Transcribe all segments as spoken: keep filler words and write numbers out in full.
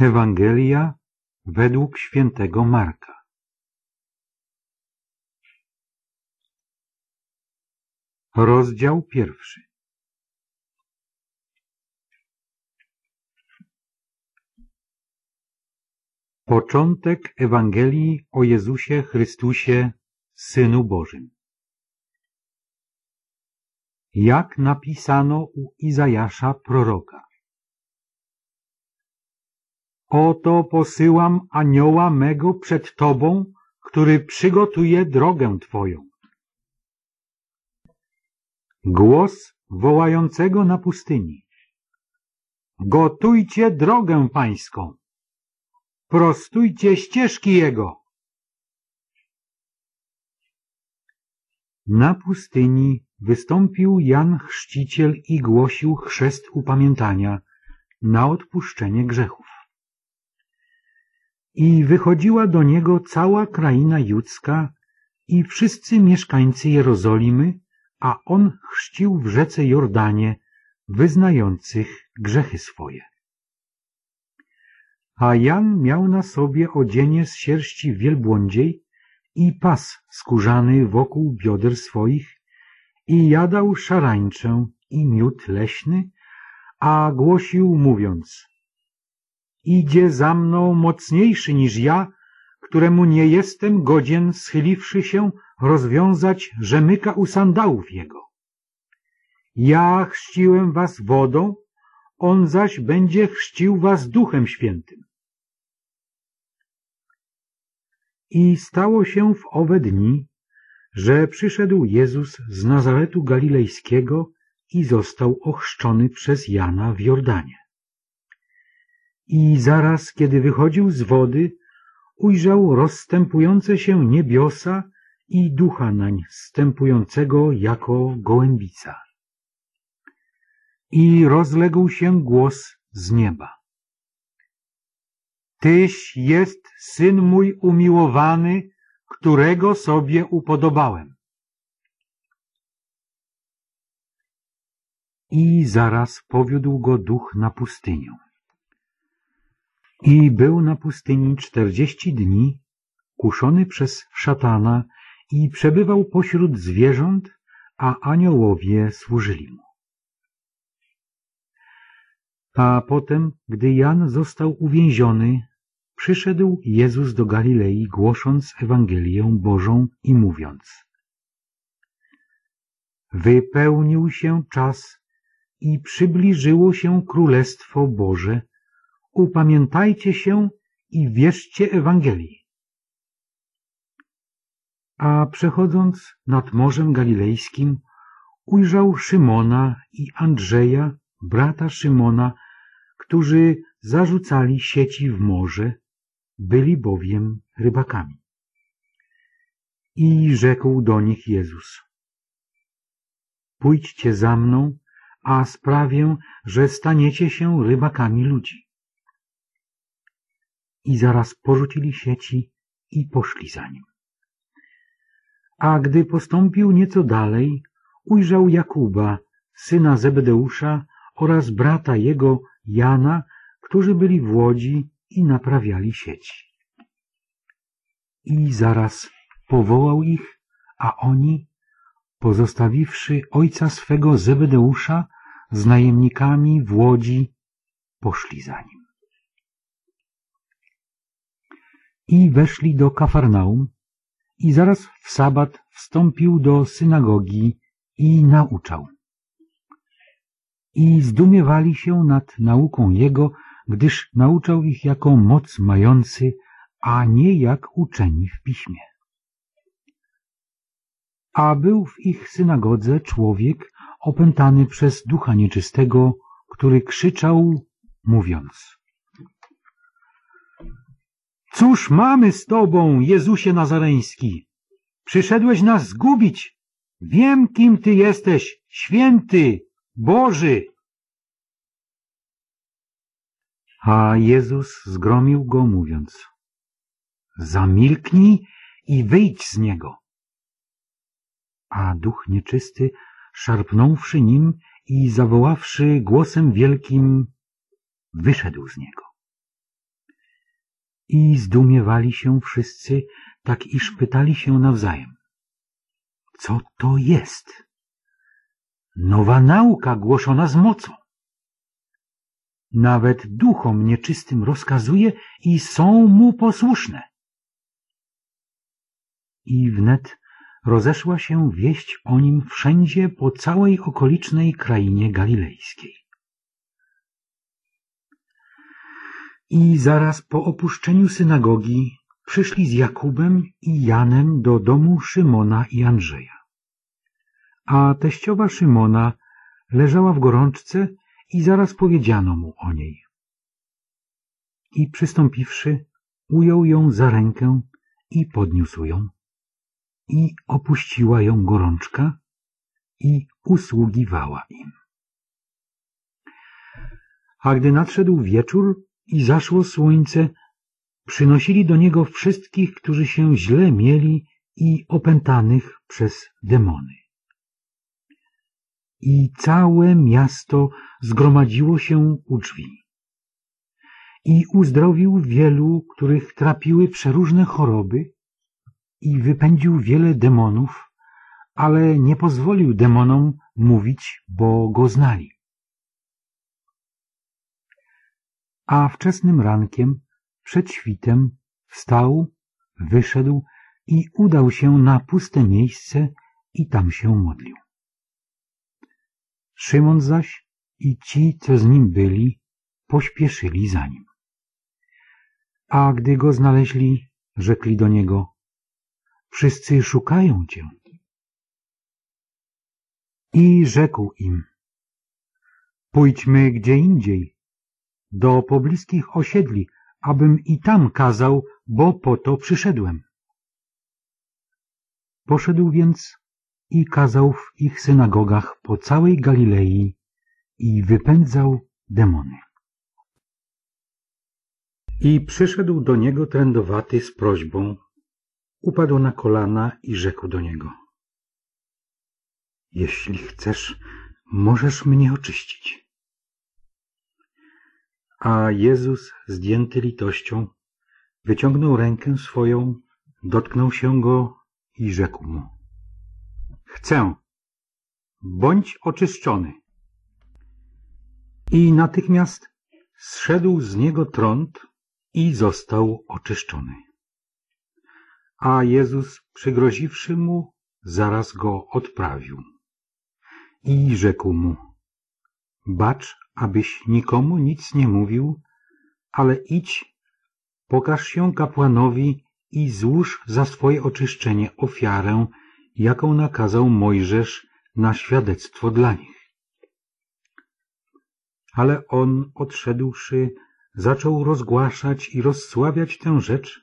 Ewangelia według świętego Marka. Rozdział pierwszy. Początek Ewangelii o Jezusie Chrystusie, Synu Bożym. Jak napisano u Izajasza proroka: oto posyłam anioła mego przed Tobą, który przygotuje drogę Twoją. Głos wołającego na pustyni: gotujcie drogę Pańską, prostujcie ścieżki Jego. Na pustyni wystąpił Jan Chrzciciel i głosił chrzest upamiętania na odpuszczenie grzechów. I wychodziła do niego cała kraina judzka i wszyscy mieszkańcy Jerozolimy, a on chrzcił w rzece Jordanie wyznających grzechy swoje. A Jan miał na sobie odzienie z sierści wielbłądziej i pas skórzany wokół bioder swoich i jadał szarańczę i miód leśny, a głosił mówiąc: idzie za mną mocniejszy niż ja, któremu nie jestem godzien, schyliwszy się, rozwiązać rzemyka u sandałów jego. Ja chrzciłem was wodą, on zaś będzie chrzcił was Duchem Świętym. I stało się w owe dni, że przyszedł Jezus z Nazaretu Galilejskiego i został ochrzczony przez Jana w Jordanie. I zaraz, kiedy wychodził z wody, ujrzał rozstępujące się niebiosa i ducha nań zstępującego jako gołębica. I rozległ się głos z nieba: tyś jest Syn mój umiłowany, którego sobie upodobałem. I zaraz powiódł go duch na pustynię. I był na pustyni czterdzieści dni, kuszony przez szatana, i przebywał pośród zwierząt, a aniołowie służyli mu. A potem, gdy Jan został uwięziony, przyszedł Jezus do Galilei, głosząc Ewangelię Bożą i mówiąc: wypełnił się czas i przybliżyło się Królestwo Boże, upamiętajcie się i wierzcie Ewangelii. A przechodząc nad Morzem Galilejskim, ujrzał Szymona i Andrzeja, brata Szymona, którzy zarzucali sieci w morze, byli bowiem rybakami. I rzekł do nich Jezus: pójdźcie za mną, a sprawię, że staniecie się rybakami ludzi. I zaraz porzucili sieci i poszli za nim. A gdy postąpił nieco dalej, ujrzał Jakuba, syna Zebedeusza, oraz brata jego Jana, którzy byli w łodzi i naprawiali sieci. I zaraz powołał ich, a oni, pozostawiwszy ojca swego Zebedeusza z najemnikami w łodzi, poszli za nim. I weszli do Kafarnaum, i zaraz w sabat wstąpił do synagogi i nauczał. I zdumiewali się nad nauką jego, gdyż nauczał ich jako moc mający, a nie jak uczeni w piśmie. A był w ich synagodze człowiek opętany przez ducha nieczystego, który krzyczał, mówiąc: cóż mamy z Tobą, Jezusie Nazareński? Przyszedłeś nas zgubić. Wiem, kim Ty jesteś, święty, Boży. A Jezus zgromił go, mówiąc: zamilknij i wyjdź z niego. A duch nieczysty, szarpnąwszy nim i zawoławszy głosem wielkim, wyszedł z niego. I zdumiewali się wszyscy, tak iż pytali się nawzajem. Co to jest? Nowa nauka głoszona z mocą. Nawet duchom nieczystym rozkazuje i są mu posłuszne. I wnet rozeszła się wieść o nim wszędzie po całej okolicznej krainie galilejskiej. I zaraz po opuszczeniu synagogi przyszli z Jakubem i Janem do domu Szymona i Andrzeja. A teściowa Szymona leżała w gorączce i zaraz powiedziano mu o niej. I przystąpiwszy, ujął ją za rękę i podniósł ją. I opuściła ją gorączka i usługiwała im. A gdy nadszedł wieczór i zaszło słońce, przynosili do niego wszystkich, którzy się źle mieli i opętanych przez demony. I całe miasto zgromadziło się u drzwi. I uzdrowił wielu, których trapiły przeróżne choroby, i wypędził wiele demonów, ale nie pozwolił demonom mówić, bo go znali. A wczesnym rankiem, przed świtem, wstał, wyszedł i udał się na puste miejsce i tam się modlił. Szymon zaś i ci, co z nim byli, pośpieszyli za nim. A gdy go znaleźli, rzekli do niego: wszyscy szukają cię. I rzekł im: pójdźmy gdzie indziej, do pobliskich osiedli, abym i tam kazał, bo po to przyszedłem. Poszedł więc i kazał w ich synagogach po całej Galilei i wypędzał demony. I przyszedł do niego trędowaty z prośbą, upadł na kolana i rzekł do niego: jeśli chcesz, możesz mnie oczyścić. A Jezus, zdjęty litością, wyciągnął rękę swoją, dotknął się go i rzekł mu: chcę, bądź oczyszczony. I natychmiast zszedł z niego trąd i został oczyszczony. A Jezus, przygroziwszy mu, zaraz go odprawił. I rzekł mu: bacz, abyś nikomu nic nie mówił, ale idź, pokaż się kapłanowi i złóż za swoje oczyszczenie ofiarę, jaką nakazał Mojżesz na świadectwo dla nich. Ale on, odszedłszy, zaczął rozgłaszać i rozsławiać tę rzecz,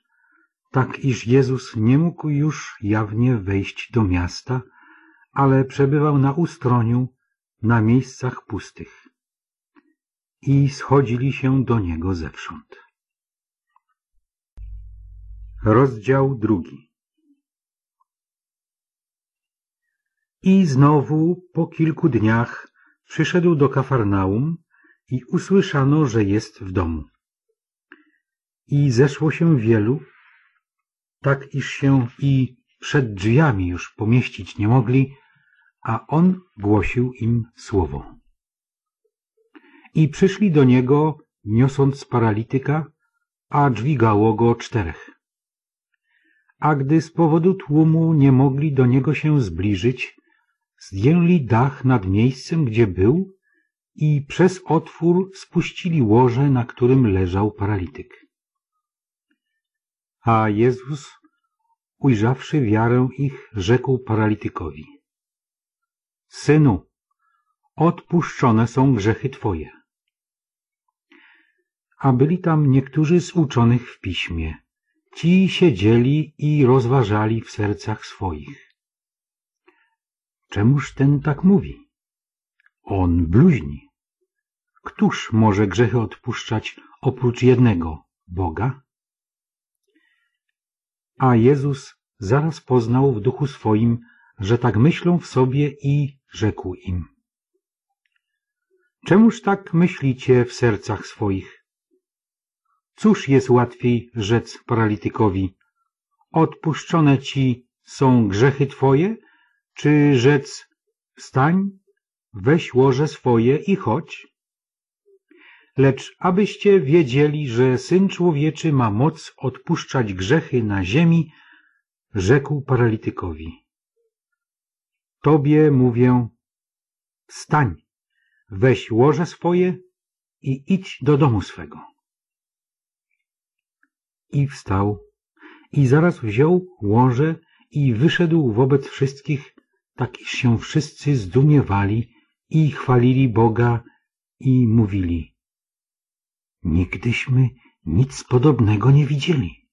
tak iż Jezus nie mógł już jawnie wejść do miasta, ale przebywał na ustroniu, na miejscach pustych. I schodzili się do niego zewsząd. Rozdział drugi. I znowu po kilku dniach przyszedł do Kafarnaum i usłyszano, że jest w domu. I zeszło się wielu, tak iż się i przed drzwiami już pomieścić nie mogli, a on głosił im słowo. I przyszli do niego, niosąc paralityka, a dźwigało go czterech. A gdy z powodu tłumu nie mogli do niego się zbliżyć, zdjęli dach nad miejscem, gdzie był, i przez otwór spuścili łoże, na którym leżał paralityk. A Jezus, ujrzawszy wiarę ich, rzekł paralitykowi: synu, odpuszczone są grzechy twoje. A byli tam niektórzy z uczonych w piśmie. Ci siedzieli i rozważali w sercach swoich: czemuż ten tak mówi? On bluźni. Któż może grzechy odpuszczać oprócz jednego, Boga? A Jezus zaraz poznał w duchu swoim, że tak myślą w sobie, i rzekł im: czemuż tak myślicie w sercach swoich? Cóż jest łatwiej rzec paralitykowi? Odpuszczone ci są grzechy twoje, czy rzec wstań, weź łoże swoje i chodź? Lecz abyście wiedzieli, że Syn Człowieczy ma moc odpuszczać grzechy na ziemi, rzekł paralitykowi. Tobie mówię, wstań, weź łoże swoje i idź do domu swego. I wstał, i zaraz wziął łoże i wyszedł wobec wszystkich, tak iż się wszyscy zdumiewali i chwalili Boga i mówili. Nigdyśmy nic podobnego nie widzieli.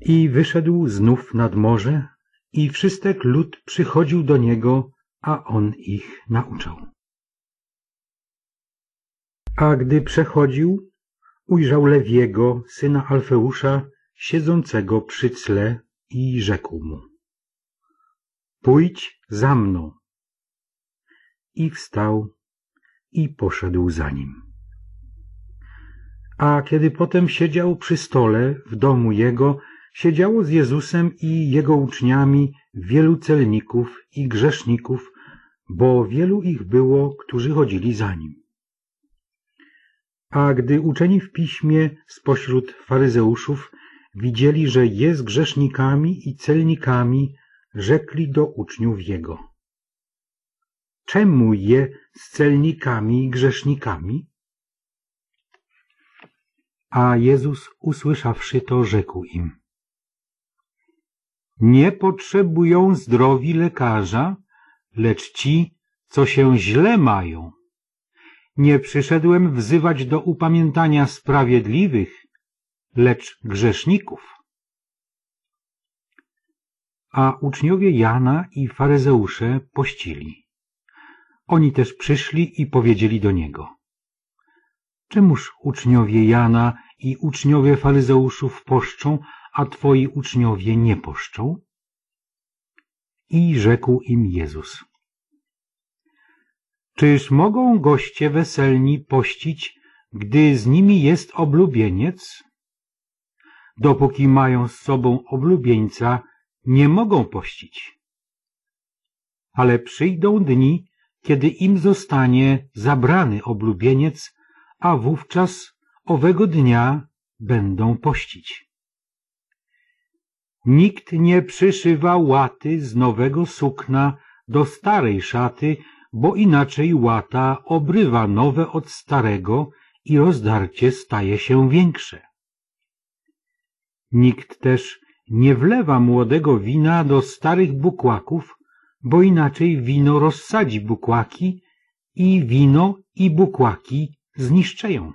I wyszedł znów nad morze, i wszystek lud przychodził do niego, a on ich nauczał. A gdy przechodził, ujrzał Lewiego, syna Alfeusza, siedzącego przy cle, i rzekł mu: pójdź za mną. I wstał i poszedł za nim. A kiedy potem siedział przy stole w domu jego, siedziało z Jezusem i jego uczniami wielu celników i grzeszników, bo wielu ich było, którzy chodzili za nim. A gdy uczeni w piśmie spośród faryzeuszów widzieli, że jest grzesznikami i celnikami, rzekli do uczniów jego: czemu je z celnikami i grzesznikami? A Jezus, usłyszawszy to, rzekł im: nie potrzebują zdrowi lekarza, lecz ci, co się źle mają. Nie przyszedłem wzywać do upamiętania sprawiedliwych, lecz grzeszników. A uczniowie Jana i faryzeusze pościli. Oni też przyszli i powiedzieli do niego: czemuż uczniowie Jana i uczniowie faryzeuszów poszczą, a twoi uczniowie nie poszczą? I rzekł im Jezus: czyż mogą goście weselni pościć, gdy z nimi jest oblubieniec? Dopóki mają z sobą oblubieńca, nie mogą pościć. Ale przyjdą dni, kiedy im zostanie zabrany oblubieniec, a wówczas owego dnia będą pościć. Nikt nie przyszywa łaty z nowego sukna do starej szaty, bo inaczej łata obrywa nowe od starego i rozdarcie staje się większe. Nikt też nie wlewa młodego wina do starych bukłaków, bo inaczej wino rozsadzi bukłaki i wino i bukłaki zniszczeją.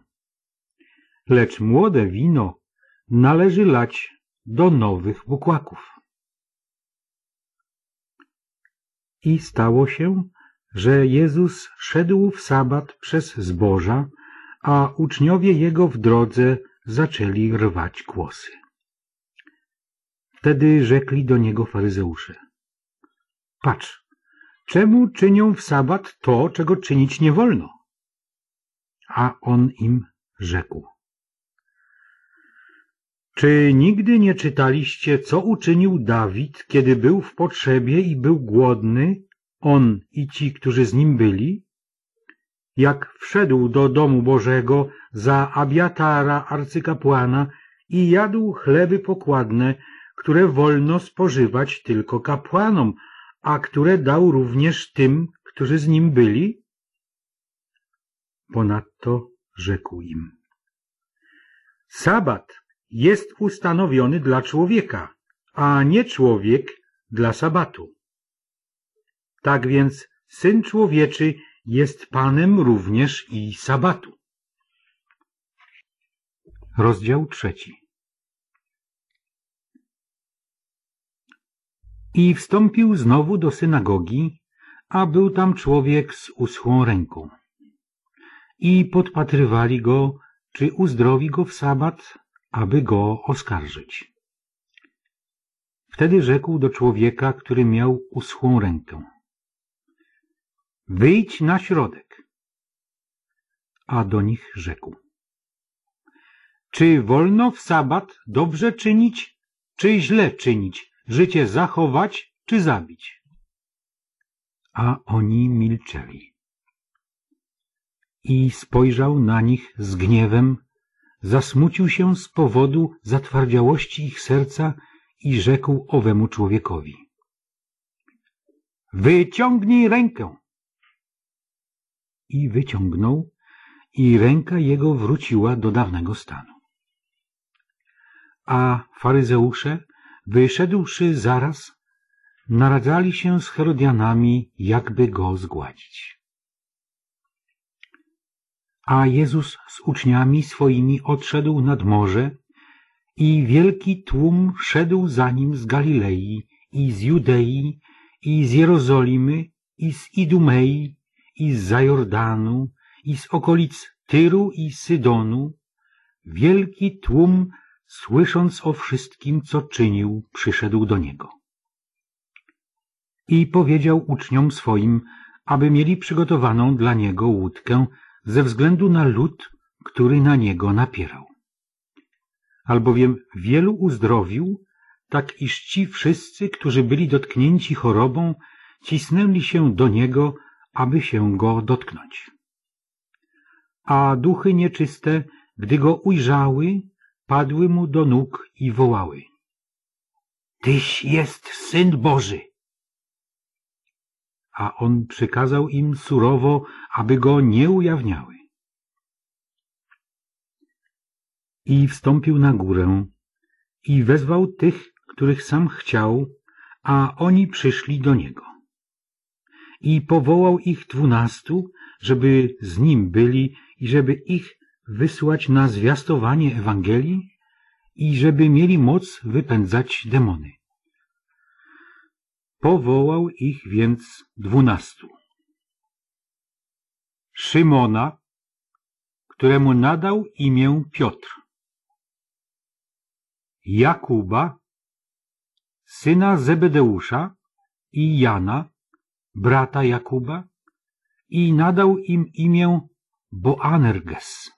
Lecz młode wino należy lać do nowych bukłaków. I stało się, że Jezus szedł w sabat przez zboża, a uczniowie Jego w drodze zaczęli rwać kłosy. Wtedy rzekli do Niego faryzeusze: patrz, czemu czynią w sabat to, czego czynić nie wolno? A on im rzekł: czy nigdy nie czytaliście, co uczynił Dawid, kiedy był w potrzebie i był głodny, on i ci, którzy z nim byli? Jak wszedł do domu Bożego za Abiatara, arcykapłana, i jadł chleby pokładne, które wolno spożywać tylko kapłanom, a które dał również tym, którzy z nim byli? Ponadto rzekł im: sabat jest ustanowiony dla człowieka, a nie człowiek dla sabatu. Tak więc Syn Człowieczy jest Panem również i sabatu. Rozdział trzeci. I wstąpił znowu do synagogi, a był tam człowiek z uschłą ręką. I podpatrywali go, czy uzdrowi go w sabat, aby go oskarżyć. Wtedy rzekł do człowieka, który miał uschłą rękę: wyjdź na środek. a do nich rzekł: czy wolno w sabat dobrze czynić, czy źle czynić, życie zachować, czy zabić? A oni milczeli. I spojrzał na nich z gniewem, zasmucił się z powodu zatwardziałości ich serca i rzekł owemu człowiekowi: wyciągnij rękę. I wyciągnął, i ręka jego wróciła do dawnego stanu. A faryzeusze, wyszedłszy zaraz, naradzali się z Herodianami, jakby go zgładzić. A Jezus z uczniami swoimi odszedł nad morze, i wielki tłum szedł za nim z Galilei, i z Judei, i z Jerozolimy, i z Idumei, i z Zajordanu, i z okolic Tyru i Sydonu. Wielki tłum, słysząc o wszystkim, co czynił, przyszedł do niego. I powiedział uczniom swoim, aby mieli przygotowaną dla niego łódkę ze względu na lud, który na niego napierał. Albowiem wielu uzdrowił, tak iż ci wszyscy, którzy byli dotknięci chorobą, cisnęli się do niego, aby się go dotknąć. A duchy nieczyste, gdy go ujrzały, padły mu do nóg i wołały: tyś jest Syn Boży! A on przykazał im surowo, aby go nie ujawniały. I wstąpił na górę i wezwał tych, których sam chciał, a oni przyszli do niego. I powołał ich dwunastu, żeby z nim byli i żeby ich wysłać na zwiastowanie Ewangelii i żeby mieli moc wypędzać demony. Powołał ich więc dwunastu. Szymona, któremu nadał imię Piotr, Jakuba, syna Zebedeusza, i Jana, brata Jakuba, i nadał im imię Boanerges,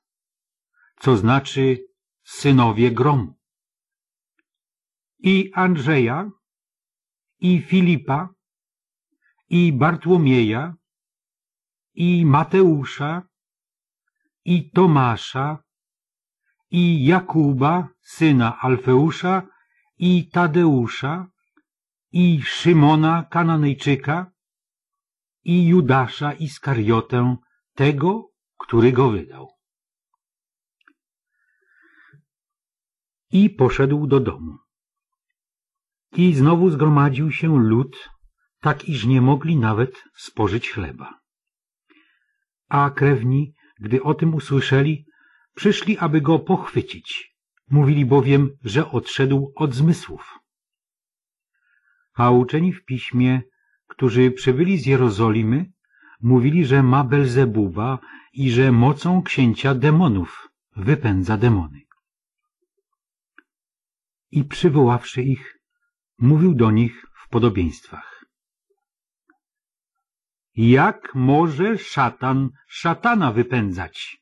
co znaczy synowie gromu, i Andrzeja, i Filipa, i Bartłomieja, i Mateusza, i Tomasza, i Jakuba, syna Alfeusza, i Tadeusza, i Szymona Kananejczyka, i Judasza Iskariotę, tego, który go wydał. I poszedł do domu. I znowu zgromadził się lud, tak iż nie mogli nawet spożyć chleba. A krewni, gdy o tym usłyszeli, przyszli, aby go pochwycić. Mówili bowiem, że odszedł od zmysłów. A uczeni w piśmie, którzy przybyli z Jerozolimy, mówili, że ma Belzebuba i że mocą księcia demonów wypędza demony. I przywoławszy ich, mówił do nich w podobieństwach: jak może szatan szatana wypędzać?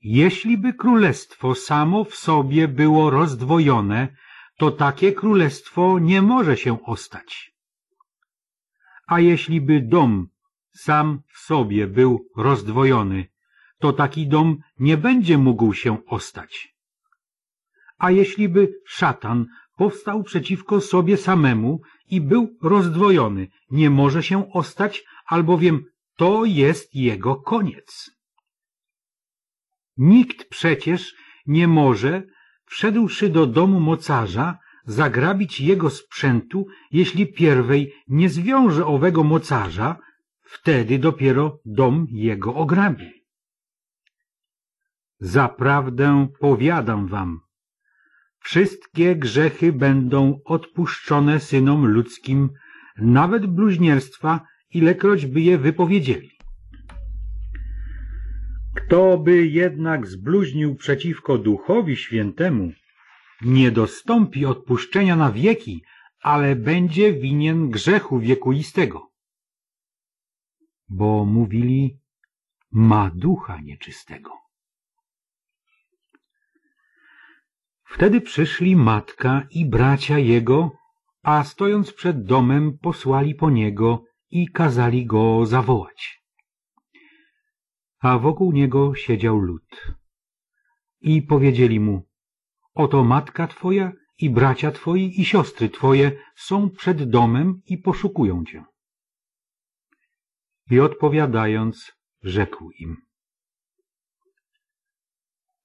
Jeśli by królestwo samo w sobie było rozdwojone, to takie królestwo nie może się ostać. A jeśli by dom sam w sobie był rozdwojony, to taki dom nie będzie mógł się ostać. A jeśli by szatan powstał przeciwko sobie samemu i był rozdwojony, nie może się ostać, albowiem to jest jego koniec. Nikt przecież nie może, wszedłszy do domu mocarza, zagrabić jego sprzętu, jeśli pierwej nie zwiąże owego mocarza, wtedy dopiero dom jego ograbi. Zaprawdę powiadam wam, wszystkie grzechy będą odpuszczone synom ludzkim, nawet bluźnierstwa, ilekroć by je wypowiedzieli. Kto by jednak zbluźnił przeciwko Duchowi Świętemu, nie dostąpi odpuszczenia na wieki, ale będzie winien grzechu wiekuistego. Bo mówili, ma ducha nieczystego. Wtedy przyszli matka i bracia jego, a stojąc przed domem posłali po niego i kazali go zawołać. A wokół niego siedział lud. I powiedzieli mu: oto matka twoja i bracia twoi i siostry twoje są przed domem i poszukują cię. I odpowiadając, rzekł im: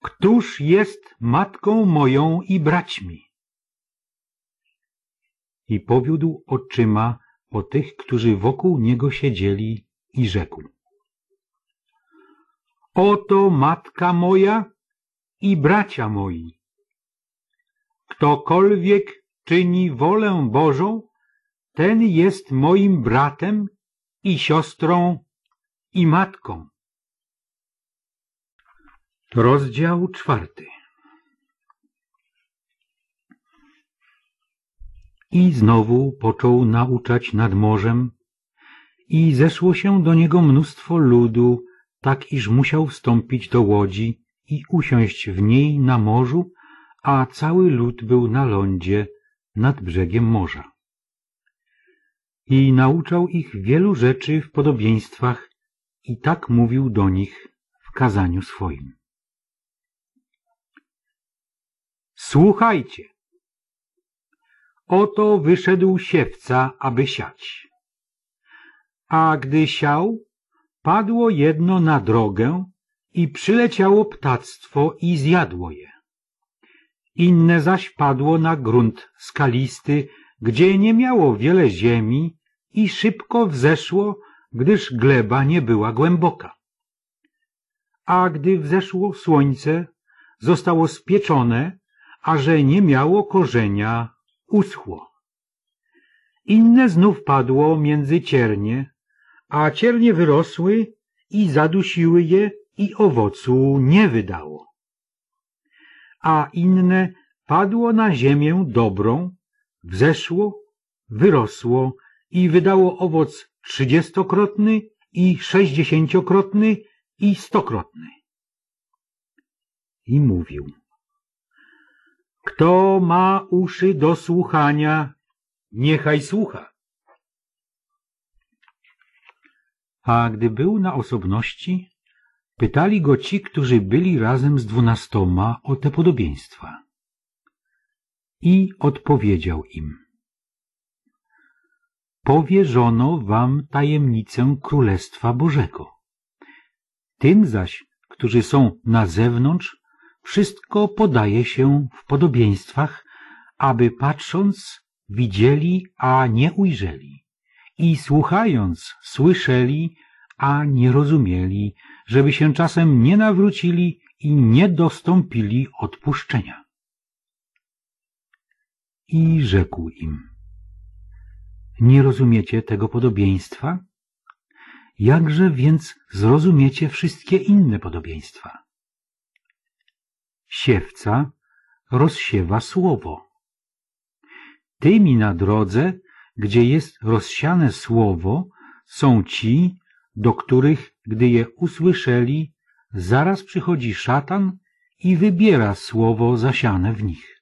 któż jest matką moją i braćmi? I powiódł oczyma po tych, którzy wokół niego siedzieli, i rzekł: oto matka moja i bracia moi. Ktokolwiek czyni wolę Bożą, ten jest moim bratem i siostrą i matką. Rozdział czwarty. I znowu począł nauczać nad morzem, i zeszło się do niego mnóstwo ludu, tak iż musiał wstąpić do łodzi i usiąść w niej na morzu, a cały lud był na lądzie nad brzegiem morza. I nauczał ich wielu rzeczy w podobieństwach, i tak mówił do nich w kazaniu swoim. Słuchajcie! Oto wyszedł siewca, aby siać. A gdy siał, padło jedno na drogę i przyleciało ptactwo i zjadło je. Inne zaś padło na grunt skalisty, gdzie nie miało wiele ziemi i szybko wzeszło, gdyż gleba nie była głęboka. A gdy wzeszło słońce, zostało spieczone, a że nie miało korzenia, uschło. Inne znów padło między ciernie, a ciernie wyrosły i zadusiły je i owocu nie wydało. A inne padło na ziemię dobrą, wzeszło, wyrosło i wydało owoc trzydziestokrotny i sześćdziesięciokrotny i stokrotny. I mówił: kto ma uszy do słuchania, niechaj słucha. A gdy był na osobności, pytali go ci, którzy byli razem z dwunastoma, o te podobieństwa. I odpowiedział im: powierzono wam tajemnicę Królestwa Bożego. Tym zaś, którzy są na zewnątrz, wszystko podaje się w podobieństwach, aby patrząc widzieli, a nie ujrzeli, i słuchając słyszeli, a nie rozumieli, żeby się czasem nie nawrócili i nie dostąpili odpuszczenia. I rzekł im: nie rozumiecie tego podobieństwa? Jakże więc zrozumiecie wszystkie inne podobieństwa? Siewca rozsiewa słowo. Tymi na drodze, gdzie jest rozsiane słowo, są ci, do których, gdy je usłyszeli, zaraz przychodzi szatan i wybiera słowo zasiane w nich.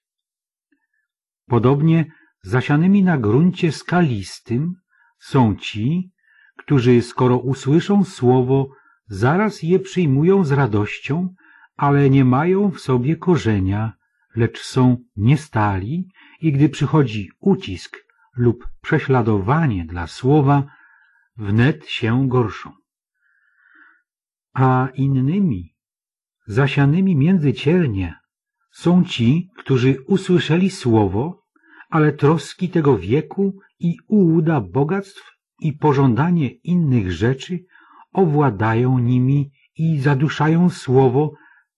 Podobnie zasianymi na gruncie skalistym są ci, którzy, skoro usłyszą słowo, zaraz je przyjmują z radością, ale nie mają w sobie korzenia, lecz są niestali i gdy przychodzi ucisk lub prześladowanie dla słowa, wnet się gorszą. A innymi, zasianymi między ciernie, są ci, którzy usłyszeli słowo, ale troski tego wieku i ułuda bogactw i pożądanie innych rzeczy owładają nimi i zaduszają słowo,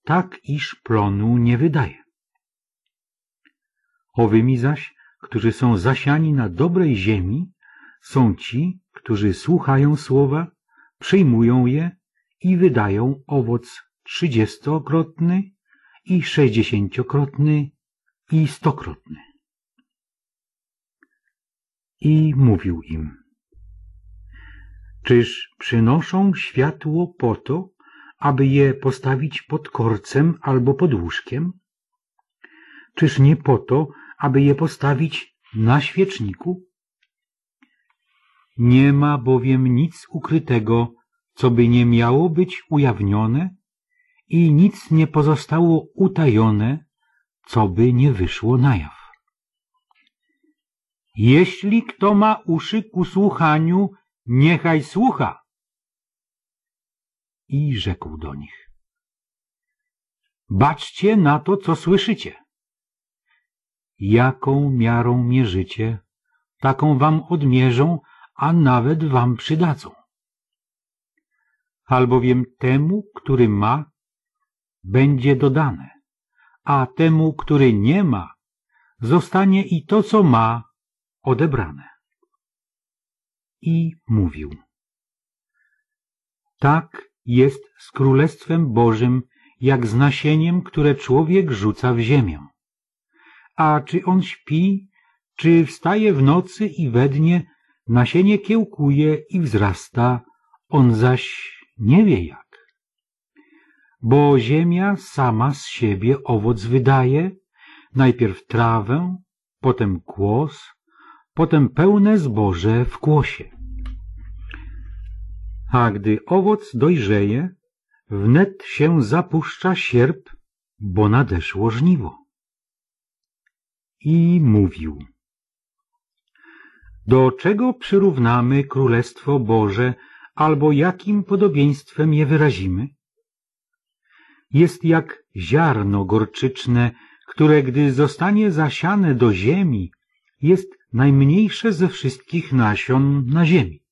tak iż plonu nie wydaje. Owymi zaś, którzy są zasiani na dobrej ziemi, są ci, którzy słuchają słowa, przyjmują je i wydają owoc trzydziestokrotny i sześćdziesięciokrotny i stokrotny. I mówił im: czyż przynoszą światło po to, aby je postawić pod korcem albo pod łóżkiem? Czyż nie po to, aby je postawić na świeczniku? Nie ma bowiem nic ukrytego, co by nie miało być ujawnione, i nic nie pozostało utajone, co by nie wyszło na jaw. Jeśli kto ma uszy ku słuchaniu, niechaj słucha. I rzekł do nich: baczcie na to, co słyszycie. Jaką miarą mierzycie, taką wam odmierzą, a nawet wam przydadzą. Albowiem temu, który ma, będzie dodane, a temu, który nie ma, zostanie i to, co ma, odebrane. I mówił: tak jest z Królestwem Bożym, jak z nasieniem, które człowiek rzuca w ziemię. A czy on śpi, czy wstaje w nocy i we dnie, nasienie kiełkuje i wzrasta, on zaś nie wie jak. Bo ziemia sama z siebie owoc wydaje, najpierw trawę, potem kłos, potem pełne zboże w kłosie. A gdy owoc dojrzeje, wnet się zapuszcza sierp, bo nadeszło żniwo. I mówił: do czego przyrównamy Królestwo Boże, albo jakim podobieństwem je wyrazimy? Jest jak ziarno gorczyczne, które gdy zostanie zasiane do ziemi, jest najmniejsze ze wszystkich nasion na ziemi.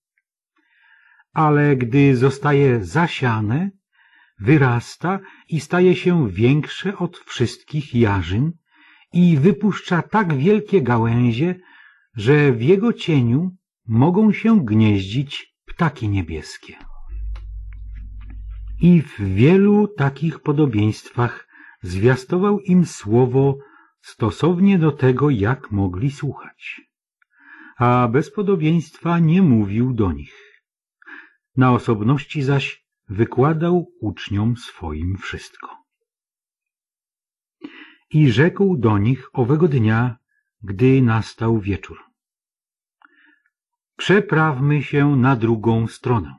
Ale gdy zostaje zasiane, wyrasta i staje się większe od wszystkich jarzyn i wypuszcza tak wielkie gałęzie, że w jego cieniu mogą się gnieździć ptaki niebieskie. I w wielu takich podobieństwach zwiastował im słowo stosownie do tego, jak mogli słuchać. A bez podobieństwa nie mówił do nich. Na osobności zaś wykładał uczniom swoim wszystko. I rzekł do nich owego dnia, gdy nastał wieczór: przeprawmy się na drugą stronę.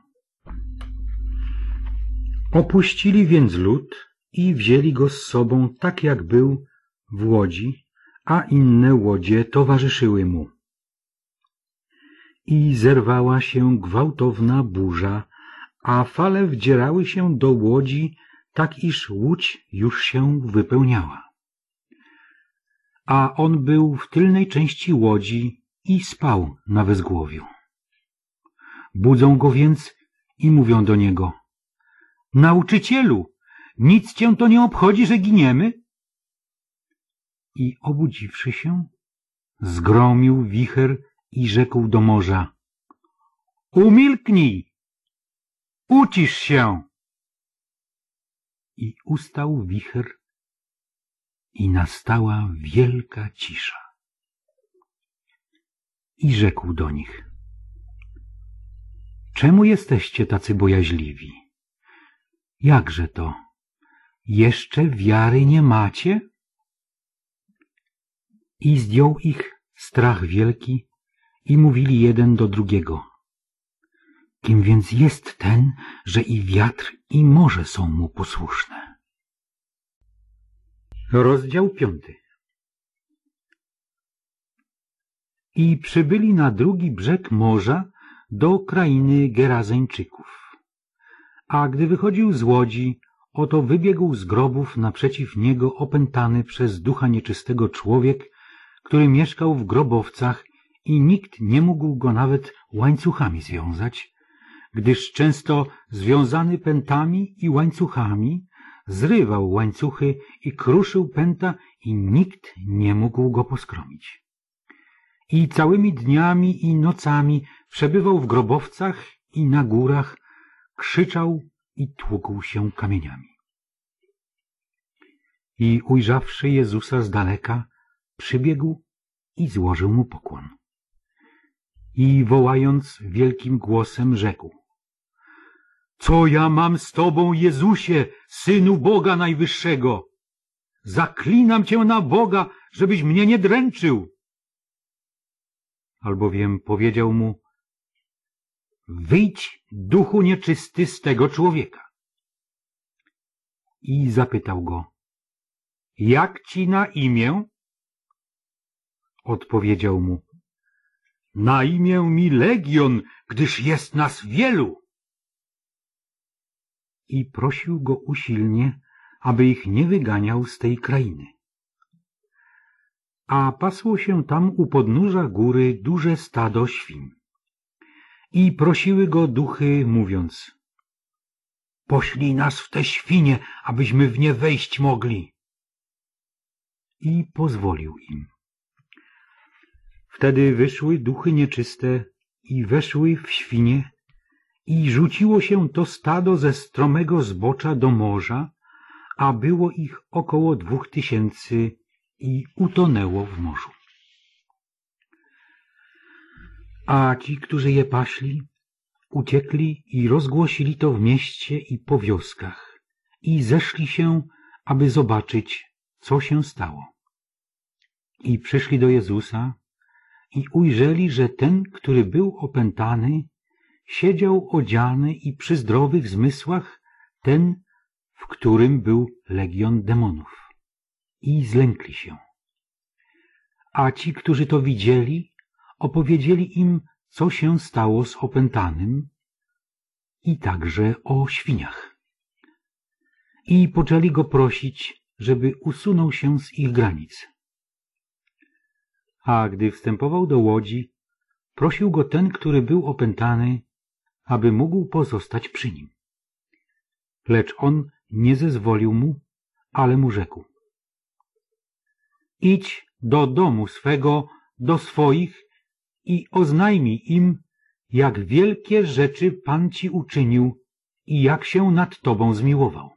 Opuścili więc lud i wzięli go z sobą, tak jak był, w łodzi, a inne łodzie towarzyszyły mu. I zerwała się gwałtowna burza, a fale wdzierały się do łodzi, tak iż łódź już się wypełniała. A on był w tylnej części łodzi i spał na wezgłowiu. Budzą go więc i mówią do niego: nauczycielu, nic cię to nie obchodzi, że giniemy? I obudziwszy się, zgromił wicher i rzekł do morza: umilknij, ucisz się. I ustał wicher i nastała wielka cisza. I rzekł do nich: czemu jesteście tacy bojaźliwi? Jakże to? Jeszcze wiary nie macie? I zdjął ich strach wielki i mówili jeden do drugiego: kim więc jest ten, że i wiatr, i morze są mu posłuszne? Rozdział piąty. I przybyli na drugi brzeg morza do krainy Gerazeńczyków. A gdy wychodził z łodzi, oto wybiegł z grobów naprzeciw niego opętany przez ducha nieczystego człowiek, który mieszkał w grobowcach i nikt nie mógł go nawet łańcuchami związać, gdyż często związany pętami i łańcuchami zrywał łańcuchy i kruszył pęta i nikt nie mógł go poskromić. I całymi dniami i nocami przebywał w grobowcach i na górach, krzyczał i tłukł się kamieniami. I ujrzawszy Jezusa z daleka, przybiegł i złożył mu pokłon. I wołając wielkim głosem rzekł: Co ja mam z Tobą, Jezusie, Synu Boga Najwyższego? Zaklinam Cię na Boga, żebyś mnie nie dręczył. Albowiem powiedział mu: wyjdź, duchu nieczysty, z tego człowieka. I zapytał go: jak ci na imię? Odpowiedział mu: na imię mi Legion, gdyż jest nas wielu. I prosił go usilnie, aby ich nie wyganiał z tej krainy. A pasło się tam u podnóża góry duże stado świn. I prosiły go duchy, mówiąc: poślij nas w te świnie, abyśmy w nie wejść mogli. I pozwolił im. Wtedy wyszły duchy nieczyste i weszły w świnie, i rzuciło się to stado ze stromego zbocza do morza, a było ich około dwóch tysięcy i utonęło w morzu. A ci, którzy je paśli, uciekli i rozgłosili to w mieście i po wioskach, i zeszli się, aby zobaczyć, co się stało. I przyszli do Jezusa i ujrzeli, że ten, który był opętany, siedział odziany i przy zdrowych zmysłach, ten, w którym był legion demonów. I zlękli się. A ci, którzy to widzieli, opowiedzieli im, co się stało z opętanym i także o świniach. I poczęli go prosić, żeby usunął się z ich granic. A gdy wstępował do łodzi, prosił go ten, który był opętany, aby mógł pozostać przy nim. Lecz on nie zezwolił mu, ale mu rzekł: idź do domu swego, do swoich i oznajmij im, jak wielkie rzeczy Pan ci uczynił i jak się nad tobą zmiłował.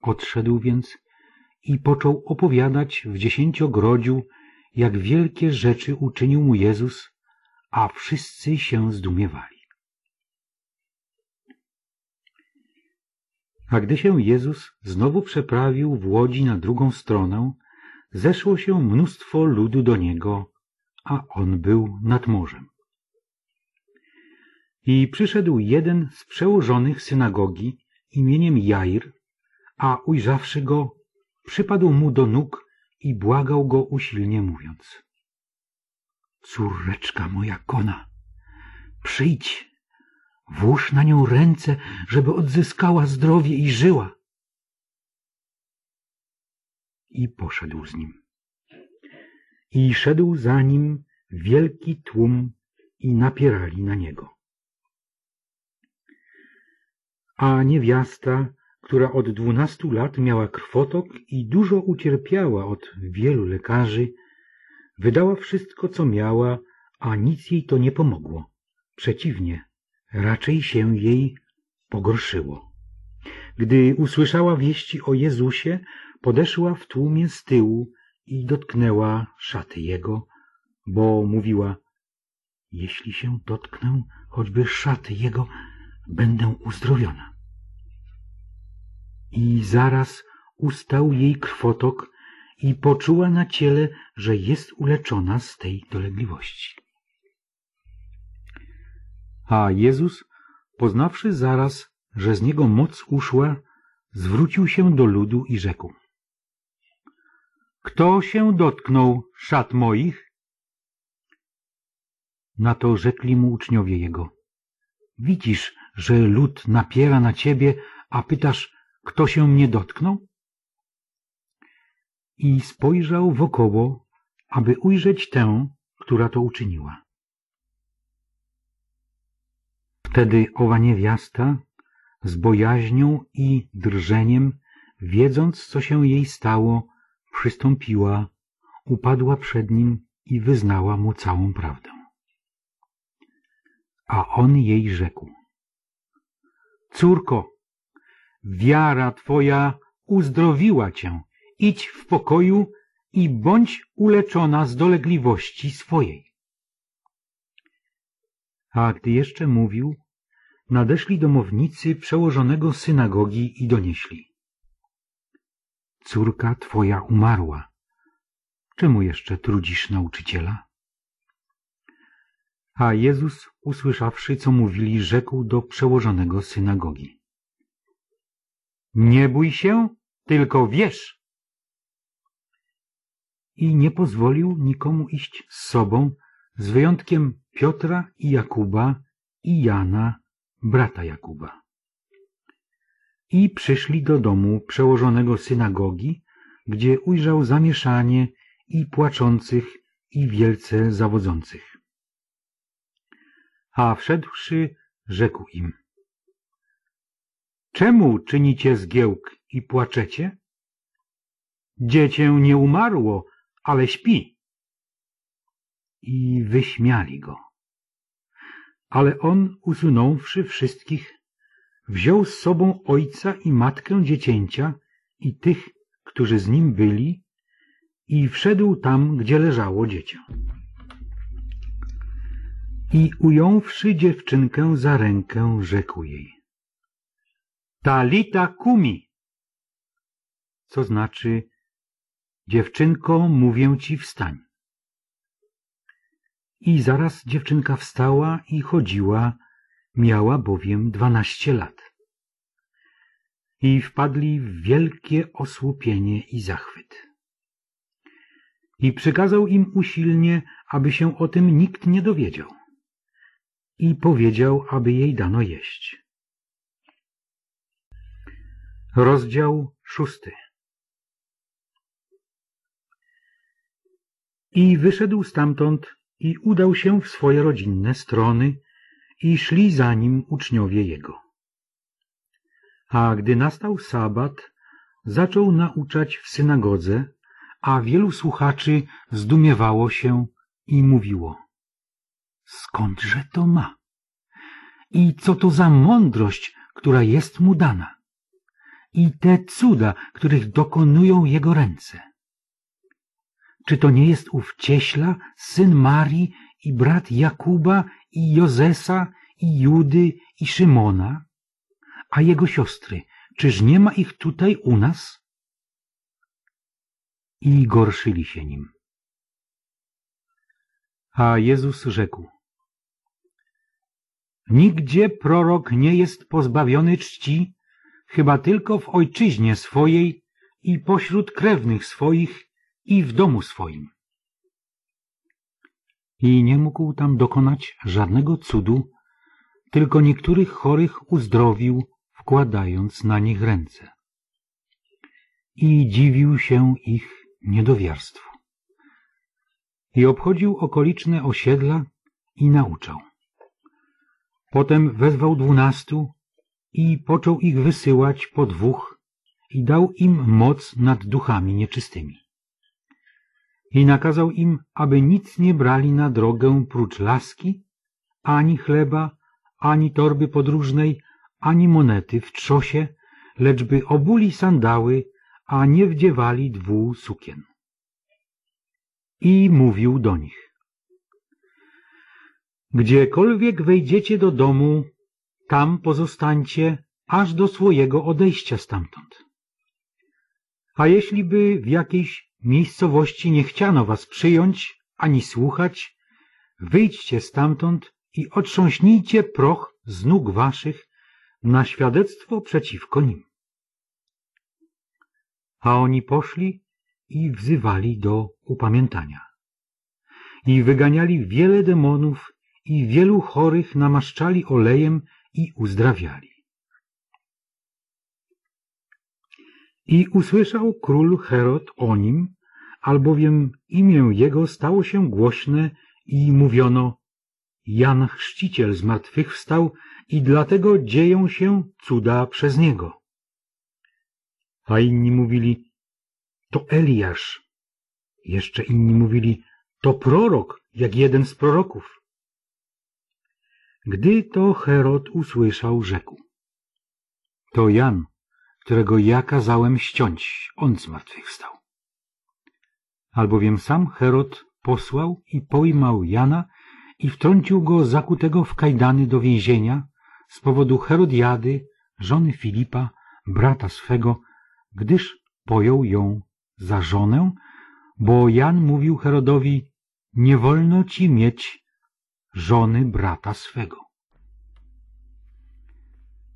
Odszedł więc i począł opowiadać w dziesięciogrodziu, jak wielkie rzeczy uczynił mu Jezus, a wszyscy się zdumiewali. A gdy się Jezus znowu przeprawił w łodzi na drugą stronę, zeszło się mnóstwo ludu do Niego, a On był nad morzem. I przyszedł jeden z przełożonych synagogi imieniem Jair, a ujrzawszy go, przypadł mu do nóg i błagał go usilnie, mówiąc: córeczka moja kona, przyjdź, włóż na nią ręce, żeby odzyskała zdrowie i żyła. I poszedł z nim. I szedł za nim wielki tłum i napierali na niego. A niewiasta, która od dwunastu lat miała krwotok i dużo ucierpiała od wielu lekarzy, wydała wszystko, co miała, a nic jej to nie pomogło. Przeciwnie, raczej się jej pogorszyło. Gdy usłyszała wieści o Jezusie, podeszła w tłumie z tyłu i dotknęła szaty Jego, bo mówiła: jeśli się dotknę choćby szaty Jego, będę uzdrowiona. I zaraz ustał jej krwotok i poczuła na ciele, że jest uleczona z tej dolegliwości. A Jezus, poznawszy zaraz, że z niego moc uszła, zwrócił się do ludu i rzekł: kto się dotknął szat moich? Na to rzekli mu uczniowie Jego: widzisz, że lud napiera na ciebie, a pytasz: kto się mnie dotknął? I spojrzał wokoło, aby ujrzeć tę, która to uczyniła. Wtedy owa niewiasta z bojaźnią i drżeniem, wiedząc, co się jej stało, przystąpiła, upadła przed nim i wyznała mu całą prawdę. A on jej rzekł: córko, wiara twoja uzdrowiła cię. Idź w pokoju i bądź uleczona z dolegliwości swojej. A gdy jeszcze mówił, nadeszli domownicy przełożonego synagogi i donieśli: córka twoja umarła. Czemu jeszcze trudzisz nauczyciela? A Jezus, usłyszawszy, co mówili, rzekł do przełożonego synagogi: nie bój się, tylko wierz! I nie pozwolił nikomu iść z sobą, z wyjątkiem Piotra i Jakuba i Jana, brata Jakuba. I przyszli do domu przełożonego synagogi, gdzie ujrzał zamieszanie i płaczących, i wielce zawodzących. A wszedłszy, rzekł im: czemu czynicie zgiełk i płaczecie? Dziecię nie umarło, ale śpi. I wyśmiali go. Ale on, usunąwszy wszystkich, wziął z sobą ojca i matkę dziecięcia i tych, którzy z nim byli, i wszedł tam, gdzie leżało dziecię. I ująwszy dziewczynkę za rękę, rzekł jej: talita kumi, co znaczy: dziewczynko, mówię ci, wstań. I zaraz dziewczynka wstała i chodziła, miała bowiem dwanaście lat. I wpadli w wielkie osłupienie i zachwyt. I przykazał im usilnie, aby się o tym nikt nie dowiedział. I powiedział, aby jej dano jeść. Rozdział szósty. I wyszedł stamtąd i udał się w swoje rodzinne strony, i szli za nim uczniowie jego. A gdy nastał sabat, zaczął nauczać w synagodze, a wielu słuchaczy zdumiewało się i mówiło: skądże to ma? I co to za mądrość, która jest mu dana? I te cuda, których dokonują jego ręce? Czy to nie jest ów cieśla, syn Marii i brat Jakuba i Jozesa i Judy i Szymona? A jego siostry, czyż nie ma ich tutaj u nas? I gorszyli się nim. A Jezus rzekł: nigdzie prorok nie jest pozbawiony czci, chyba tylko w ojczyźnie swojej i pośród krewnych swoich i w domu swoim. I nie mógł tam dokonać żadnego cudu, tylko niektórych chorych uzdrowił, wkładając na nich ręce. I dziwił się ich niedowiarstwu. I obchodził okoliczne osiedla i nauczał. Potem wezwał dwunastu i począł ich wysyłać po dwóch i dał im moc nad duchami nieczystymi. I nakazał im, aby nic nie brali na drogę prócz laski, ani chleba, ani torby podróżnej, ani monety w trzosie, lecz by obuli sandały, a nie wdziewali dwu sukien. I mówił do nich: gdziekolwiek wejdziecie do domu, tam pozostańcie aż do swojego odejścia stamtąd. A jeśli by w jakiejś miejscowości nie chciano was przyjąć ani słuchać, wyjdźcie stamtąd i otrząśnijcie proch z nóg waszych na świadectwo przeciwko nim. A oni poszli i wzywali do upamiętania. I wyganiali wiele demonów i wielu chorych namaszczali olejem i uzdrawiali. I usłyszał król Herod o nim, albowiem imię jego stało się głośne i mówiono: Jan Chrzciciel zmartwychwstał i dlatego dzieją się cuda przez niego. A inni mówili: to Eliasz. Jeszcze inni mówili: to prorok, jak jeden z proroków. Gdy to Herod usłyszał, rzekł: to Jan, którego ja kazałem ściąć, on zmartwychwstał. Albowiem sam Herod posłał i pojmał Jana i wtrącił go zakutego w kajdany do więzienia, z powodu Herodiady, żony Filipa, brata swego, gdyż pojął ją za żonę, bo Jan mówił Herodowi: nie wolno ci mieć żony brata swego.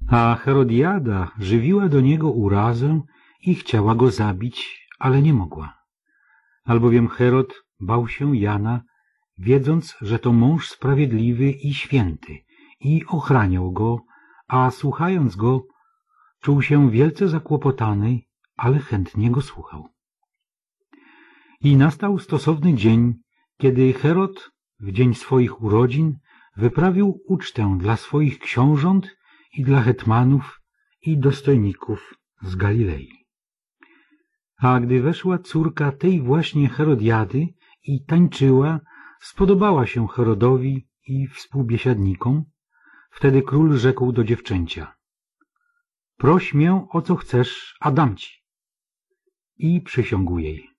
A Herodiada żywiła do niego urazę i chciała go zabić, ale nie mogła. Albowiem Herod bał się Jana, wiedząc, że to mąż sprawiedliwy i święty, i ochraniał go, a słuchając go, czuł się wielce zakłopotany, ale chętnie go słuchał. I nastał stosowny dzień, kiedy Herod w dzień swoich urodzin wyprawił ucztę dla swoich książąt i dla hetmanów i dostojników z Galilei. A gdy weszła córka tej właśnie Herodiady i tańczyła, spodobała się Herodowi i współbiesiadnikom, wtedy król rzekł do dziewczęcia: proś mię o co chcesz, a dam ci. I przysiągł jej: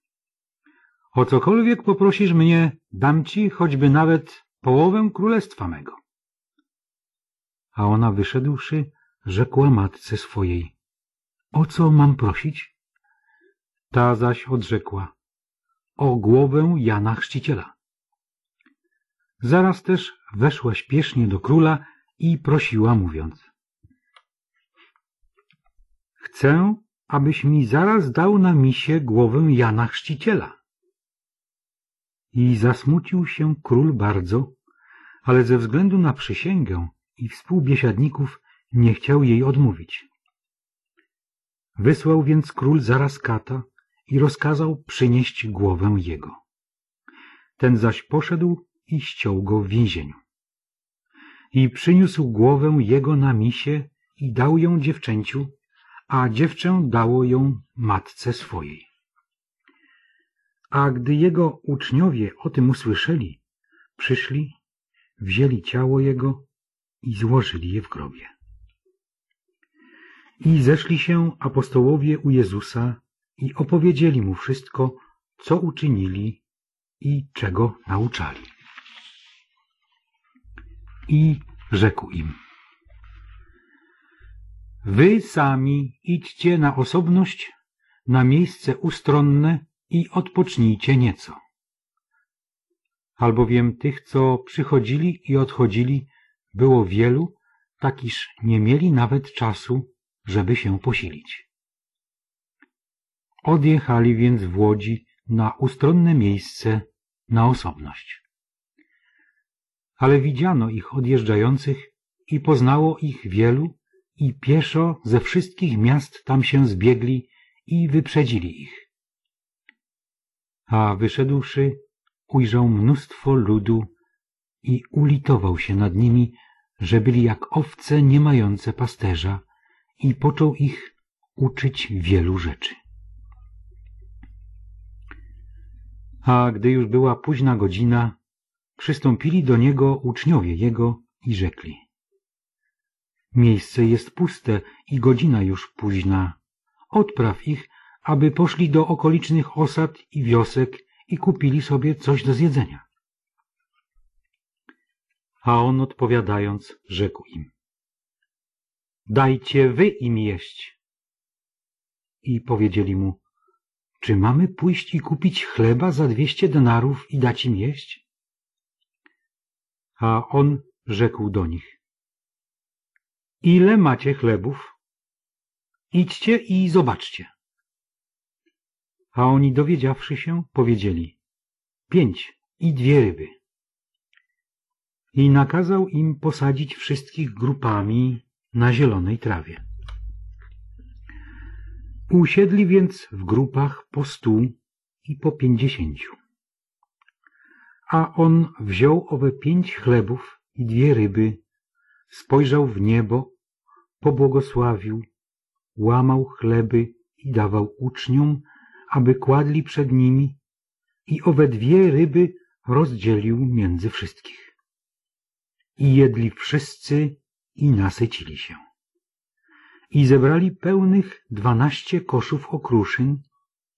o cokolwiek poprosisz mnie, dam ci, choćby nawet połowę królestwa mego. A ona wyszedłszy, rzekła matce swojej: o co mam prosić? Ta zaś odrzekła: o głowę Jana Chrzciciela. Zaraz też weszła śpiesznie do króla i prosiła, mówiąc: chcę, abyś mi zaraz dał na misie głowę Jana Chrzciciela. I zasmucił się król bardzo, ale ze względu na przysięgę i współbiesiadników nie chciał jej odmówić. Wysłał więc król zaraz kata i rozkazał przynieść głowę jego. Ten zaś poszedł i ściął go w więzieniu. I przyniósł głowę jego na misie i dał ją dziewczęciu, a dziewczę dało ją matce swojej. A gdy jego uczniowie o tym usłyszeli, przyszli, wzięli ciało jego i złożyli je w grobie. I zeszli się apostołowie u Jezusa i opowiedzieli mu wszystko, co uczynili i czego nauczali. I rzekł im: wy sami idźcie na osobność, na miejsce ustronne i odpocznijcie nieco. Albowiem tych, co przychodzili i odchodzili, było wielu, tak iż nie mieli nawet czasu, żeby się posilić. Odjechali więc w łodzi na ustronne miejsce, na osobność. Ale widziano ich odjeżdżających i poznało ich wielu, i pieszo ze wszystkich miast tam się zbiegli i wyprzedzili ich. A wyszedłszy, ujrzał mnóstwo ludu i ulitował się nad nimi, że byli jak owce nie mające pasterza, i począł ich uczyć wielu rzeczy. A gdy już była późna godzina, przystąpili do niego uczniowie jego i rzekli: miejsce jest puste i godzina już późna. Odpraw ich, aby poszli do okolicznych osad i wiosek i kupili sobie coś do zjedzenia. A on odpowiadając, rzekł im: dajcie wy im jeść. I powiedzieli mu: czy mamy pójść i kupić chleba za dwieście denarów i dać im jeść? A on rzekł do nich: ile macie chlebów? Idźcie i zobaczcie. A oni, dowiedziawszy się, powiedzieli: pięć i dwie ryby. I nakazał im posadzić wszystkich grupami na zielonej trawie. Usiedli więc w grupach po stu i po pięćdziesięciu. A on wziął owe pięć chlebów i dwie ryby, spojrzał w niebo, pobłogosławił, łamał chleby i dawał uczniom, aby kładli przed nimi, i owe dwie ryby rozdzielił między wszystkich. I jedli wszyscy i nasycili się. I zebrali pełnych dwanaście koszów okruszyn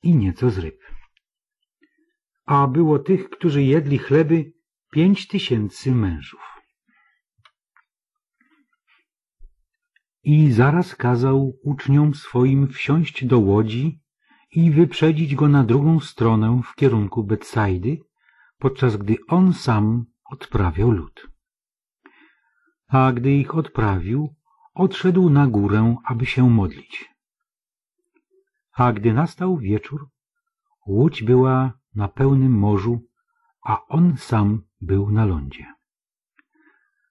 i nieco z ryb. A było tych, którzy jedli chleby, pięć tysięcy mężów. I zaraz kazał uczniom swoim wsiąść do łodzi i wyprzedzić go na drugą stronę w kierunku Betsaidy, podczas gdy on sam odprawiał lud. A gdy ich odprawił, odszedł na górę, aby się modlić. A gdy nastał wieczór, łódź była na pełnym morzu, a on sam był na lądzie.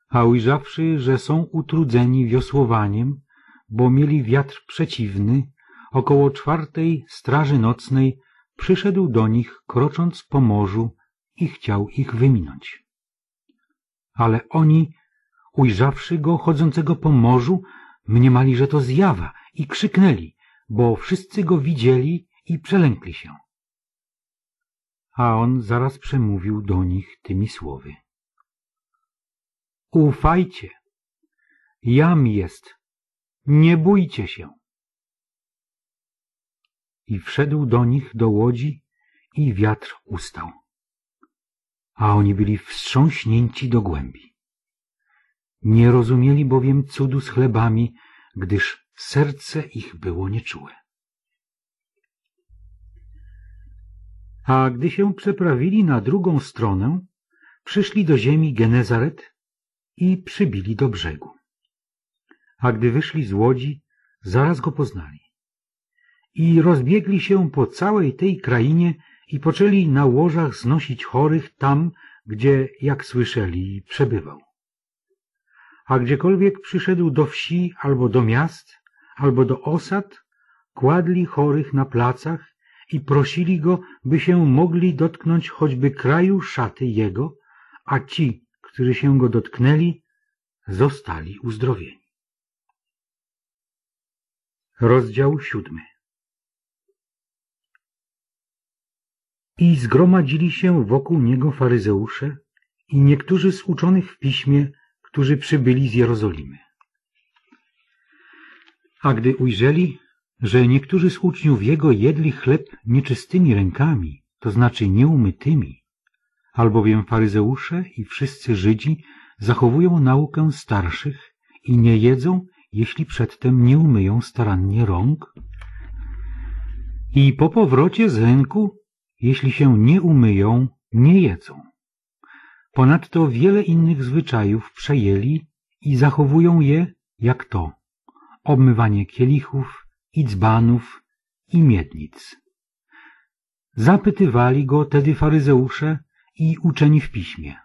A ujrzawszy, że są utrudzeni wiosłowaniem, bo mieli wiatr przeciwny, około czwartej straży nocnej przyszedł do nich, krocząc po morzu, i chciał ich wyminąć. Ale oni, ujrzawszy go chodzącego po morzu, mniemali, że to zjawa, i krzyknęli, bo wszyscy go widzieli i przelękli się. A on zaraz przemówił do nich tymi słowy: Ufajcie, jam jest, nie bójcie się. I wszedł do nich do łodzi i wiatr ustał, a oni byli wstrząśnięci do głębi. Nie rozumieli bowiem cudu z chlebami, gdyż serce ich było nieczułe. A gdy się przeprawili na drugą stronę, przyszli do ziemi Genezaret i przybili do brzegu. A gdy wyszli z łodzi, zaraz go poznali. I rozbiegli się po całej tej krainie i poczęli na łożach znosić chorych tam, gdzie, jak słyszeli, przebywał. A gdziekolwiek przyszedł do wsi albo do miast, albo do osad, kładli chorych na placach i prosili go, by się mogli dotknąć choćby kraju szaty jego, a ci, którzy się go dotknęli, zostali uzdrowieni. Rozdział siódmy. I zgromadzili się wokół niego faryzeusze i niektórzy z uczonych w piśmie, którzy przybyli z Jerozolimy. A gdy ujrzeli, że niektórzy z uczniów jego jedli chleb nieczystymi rękami, to znaczy nieumytymi, albowiem faryzeusze i wszyscy Żydzi zachowują naukę starszych i nie jedzą, jeśli przedtem nie umyją starannie rąk, i po powrocie z rynku, jeśli się nie umyją, nie jedzą. Ponadto wiele innych zwyczajów przejęli i zachowują je, jak to: obmywanie kielichów i dzbanów i miednic. Zapytywali go tedy faryzeusze i uczeni w piśmie: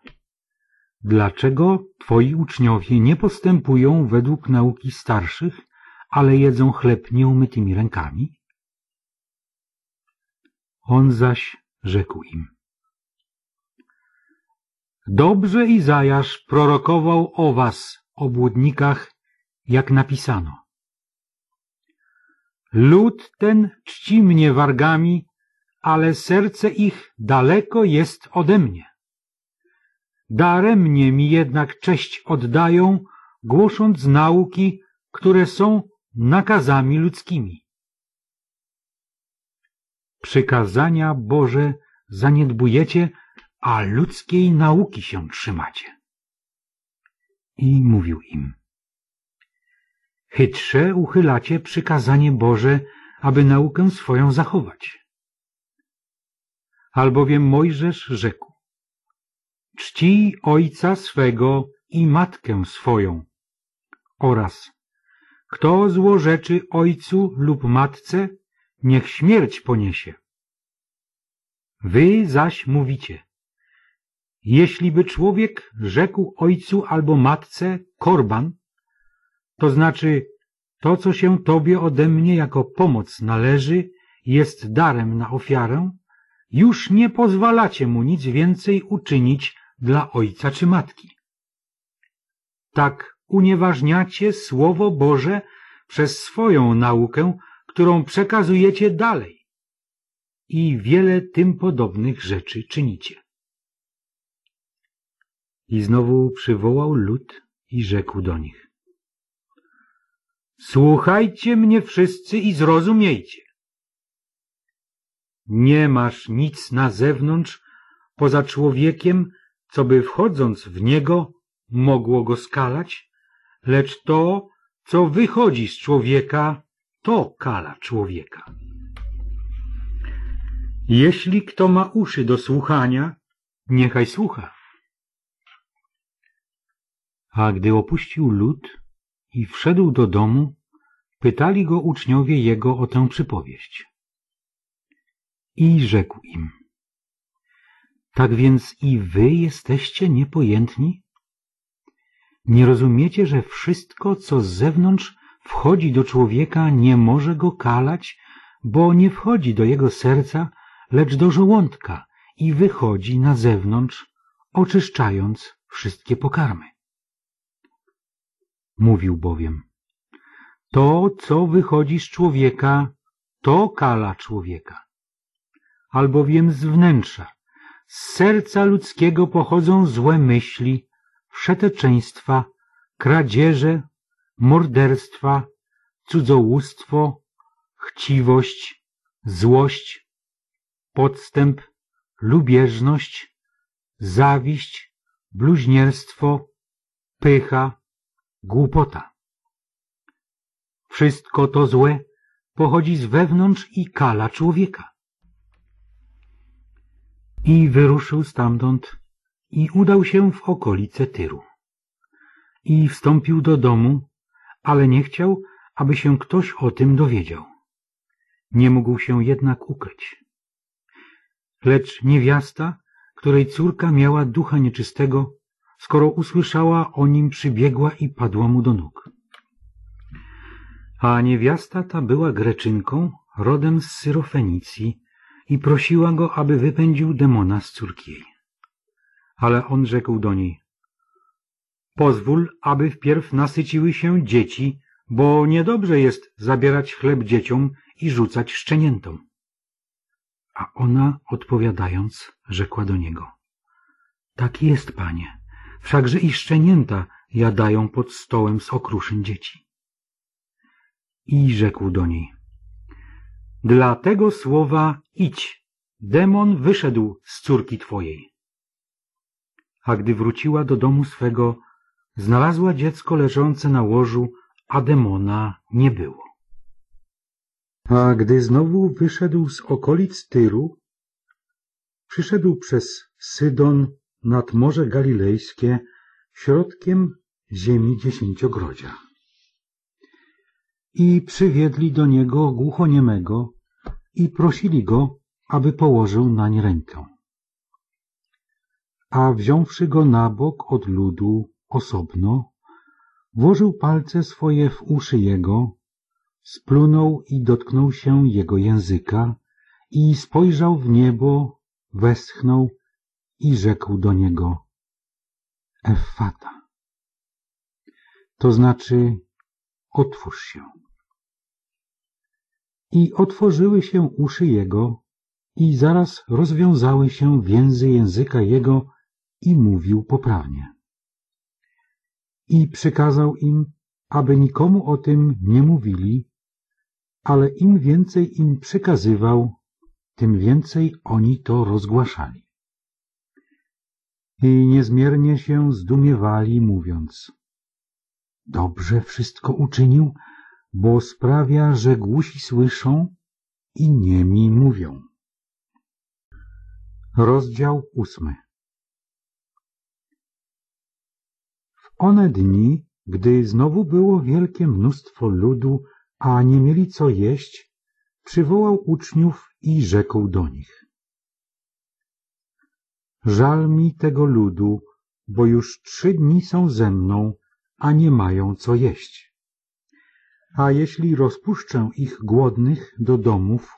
Dlaczego twoi uczniowie nie postępują według nauki starszych, ale jedzą chleb nieumytymi rękami? On zaś rzekł im: Dobrze Izajasz prorokował o was, obłudnikach, jak napisano: Lud ten czci mnie wargami, ale serce ich daleko jest ode mnie. Daremnie mi jednak cześć oddają, głosząc nauki, które są nakazami ludzkimi. Przykazania Boże zaniedbujecie, a ludzkiej nauki się trzymacie. I mówił im: Chytrze uchylacie przykazanie Boże, aby naukę swoją zachować. Albowiem Mojżesz rzekł: Czcij ojca swego i matkę swoją, oraz: Kto złorzeczy ojcu lub matce, niech śmierć poniesie. Wy zaś mówicie: Jeśliby człowiek rzekł ojcu albo matce korban, to znaczy: to, co się tobie ode mnie jako pomoc należy, jest darem na ofiarę, już nie pozwalacie mu nic więcej uczynić dla ojca czy matki. Tak unieważniacie Słowo Boże przez swoją naukę, którą przekazujecie dalej, i wiele tym podobnych rzeczy czynicie. I znowu przywołał lud i rzekł do nich: Słuchajcie mnie wszyscy i zrozumiejcie. Nie masz nic na zewnątrz poza człowiekiem, co by wchodząc w niego mogło go skalać, lecz to, Co wychodzi z człowieka, to kala człowieka. Jeśli kto ma uszy do słuchania, niechaj słucha. A gdy opuścił lud i wszedł do domu, pytali go uczniowie jego o tę przypowieść. I rzekł im: tak więc i wy jesteście niepojętni? Nie rozumiecie, że wszystko, co z zewnątrz wchodzi do człowieka, nie może go kalać, bo nie wchodzi do jego serca, lecz do żołądka i wychodzi na zewnątrz, oczyszczając wszystkie pokarmy. Mówił bowiem: to, co wychodzi z człowieka, to kala człowieka. Albowiem z wnętrza, z serca ludzkiego pochodzą złe myśli, wszeteczeństwa, kradzieże, morderstwa, cudzołóstwo, chciwość, złość, podstęp, lubieżność, zawiść, bluźnierstwo, pycha, głupota. Wszystko to złe pochodzi z wewnątrz i kala człowieka. I wyruszył stamtąd i udał się w okolice Tyru. I wstąpił do domu, ale nie chciał, aby się ktoś o tym dowiedział. Nie mógł się jednak ukryć. Lecz niewiasta, której córka miała ducha nieczystego, skoro usłyszała o nim, przybiegła i padła mu do nóg. A niewiasta ta była Greczynką, rodem z Syrofenicji, i prosiła go, aby wypędził demona z córki jej. Ale on rzekł do niej: pozwól, aby wpierw nasyciły się dzieci, bo niedobrze jest zabierać chleb dzieciom i rzucać szczeniętom. A ona, odpowiadając, rzekła do niego: tak jest, panie, wszakże i szczenięta jadają pod stołem z okruszyn dzieci. I rzekł do niej: dla tego słowa idź, demon wyszedł z córki twojej. A gdy wróciła do domu swego, znalazła dziecko leżące na łożu, a demona nie było. A gdy znowu wyszedł z okolic Tyru, przyszedł przez Sydon nad Morze Galilejskie, środkiem ziemi dziesięciogrodzia. I przywiedli do niego głuchoniemego i prosili go, aby położył nań rękę. A wziąwszy go na bok od ludu osobno, włożył palce swoje w uszy jego, splunął i dotknął się jego języka i spojrzał w niebo, westchnął i rzekł do niego: Efata, to znaczy: otwórz się. I otworzyły się uszy jego i zaraz rozwiązały się więzy języka jego i mówił poprawnie. I przykazał im, aby nikomu o tym nie mówili, ale im więcej im przykazywał, tym więcej oni to rozgłaszali. I niezmiernie się zdumiewali, mówiąc: dobrze wszystko uczynił, bo sprawia, że głusi słyszą i niemi mówią. Rozdział ósmy. W one dni, gdy znowu było wielkie mnóstwo ludu, a nie mieli co jeść, przywołał uczniów i rzekł do nich: żal mi tego ludu, bo już trzy dni są ze mną, a nie mają co jeść. A jeśli rozpuszczę ich głodnych do domów,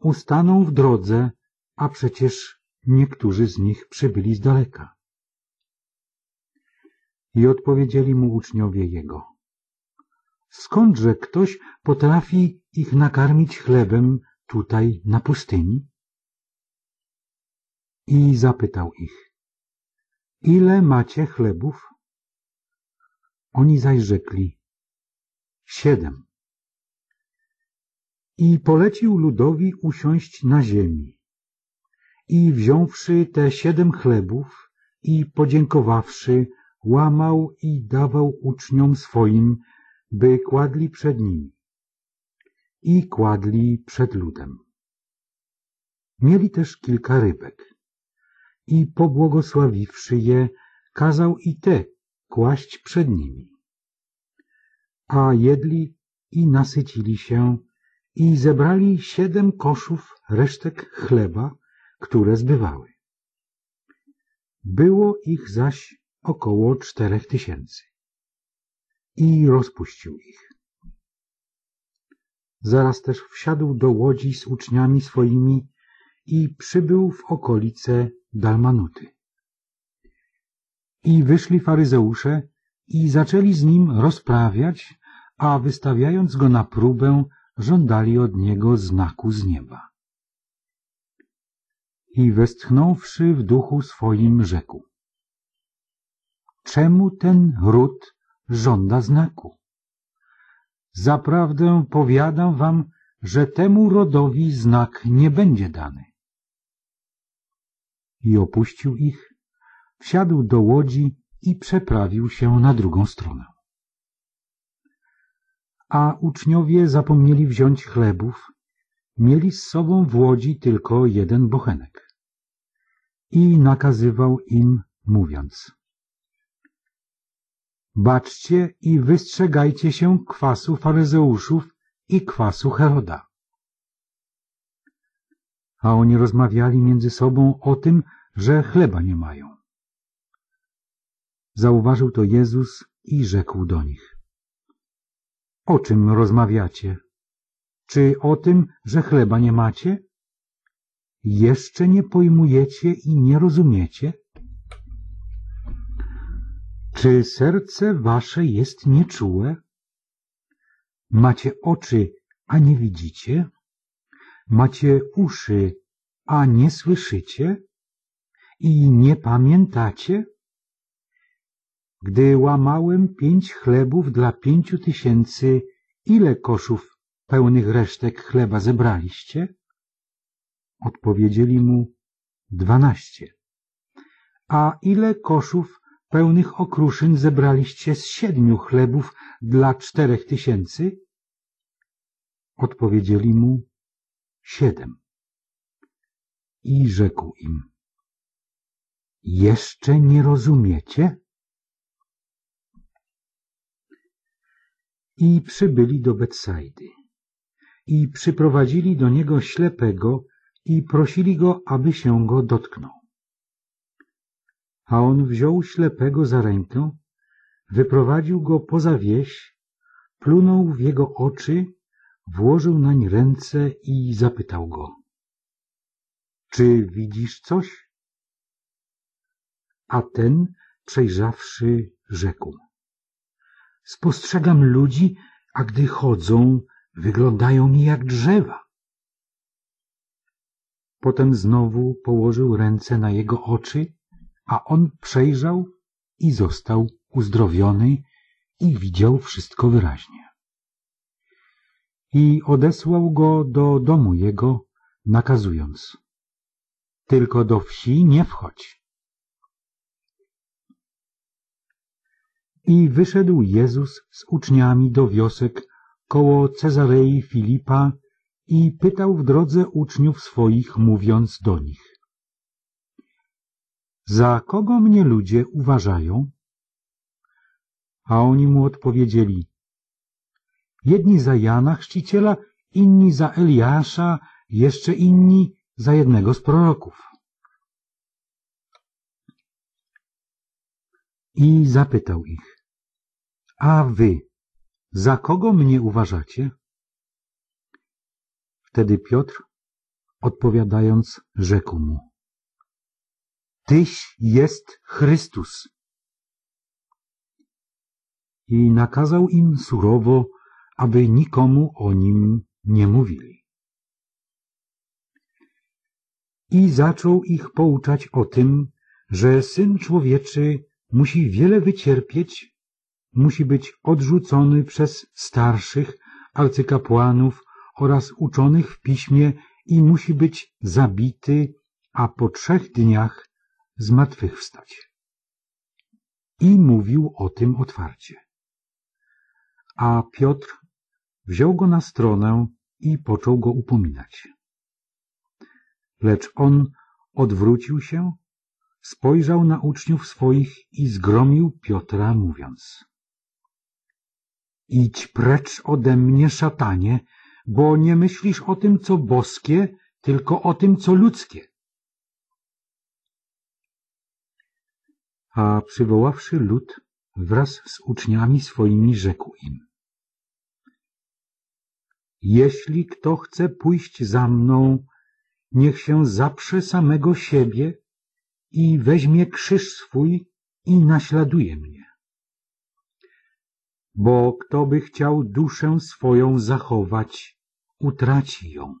ustaną w drodze, a przecież niektórzy z nich przybyli z daleka. I odpowiedzieli mu uczniowie jego: skądże ktoś potrafi ich nakarmić chlebem tutaj na pustyni? I zapytał ich: ile macie chlebów? Oni zaś rzekli: siedem. I polecił ludowi usiąść na ziemi. I wziąwszy te siedem chlebów i podziękowawszy, łamał i dawał uczniom swoim, by kładli przed nimi i kładli przed ludem. Mieli też kilka rybek i pobłogosławiwszy je, kazał i te kłaść przed nimi. A jedli i nasycili się i zebrali siedem koszów resztek chleba, które zbywały. Było ich zaś około czterech tysięcy. I rozpuścił ich. Zaraz też wsiadł do łodzi z uczniami swoimi i przybył w okolice Dalmanuty. I wyszli faryzeusze i zaczęli z nim rozprawiać, a wystawiając go na próbę, żądali od niego znaku z nieba. I westchnąwszy w duchu swoim, rzekł: czemu ten ród żąda znaku? Zaprawdę powiadam wam, że temu rodowi znak nie będzie dany. I opuścił ich, wsiadł do łodzi i przeprawił się na drugą stronę. A uczniowie zapomnieli wziąć chlebów, mieli z sobą w łodzi tylko jeden bochenek. I nakazywał im, mówiąc: baczcie i wystrzegajcie się kwasu faryzeuszów i kwasu Heroda. A oni rozmawiali między sobą o tym, że chleba nie mają. Zauważył to Jezus i rzekł do nich: o czym rozmawiacie? Czy o tym, że chleba nie macie? Jeszcze nie pojmujecie i nie rozumiecie? Czy serce wasze jest nieczułe? Macie oczy, a nie widzicie? Macie uszy, a nie słyszycie? I nie pamiętacie? Gdy łamałem pięć chlebów dla pięciu tysięcy, ile koszów pełnych resztek chleba zebraliście? Odpowiedzieli mu: dwanaście. A ile koszów pełnych okruszyn zebraliście z siedmiu chlebów dla czterech tysięcy? Odpowiedzieli mu: siedem. I rzekł im: jeszcze nie rozumiecie? I przybyli do Betsaidy i przyprowadzili do niego ślepego i prosili go, aby się go dotknął. A on wziął ślepego za rękę, wyprowadził go poza wieś, plunął w jego oczy, włożył nań ręce i zapytał go: czy widzisz coś? A ten, przejrzawszy, rzekł: spostrzegam ludzi, a gdy chodzą, wyglądają mi jak drzewa. Potem znowu położył ręce na jego oczy, a on przejrzał i został uzdrowiony i widział wszystko wyraźnie. I odesłał go do domu jego, nakazując: tylko do wsi nie wchodź. I wyszedł Jezus z uczniami do wiosek koło Cezarei Filipa i pytał w drodze uczniów swoich, mówiąc do nich: za kogo mnie ludzie uważają? A oni mu odpowiedzieli: jedni za Jana Chrzciciela, inni za Eliasza, jeszcze inni za jednego z proroków. I zapytał ich: a wy, za kogo mnie uważacie? Wtedy Piotr, odpowiadając, rzekł mu: tyś jest Chrystus. I nakazał im surowo, aby nikomu o nim nie mówili. I zaczął ich pouczać o tym, że Syn Człowieczy musi wiele wycierpieć, musi być odrzucony przez starszych, arcykapłanów oraz uczonych w piśmie i musi być zabity, a po trzech dniach zmartwychwstać. I mówił o tym otwarcie. a Piotr wziął go na stronę i począł go upominać. Lecz on odwrócił się, spojrzał na uczniów swoich i zgromił Piotra, mówiąc: idź precz ode mnie, szatanie, bo nie myślisz o tym, co boskie, tylko o tym, co ludzkie. A przywoławszy lud wraz z uczniami swoimi, rzekł im: jeśli kto chce pójść za mną, niech się zaprze samego siebie i weźmie krzyż swój i naśladuje mnie. Bo kto by chciał duszę swoją zachować, utraci ją.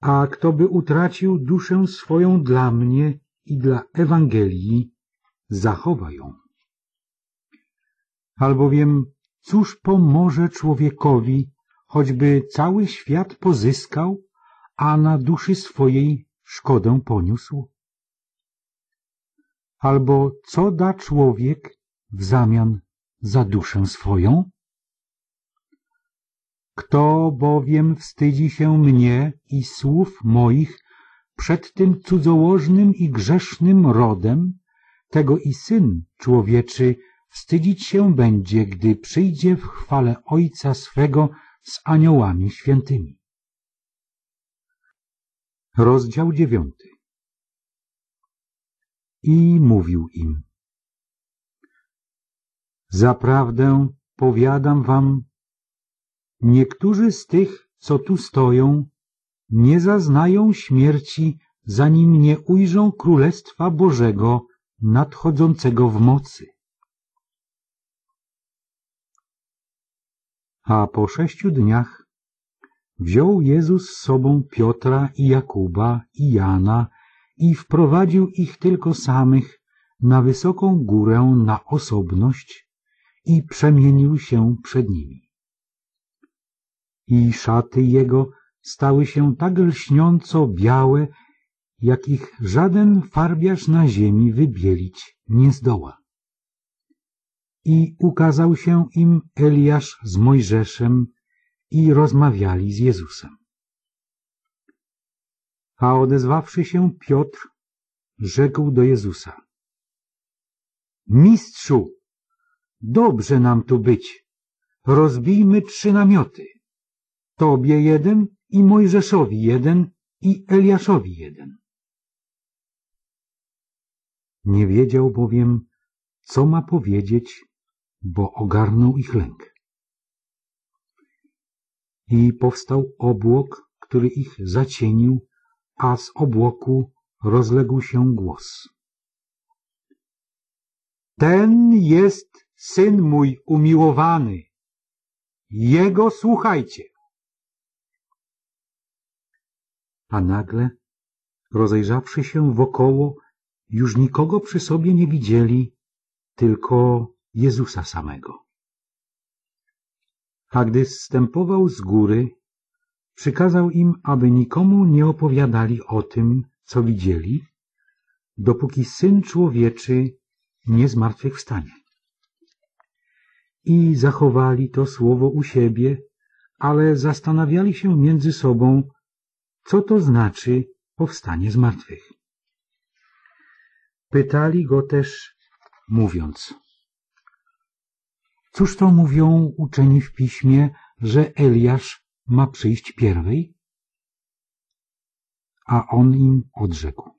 A kto by utracił duszę swoją dla mnie i dla Ewangelii, zachowa ją. Albowiem cóż pomoże człowiekowi, choćby cały świat pozyskał, a na duszy swojej szkodę poniósł? Albo co da człowiek w zamian za duszę swoją? Kto bowiem wstydzi się mnie i słów moich przed tym cudzołożnym i grzesznym rodem, tego i Syn Człowieczy wstydzić się będzie, gdy przyjdzie w chwale Ojca swego z aniołami świętymi. Rozdział dziewiąty. I mówił im: zaprawdę powiadam wam, niektórzy z tych, co tu stoją, nie zaznają śmierci, zanim nie ujrzą Królestwa Bożego nadchodzącego w mocy. A po sześciu dniach wziął Jezus z sobą Piotra i Jakuba i Jana i wprowadził ich tylko samych na wysoką górę na osobność i przemienił się przed nimi. I szaty jego stały się tak lśniąco białe, jakich żaden farbiarz na ziemi wybielić nie zdoła. I ukazał się im Eliasz z Mojżeszem i rozmawiali z Jezusem. A odezwawszy się Piotr, rzekł do Jezusa: mistrzu, dobrze nam tu być, rozbijmy trzy namioty, tobie jeden i Mojżeszowi jeden i Eliaszowi jeden. Nie wiedział bowiem, co ma powiedzieć, bo ogarnął ich lęk. I powstał obłok, który ich zacienił, a z obłoku rozległ się głos: ten jest Syn mój umiłowany, jego słuchajcie. A nagle, rozejrzawszy się wokoło, już nikogo przy sobie nie widzieli, tylko Jezusa samego. A gdy zstępował z góry, przykazał im, aby nikomu nie opowiadali o tym, co widzieli, dopóki Syn Człowieczy nie zmartwychwstanie. I zachowali to słowo u siebie, ale zastanawiali się między sobą, co to znaczy powstanie z martwych. Pytali go też, mówiąc: cóż to mówią uczeni w piśmie, że Eliasz ma przyjść pierwej? A on im odrzekł: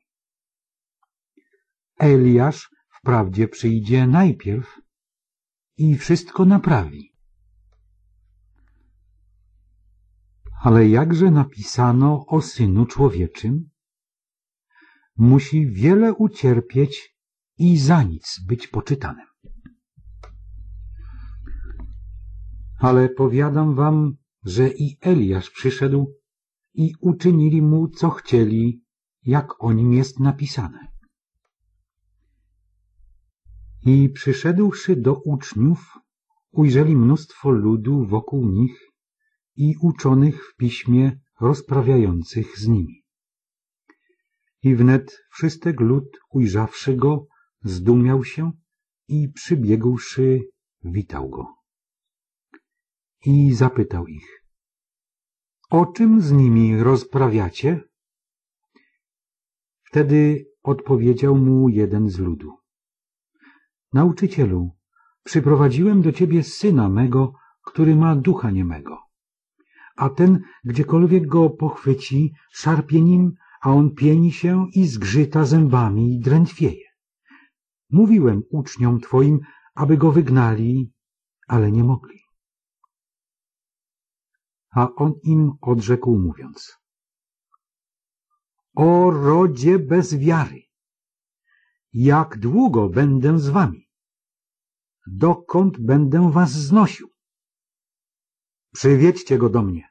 Eliasz wprawdzie przyjdzie najpierw i wszystko naprawi. Ale jakże napisano o Synu Człowieczym? Musi wiele ucierpieć i za nic być poczytanym. Ale powiadam wam, że i Eliasz przyszedł i uczynili mu, co chcieli, jak o nim jest napisane. I przyszedłszy do uczniów, ujrzeli mnóstwo ludu wokół nich i uczonych w piśmie rozprawiających z nimi. I wnet wszystek lud, ujrzawszy go, zdumiał się i przybiegłszy, witał go. i zapytał ich: o czym z nimi rozprawiacie? Wtedy odpowiedział mu jeden z ludu: nauczycielu, przyprowadziłem do ciebie syna mego, który ma ducha niemego. A ten, gdziekolwiek go pochwyci, szarpie nim, a on pieni się i zgrzyta zębami i drętwieje. Mówiłem uczniom twoim, aby go wygnali, ale nie mogli. A on im odrzekł, mówiąc: o rodzie bez wiary! Jak długo będę z wami? Dokąd będę was znosił? Przywiedźcie go do mnie.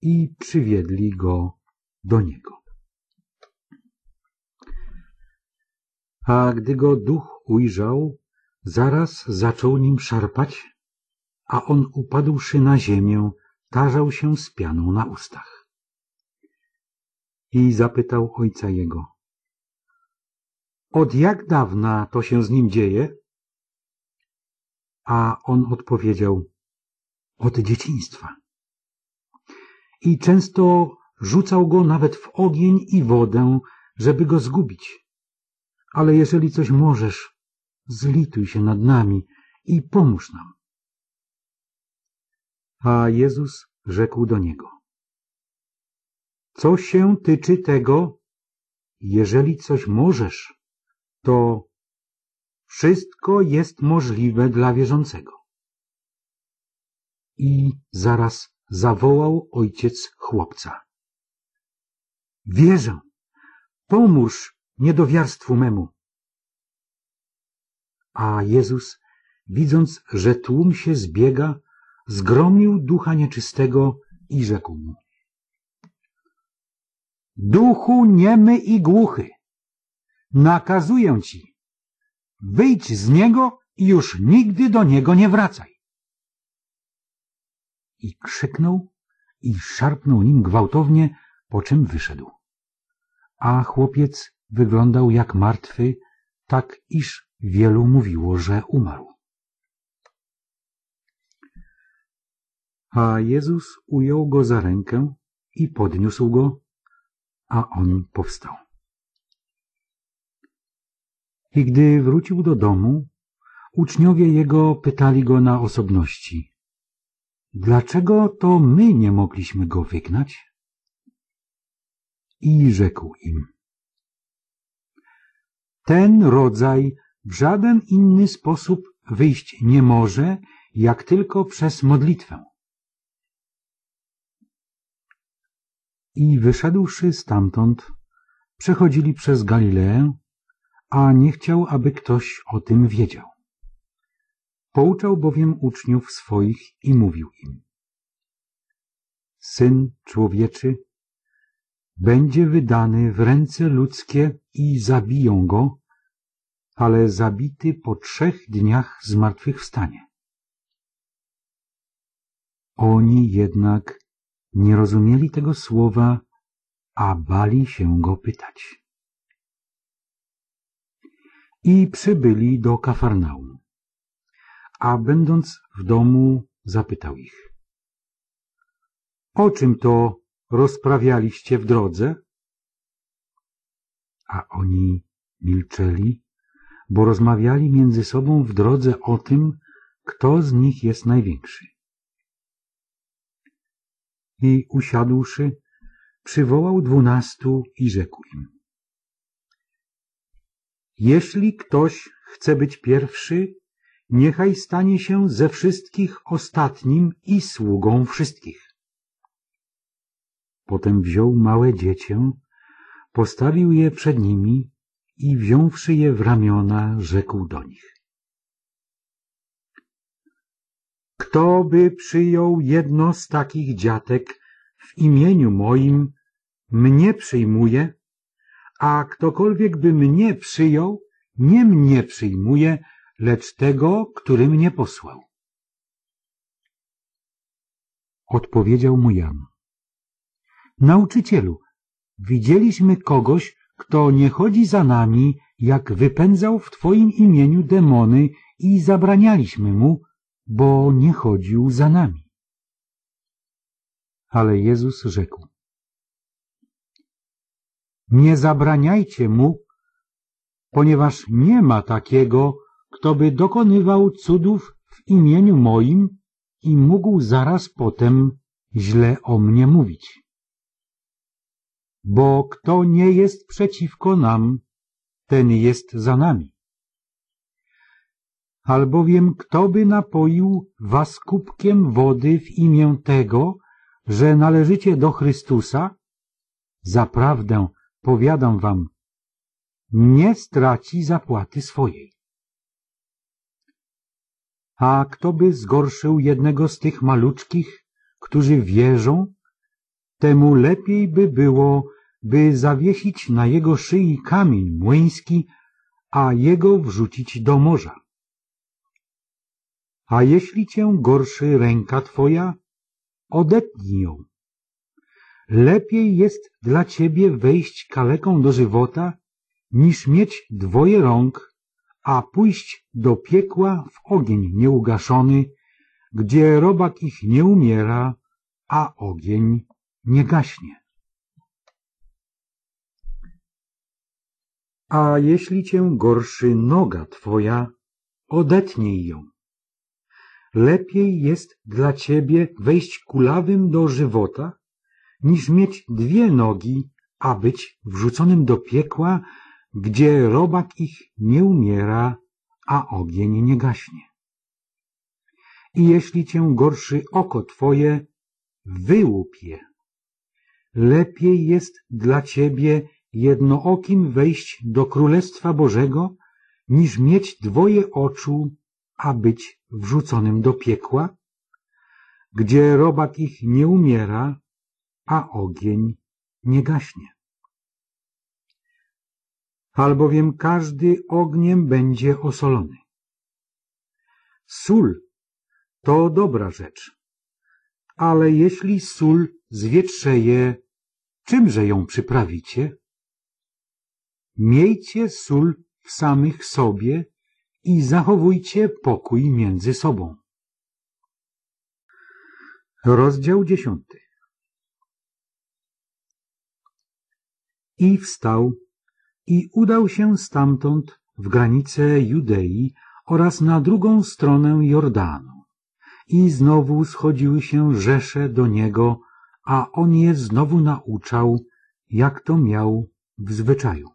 I przywiedli go do niego. A gdy go duch ujrzał, zaraz zaczął nim szarpać, a on, upadłszy na ziemię, tarzał się z pianą na ustach. I zapytał ojca jego: od jak dawna to się z nim dzieje? A on odpowiedział: od dzieciństwa. I często rzucał go nawet w ogień i wodę, żeby go zgubić. Ale jeżeli coś możesz, zlituj się nad nami i pomóż nam. A Jezus rzekł do niego: co się tyczy tego, jeżeli coś możesz, to wszystko jest możliwe dla wierzącego. I zaraz zawołał ojciec chłopca: wierzę, pomóż niedowiarstwu memu. A Jezus, widząc, że tłum się zbiega, zgromił ducha nieczystego i rzekł mu: duchu niemy i głuchy, nakazuję ci, wyjdź z niego i już nigdy do niego nie wracaj. I krzyknął i szarpnął nim gwałtownie, po czym wyszedł. A chłopiec wyglądał jak martwy, tak iż wielu mówiło, że umarł. A Jezus ujął go za rękę i podniósł go, a on powstał. I gdy wrócił do domu, uczniowie jego pytali go na osobności: dlaczego to my nie mogliśmy go wygnać? I rzekł im: ten rodzaj w żaden inny sposób wyjść nie może, jak tylko przez modlitwę. I wyszedłszy stamtąd, przechodzili przez Galileę, a nie chciał, aby ktoś o tym wiedział. Pouczał bowiem uczniów swoich i mówił im: Syn Człowieczy będzie wydany w ręce ludzkie i zabiją go, ale zabity po trzech dniach zmartwychwstanie. Oni jednak nie rozumieli tego słowa, a bali się go pytać. I przybyli do Kafarnaum, a będąc w domu, zapytał ich: o czym to rozprawialiście w drodze? A oni milczeli, bo rozmawiali między sobą w drodze o tym, kto z nich jest największy. I usiadłszy, przywołał dwunastu i rzekł im: jeśli ktoś chce być pierwszy, niechaj stanie się ze wszystkich ostatnim i sługą wszystkich. Potem wziął małe dziecię, postawił je przed nimi i wziąwszy je w ramiona, rzekł do nich: kto by przyjął jedno z takich dziatek w imieniu moim, mnie przyjmuje, a ktokolwiek by mnie przyjął, nie mnie przyjmuje, lecz tego, który mnie posłał. Odpowiedział mu Jan: nauczycielu, widzieliśmy kogoś, kto nie chodzi za nami, jak wypędzał w twoim imieniu demony i zabranialiśmy mu, bo nie chodził za nami. Ale Jezus rzekł: nie zabraniajcie mu, ponieważ nie ma takiego, kto by dokonywał cudów w imieniu moim i mógł zaraz potem źle o mnie mówić. Bo kto nie jest przeciwko nam, ten jest za nami. Albowiem kto by napoił was kubkiem wody w imię tego, że należycie do Chrystusa, zaprawdę powiadam wam, nie straci zapłaty swojej. A kto by zgorszył jednego z tych maluczkich, którzy wierzą, temu lepiej by było, by zawiesić na jego szyi kamień młyński, a jego wrzucić do morza. A jeśli cię gorszy ręka twoja, odetnij ją. Lepiej jest dla ciebie wejść kaleką do żywota, niż mieć dwoje rąk, a pójść do piekła w ogień nieugaszony, gdzie robak ich nie umiera, a ogień nie gaśnie. A jeśli cię gorszy noga twoja, odetnij ją. Lepiej jest dla ciebie wejść kulawym do żywota, niż mieć dwie nogi, a być wrzuconym do piekła, gdzie robak ich nie umiera, a ogień nie gaśnie. I jeśli cię gorszy oko twoje, wyłup je. Lepiej jest dla ciebie jednookim wejść do Królestwa Bożego, niż mieć dwoje oczu, a być wrzuconym do piekła, gdzie robak ich nie umiera, a ogień nie gaśnie. Albowiem każdy ogniem będzie osolony. Sól to dobra rzecz, ale jeśli sól zwietrzeje, czymże ją przyprawicie? Miejcie sól w samych sobie i zachowujcie pokój między sobą. Rozdział dziesiąty. I wstał i udał się stamtąd w granice Judei oraz na drugą stronę Jordanu. I znowu schodziły się rzesze do niego, a on je znowu nauczał, jak to miał w zwyczaju.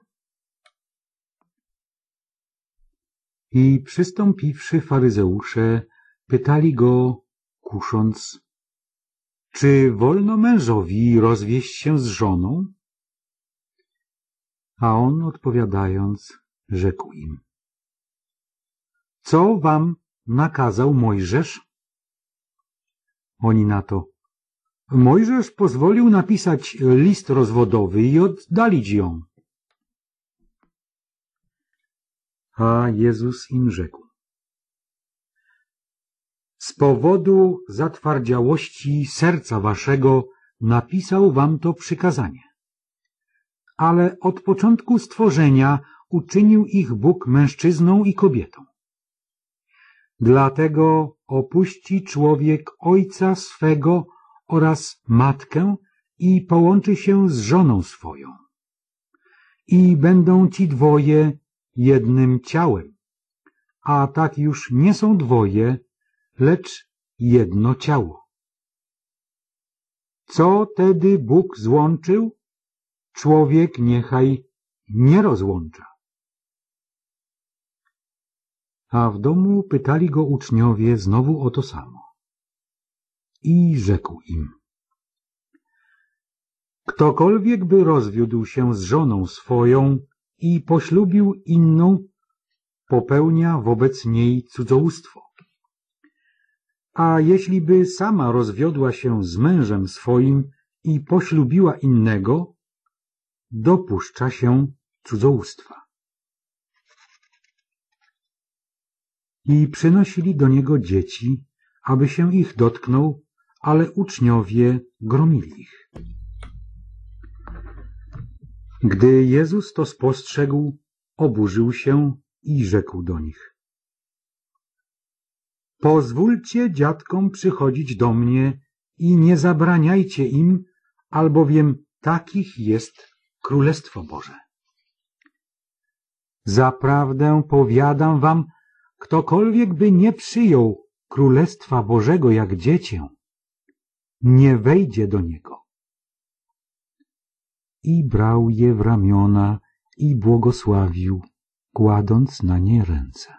I przystąpiwszy faryzeusze, pytali go, kusząc: czy wolno mężowi rozwieść się z żoną? A on odpowiadając, rzekł im: co wam nakazał Mojżesz? Oni na to: Mojżesz pozwolił napisać list rozwodowy i oddalić ją. A Jezus im rzekł: z powodu zatwardziałości serca waszego napisał wam to przykazanie. Ale od początku stworzenia uczynił ich Bóg mężczyzną i kobietą. Dlatego opuści człowiek ojca swego oraz matkę i połączy się z żoną swoją. I będą ci dwoje jednym ciałem, a tak już nie są dwoje, lecz jedno ciało. Co tedy Bóg złączył, człowiek niechaj nie rozłącza. A w domu pytali go uczniowie znowu o to samo. I rzekł im: ktokolwiek by rozwiódł się z żoną swoją i poślubił inną, popełnia wobec niej cudzołóstwo. A jeśli by sama rozwiodła się z mężem swoim i poślubiła innego, dopuszcza się cudzołóstwa. I przynosili do niego dzieci, aby się ich dotknął, ale uczniowie gromili ich. Gdy Jezus to spostrzegł, oburzył się i rzekł do nich: Pozwólcie dziadkom przychodzić do mnie i nie zabraniajcie im, albowiem takich jest Królestwo Boże. Zaprawdę powiadam wam, ktokolwiek by nie przyjął Królestwa Bożego jak dziecię, nie wejdzie do niego. I brał je w ramiona i błogosławił, kładąc na nie ręce.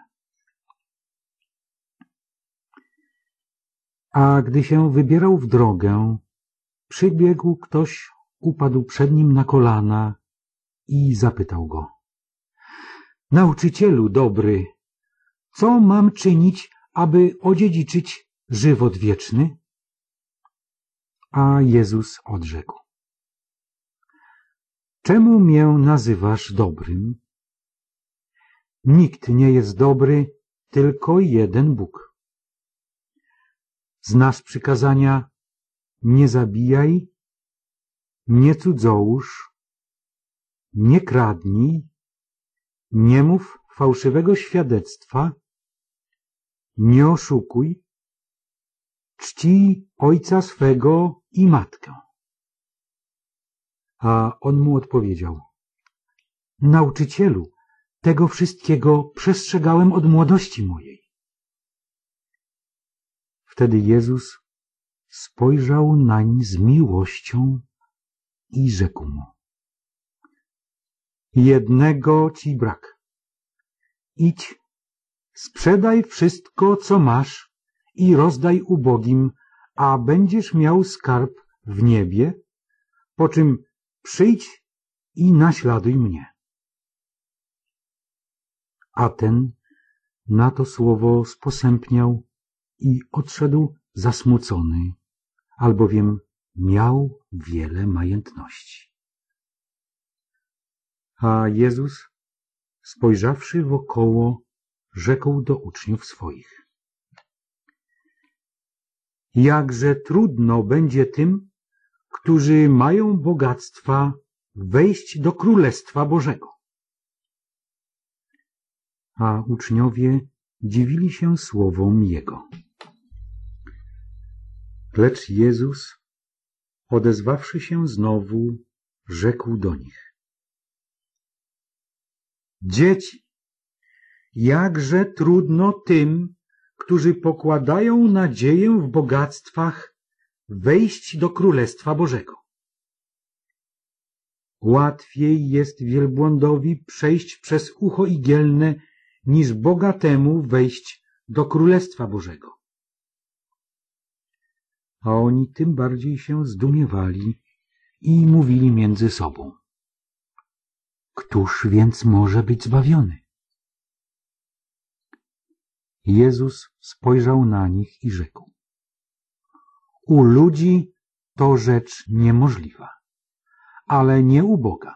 A gdy się wybierał w drogę, przybiegł ktoś, upadł przed nim na kolana i zapytał go: Nauczycielu dobry, co mam czynić, aby odziedziczyć żywot wieczny? A Jezus odrzekł: Czemu mię nazywasz dobrym? Nikt nie jest dobry, tylko jeden Bóg. Znasz przykazania: nie zabijaj, nie cudzołóż, nie kradnij, nie mów fałszywego świadectwa, nie oszukuj, czcij ojca swego i matkę. A on mu odpowiedział: Nauczycielu, tego wszystkiego przestrzegałem od młodości mojej. Wtedy Jezus spojrzał nań z miłością i rzekł mu: Jednego ci brak. Idź, sprzedaj wszystko, co masz i rozdaj ubogim, a będziesz miał skarb w niebie, po czym przyjdź i naśladuj mnie. A ten na to słowo sposępniał i odszedł zasmucony, albowiem miał wiele majątności. A Jezus, spojrzawszy wokoło, rzekł do uczniów swoich: Jakże trudno będzie tym, którzy mają bogactwa, wejść do Królestwa Bożego. A uczniowie dziwili się słowom Jego. Lecz Jezus, odezwawszy się znowu, rzekł do nich: Dzieci, jakże trudno tym, którzy pokładają nadzieję w bogactwach, wejść do Królestwa Bożego. Łatwiej jest wielbłądowi przejść przez ucho igielne, niż bogatemu wejść do Królestwa Bożego. A oni tym bardziej się zdumiewali i mówili między sobą: Któż więc może być zbawiony? Jezus spojrzał na nich i rzekł: U ludzi to rzecz niemożliwa, ale nie u Boga,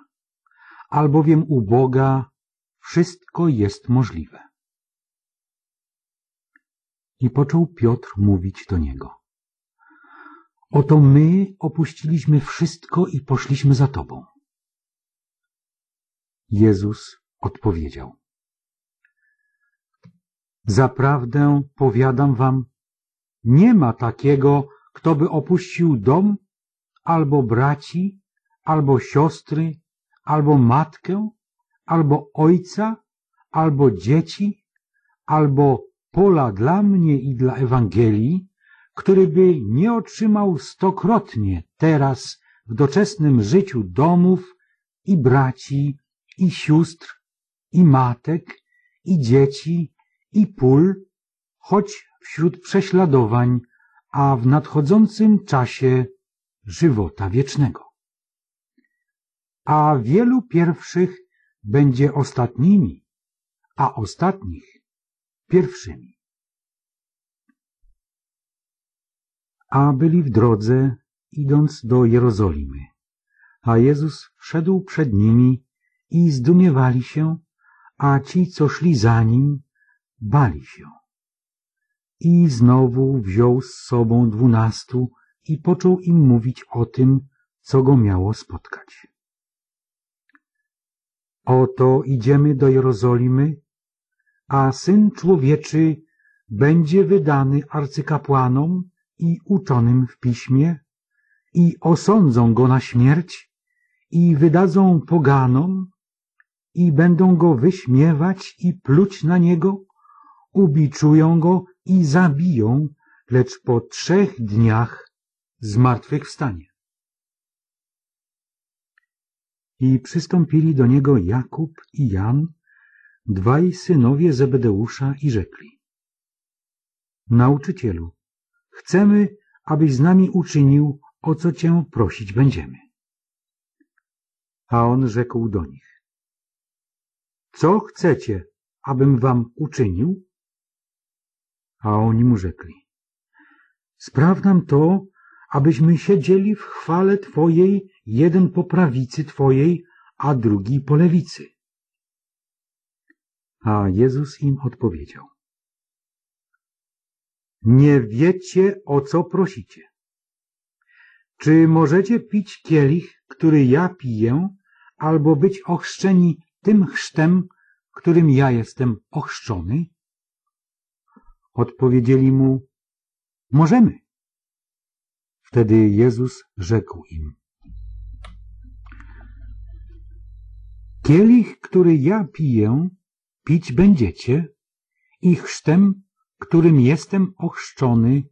albowiem u Boga wszystko jest możliwe. I począł Piotr mówić do niego: Oto my opuściliśmy wszystko i poszliśmy za Tobą. Jezus odpowiedział: Zaprawdę powiadam wam, nie ma takiego, kto by opuścił dom, albo braci, albo siostry, albo matkę, albo ojca, albo dzieci, albo pola dla mnie i dla Ewangelii, który by nie otrzymał stokrotnie teraz w doczesnym życiu domów i braci, i sióstr, i matek, i dzieci, i pól, choć wśród prześladowań, a w nadchodzącym czasie żywota wiecznego. A wielu pierwszych będzie ostatnimi, a ostatnich pierwszymi. A byli w drodze, idąc do Jerozolimy, a Jezus wszedł przed nimi i zdumiewali się, a ci, co szli za Nim, bali się. I znowu wziął z sobą dwunastu i począł im mówić o tym, co go miało spotkać. Oto idziemy do Jerozolimy, a Syn Człowieczy będzie wydany arcykapłanom i uczonym w piśmie i osądzą go na śmierć i wydadzą poganom i będą go wyśmiewać i pluć na niego, ubiczują go i zabiją, lecz po trzech dniach zmartwychwstanie. I przystąpili do niego Jakub i Jan, dwaj synowie Zebedeusza, i rzekli: Nauczycielu, chcemy, abyś z nami uczynił, o co cię prosić będziemy. A on rzekł do nich: Co chcecie, abym wam uczynił? A oni mu rzekli: Spraw nam to, abyśmy siedzieli w chwale twojej, jeden po prawicy twojej, a drugi po lewicy. A Jezus im odpowiedział: Nie wiecie, o co prosicie. Czy możecie pić kielich, który ja piję, albo być ochrzczeni tym chrztem, którym ja jestem ochrzczony? Odpowiedzieli mu: Możemy. Wtedy Jezus rzekł im: Kielich, który ja piję, pić będziecie, i chrztem, którym jestem ochrzczony,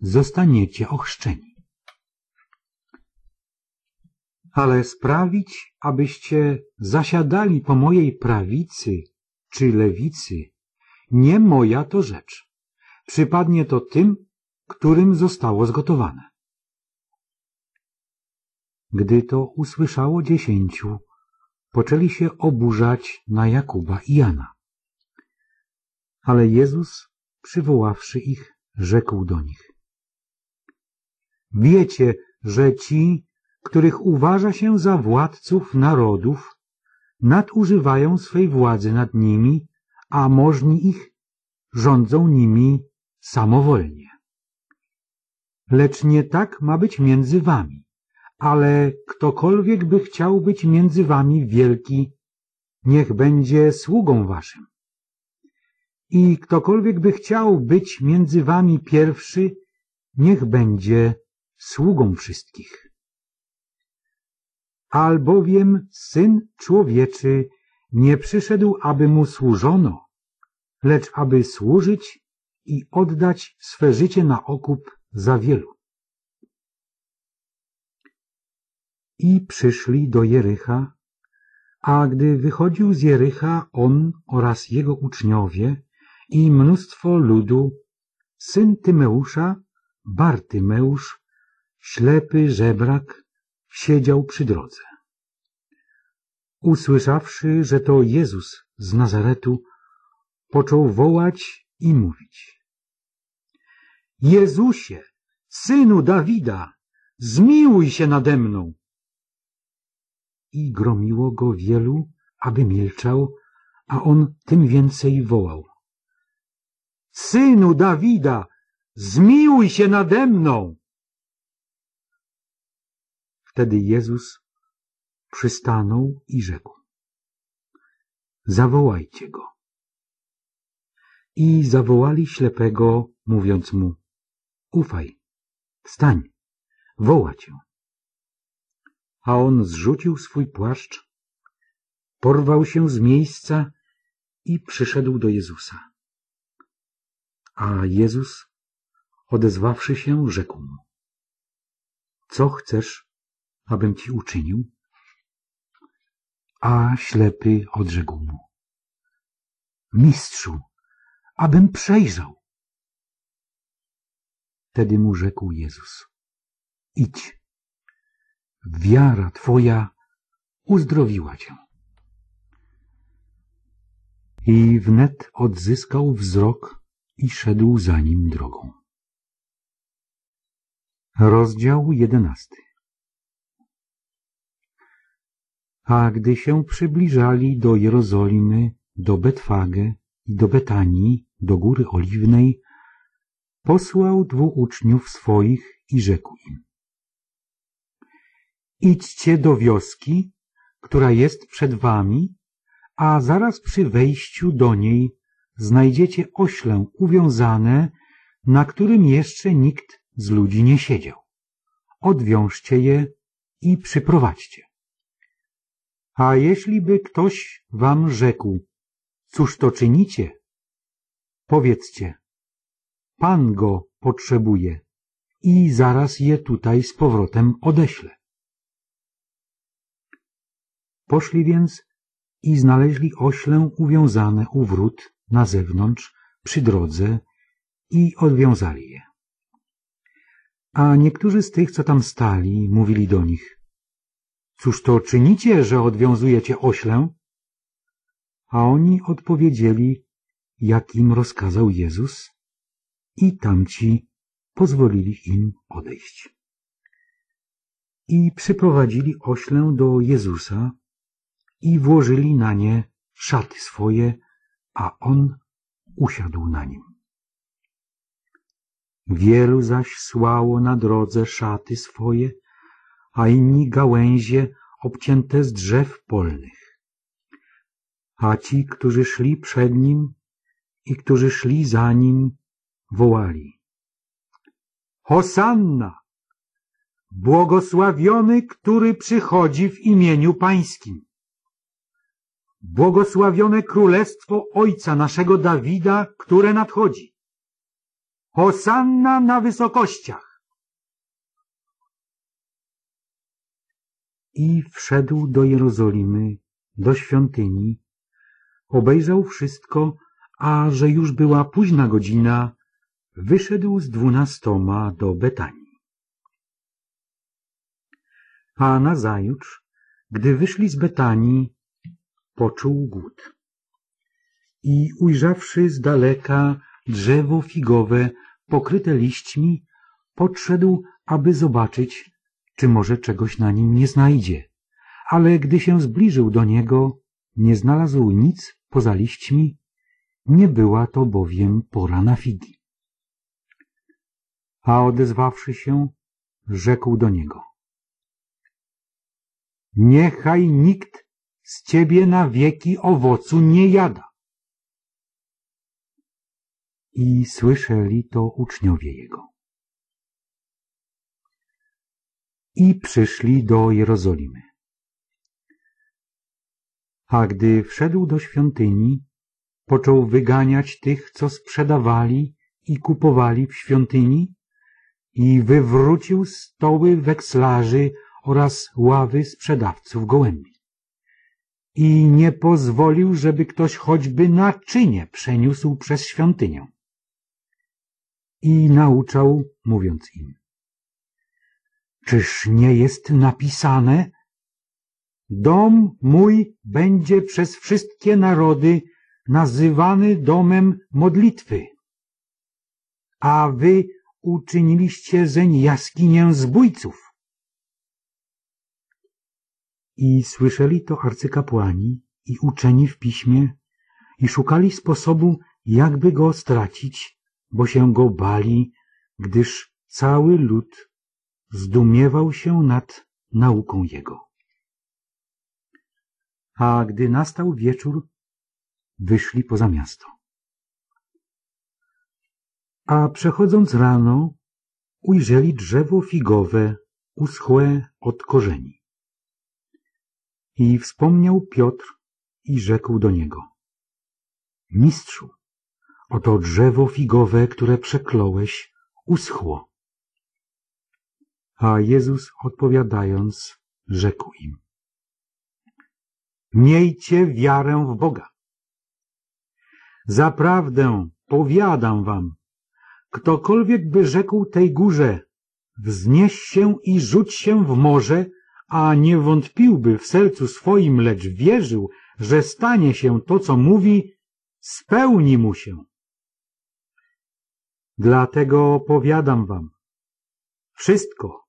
zostaniecie ochrzczeni. Ale sprawić, abyście zasiadali po mojej prawicy czy lewicy, nie moja to rzecz. Przypadnie to tym, którym zostało zgotowane. Gdy to usłyszało dziesięciu, poczęli się oburzać na Jakuba i Jana. Ale Jezus, przywoławszy ich, rzekł do nich: Wiecie, że ci, których uważa się za władców narodów, nadużywają swej władzy nad nimi, a możni ich rządzą nimi samowolnie. Lecz nie tak ma być między wami. Ale ktokolwiek by chciał być między wami wielki, niech będzie sługą waszym. I ktokolwiek by chciał być między wami pierwszy, niech będzie sługą wszystkich. Albowiem Syn Człowieczy nie przyszedł, aby mu służono, lecz aby służyć i oddać swe życie na okup za wielu. I przyszli do Jericha, a gdy wychodził z Jericha on oraz jego uczniowie i mnóstwo ludu, syn Tymeusza, Bartymeusz, ślepy żebrak, siedział przy drodze. Usłyszawszy, że to Jezus z Nazaretu, począł wołać i mówić: Jezusie, Synu Dawida, zmiłuj się nade mną! I gromiło go wielu, aby milczał, a on tym więcej wołał: Synu Dawida, zmiłuj się nade mną! Wtedy Jezus przystanął i rzekł: Zawołajcie go. I zawołali ślepego, mówiąc mu: Ufaj, wstań, woła cię. A on zrzucił swój płaszcz, porwał się z miejsca i przyszedł do Jezusa. A Jezus, odezwawszy się, rzekł mu: Co chcesz, abym ci uczynił? A ślepy odrzekł mu: Mistrzu, abym przejrzał. Wtedy mu rzekł Jezus: Idź. Wiara twoja uzdrowiła cię. I wnet odzyskał wzrok i szedł za nim drogą. Rozdział jedenasty. A gdy się przybliżali do Jerozolimy, do Betfage i do Betanii, do Góry Oliwnej, posłał dwóch uczniów swoich i rzekł im: Idźcie do wioski, która jest przed wami, a zaraz przy wejściu do niej znajdziecie ośle uwiązane, na którym jeszcze nikt z ludzi nie siedział. Odwiążcie je i przyprowadźcie. A jeśli by ktoś wam rzekł, cóż to czynicie? Powiedzcie, Pan go potrzebuje i zaraz je tutaj z powrotem odeślę. Poszli więc i znaleźli ośle uwiązane u wrót na zewnątrz przy drodze i odwiązali je. A niektórzy z tych, co tam stali, mówili do nich, cóż to czynicie, że odwiązujecie ośle? A oni odpowiedzieli, jak im rozkazał Jezus, i tamci pozwolili im odejść. I przyprowadzili ośle do Jezusa i włożyli na nie szaty swoje, a on usiadł na nim. Wielu zaś słało na drodze szaty swoje, a inni gałęzie obcięte z drzew polnych. A ci, którzy szli przed nim i którzy szli za nim, wołali: Hosanna! Błogosławiony, który przychodzi w imieniu Pańskim! Błogosławione królestwo Ojca naszego Dawida, które nadchodzi! Hosanna na wysokościach! I wszedł do Jerozolimy, do świątyni, obejrzał wszystko, a że już była późna godzina, wyszedł z dwunastoma do Betanii. A nazajutrz, gdy wyszli z Betanii, poczuł głód. I ujrzawszy z daleka drzewo figowe pokryte liśćmi, podszedł, aby zobaczyć, czy może czegoś na nim nie znajdzie. Ale gdy się zbliżył do niego, nie znalazł nic poza liśćmi, nie była to bowiem pora na figi. A odezwawszy się, rzekł do niego: Niechaj nikt z ciebie na wieki owocu nie jada. I słyszeli to uczniowie jego. I przyszli do Jerozolimy. A gdy wszedł do świątyni, począł wyganiać tych, co sprzedawali i kupowali w świątyni, i wywrócił stoły wekslarzy oraz ławy sprzedawców gołębi. I nie pozwolił, żeby ktoś choćby naczynie przeniósł przez świątynię. I nauczał, mówiąc im: Czyż nie jest napisane? Dom mój będzie przez wszystkie narody nazywany domem modlitwy, a wy uczyniliście zeń jaskinię zbójców. I słyszeli to arcykapłani i uczeni w piśmie i szukali sposobu, jakby go stracić, bo się go bali, gdyż cały lud zdumiewał się nad nauką jego. A gdy nastał wieczór, wyszli poza miasto. A przechodząc rano, ujrzeli drzewo figowe uschłe od korzeni. I wspomniał Piotr i rzekł do niego: Mistrzu, oto drzewo figowe, które przekląłeś, uschło. A Jezus odpowiadając, rzekł im: Miejcie wiarę w Boga. Zaprawdę powiadam wam, ktokolwiek by rzekł tej górze, wznieś się i rzuć się w morze, a nie wątpiłby w sercu swoim, lecz wierzył, że stanie się to, co mówi, spełni mu się. Dlatego powiadam wam, wszystko,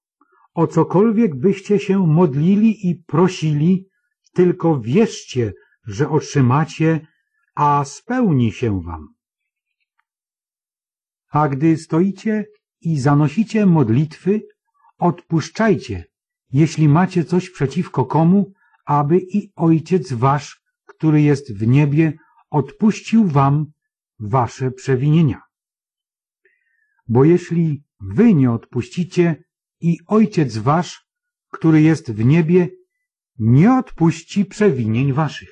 o cokolwiek byście się modlili i prosili, tylko wierzcie, że otrzymacie, a spełni się wam. A gdy stoicie i zanosicie modlitwy, odpuszczajcie, jeśli macie coś przeciwko komu, aby i Ojciec wasz, który jest w niebie, odpuścił wam wasze przewinienia. Bo jeśli wy nie odpuścicie, i Ojciec wasz, który jest w niebie, nie odpuści przewinień waszych.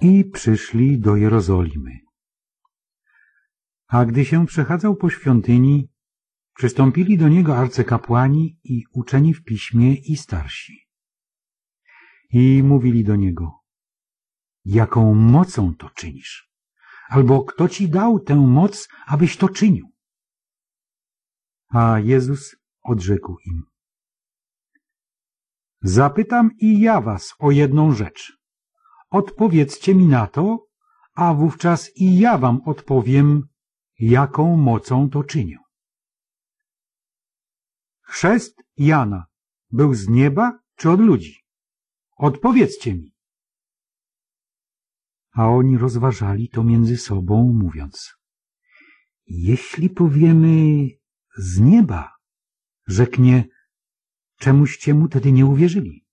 I przyszli do Jerozolimy. A gdy się przechadzał po świątyni, przystąpili do niego arcykapłani i uczeni w piśmie i starsi. I mówili do niego: jaką mocą to czynisz? Albo kto ci dał tę moc, abyś to czynił? A Jezus odrzekł im: zapytam i ja was o jedną rzecz. Odpowiedzcie mi na to, a wówczas i ja wam odpowiem, jaką mocą to czynię. Chrzest Jana był z nieba czy od ludzi? Odpowiedzcie mi. A oni rozważali to między sobą, mówiąc: jeśli powiemy z nieba, rzeknie: czemuście mu tedy nie uwierzyli?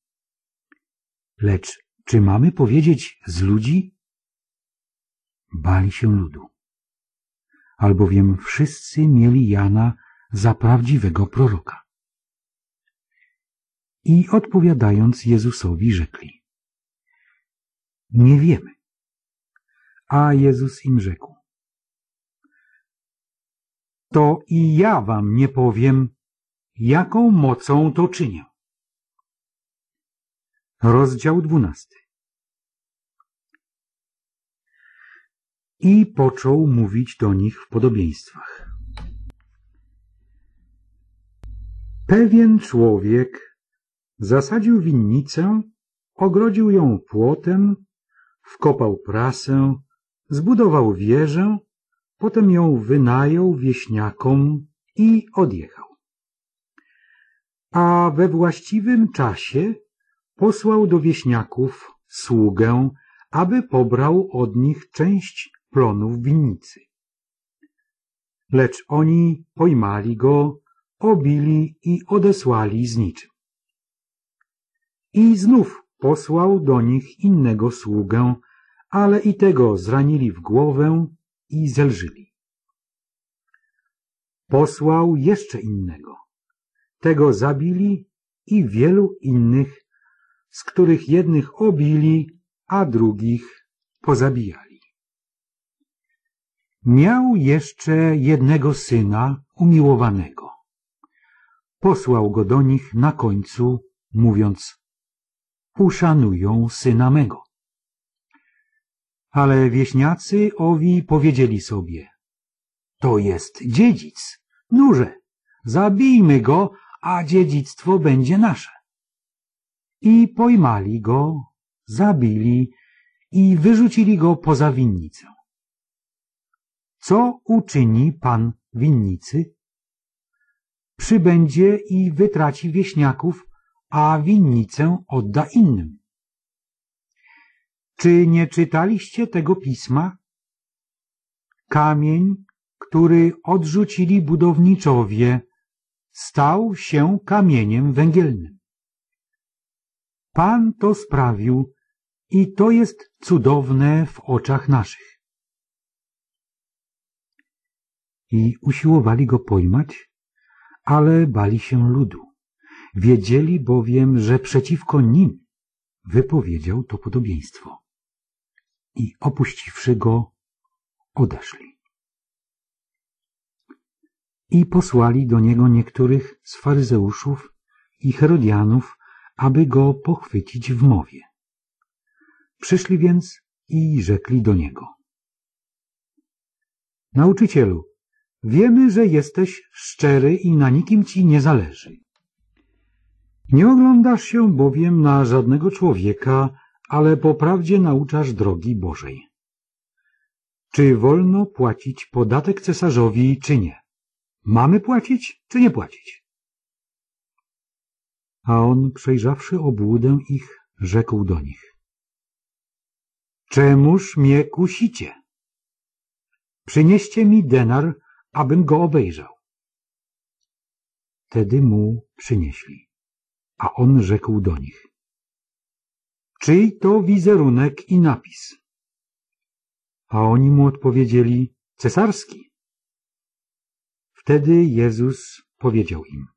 Lecz czy mamy powiedzieć z ludzi? Bali się ludu, albowiem wszyscy mieli Jana za prawdziwego proroka. I odpowiadając Jezusowi, rzekli: nie wiemy. A Jezus im rzekł: to i ja wam nie powiem, jaką mocą to czynię. Rozdział dwunasty. I począł mówić do nich w podobieństwach. Pewien człowiek zasadził winnicę, ogrodził ją płotem, wkopał prasę, zbudował wieżę, potem ją wynajął wieśniakom i odjechał. A we właściwym czasie posłał do wieśniaków sługę, aby pobrał od nich część plonów winnicy. Lecz oni pojmali go, obili i odesłali z niczym. I znów posłał do nich innego sługę, ale i tego zranili w głowę i zelżyli. Posłał jeszcze innego. Tego zabili i wielu innych, z których jednych obili, a drugich pozabijali. Miał jeszcze jednego syna umiłowanego. Posłał go do nich na końcu, mówiąc: uszanują syna mego. Ale wieśniacy owi powiedzieli sobie: to jest dziedzic, nurze, zabijmy go, a dziedzictwo będzie nasze. I pojmali go, zabili i wyrzucili go poza winnicę. Co uczyni pan winnicy? Przybędzie i wytraci wieśniaków, a winnicę odda innym. Czy nie czytaliście tego pisma? Kamień, który odrzucili budowniczowie, stał się kamieniem węgielnym. Pan to sprawił i to jest cudowne w oczach naszych. I usiłowali go pojmać, ale bali się ludu. Wiedzieli bowiem, że przeciwko nim wypowiedział to podobieństwo. I opuściwszy go, odeszli. I posłali do niego niektórych z faryzeuszów i Herodianów, aby go pochwycić w mowie. Przyszli więc i rzekli do niego: nauczycielu, wiemy, że jesteś szczery i na nikim ci nie zależy. Nie oglądasz się bowiem na żadnego człowieka, ale po prawdzie nauczasz drogi Bożej. Czy wolno płacić podatek cesarzowi, czy nie? Mamy płacić, czy nie płacić? A on, przejrzawszy obłudę ich, rzekł do nich: czemuż mnie kusicie? Przynieście mi denar, abym go obejrzał. Tedy mu przynieśli, a on rzekł do nich: czyj to wizerunek i napis? A oni mu odpowiedzieli: cesarski. Wtedy Jezus powiedział im: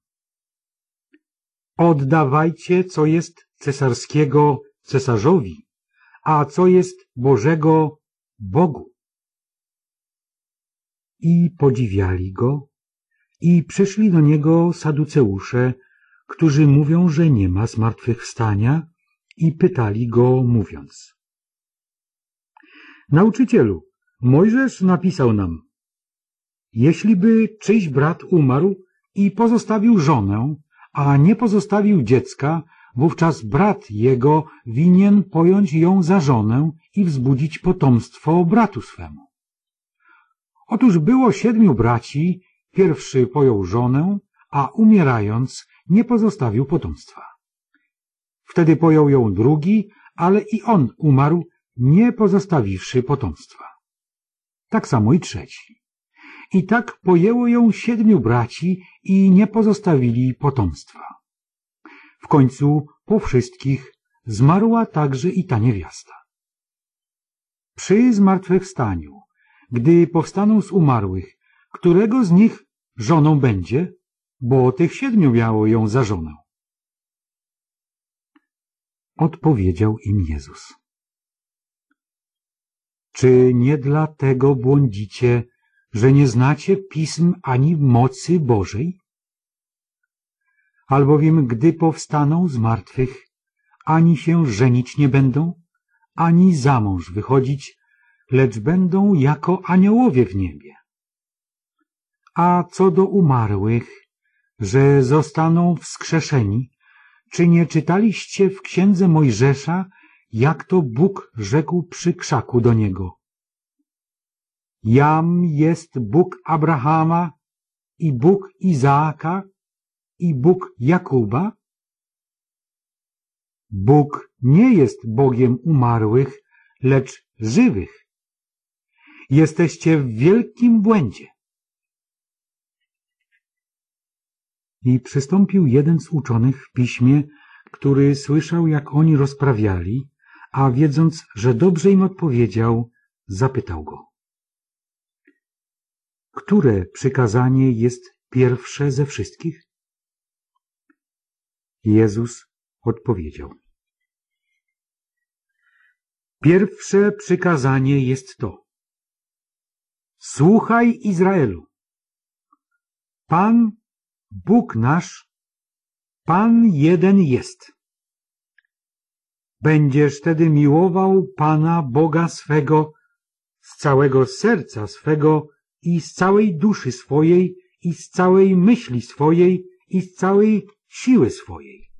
oddawajcie, co jest cesarskiego cesarzowi, a co jest Bożego Bogu. I podziwiali go, i przyszli do niego saduceusze, którzy mówią, że nie ma zmartwychwstania, i pytali go, mówiąc: nauczycielu, Mojżesz napisał nam: jeśli by czyjś brat umarł i pozostawił żonę, a nie pozostawił dziecka, wówczas brat jego winien pojąć ją za żonę i wzbudzić potomstwo bratu swemu. Otóż było siedmiu braci, pierwszy pojął żonę, a umierając nie pozostawił potomstwa. Wtedy pojął ją drugi, ale i on umarł, nie pozostawiwszy potomstwa. Tak samo i trzeci. I tak pojęło ją siedmiu braci i nie pozostawili potomstwa. W końcu po wszystkich zmarła także i ta niewiasta. Przy zmartwychwstaniu, gdy powstaną z umarłych, którego z nich żoną będzie? Bo tych siedmiu miało ją za żonę. Odpowiedział im Jezus: czy nie dlatego błądzicie, że nie znacie pism ani mocy Bożej? Albowiem gdy powstaną z martwych, ani się żenić nie będą, ani za mąż wychodzić, lecz będą jako aniołowie w niebie. A co do umarłych, że zostaną wskrzeszeni, czy nie czytaliście w księdze Mojżesza, jak to Bóg rzekł przy krzaku do niego: jam jest Bóg Abrahama i Bóg Izaaka i Bóg Jakuba? Bóg nie jest Bogiem umarłych, lecz żywych. Jesteście w wielkim błędzie. I przystąpił jeden z uczonych w piśmie, który słyszał, jak oni rozprawiali, a wiedząc, że dobrze im odpowiedział, zapytał go: które przykazanie jest pierwsze ze wszystkich? Jezus odpowiedział: pierwsze przykazanie jest to: słuchaj, Izraelu, Pan Bóg nasz, Pan jeden jest. Będziesz tedy miłował Pana Boga swego z całego serca swego i z całej duszy swojej i z całej myśli swojej i z całej siły swojej.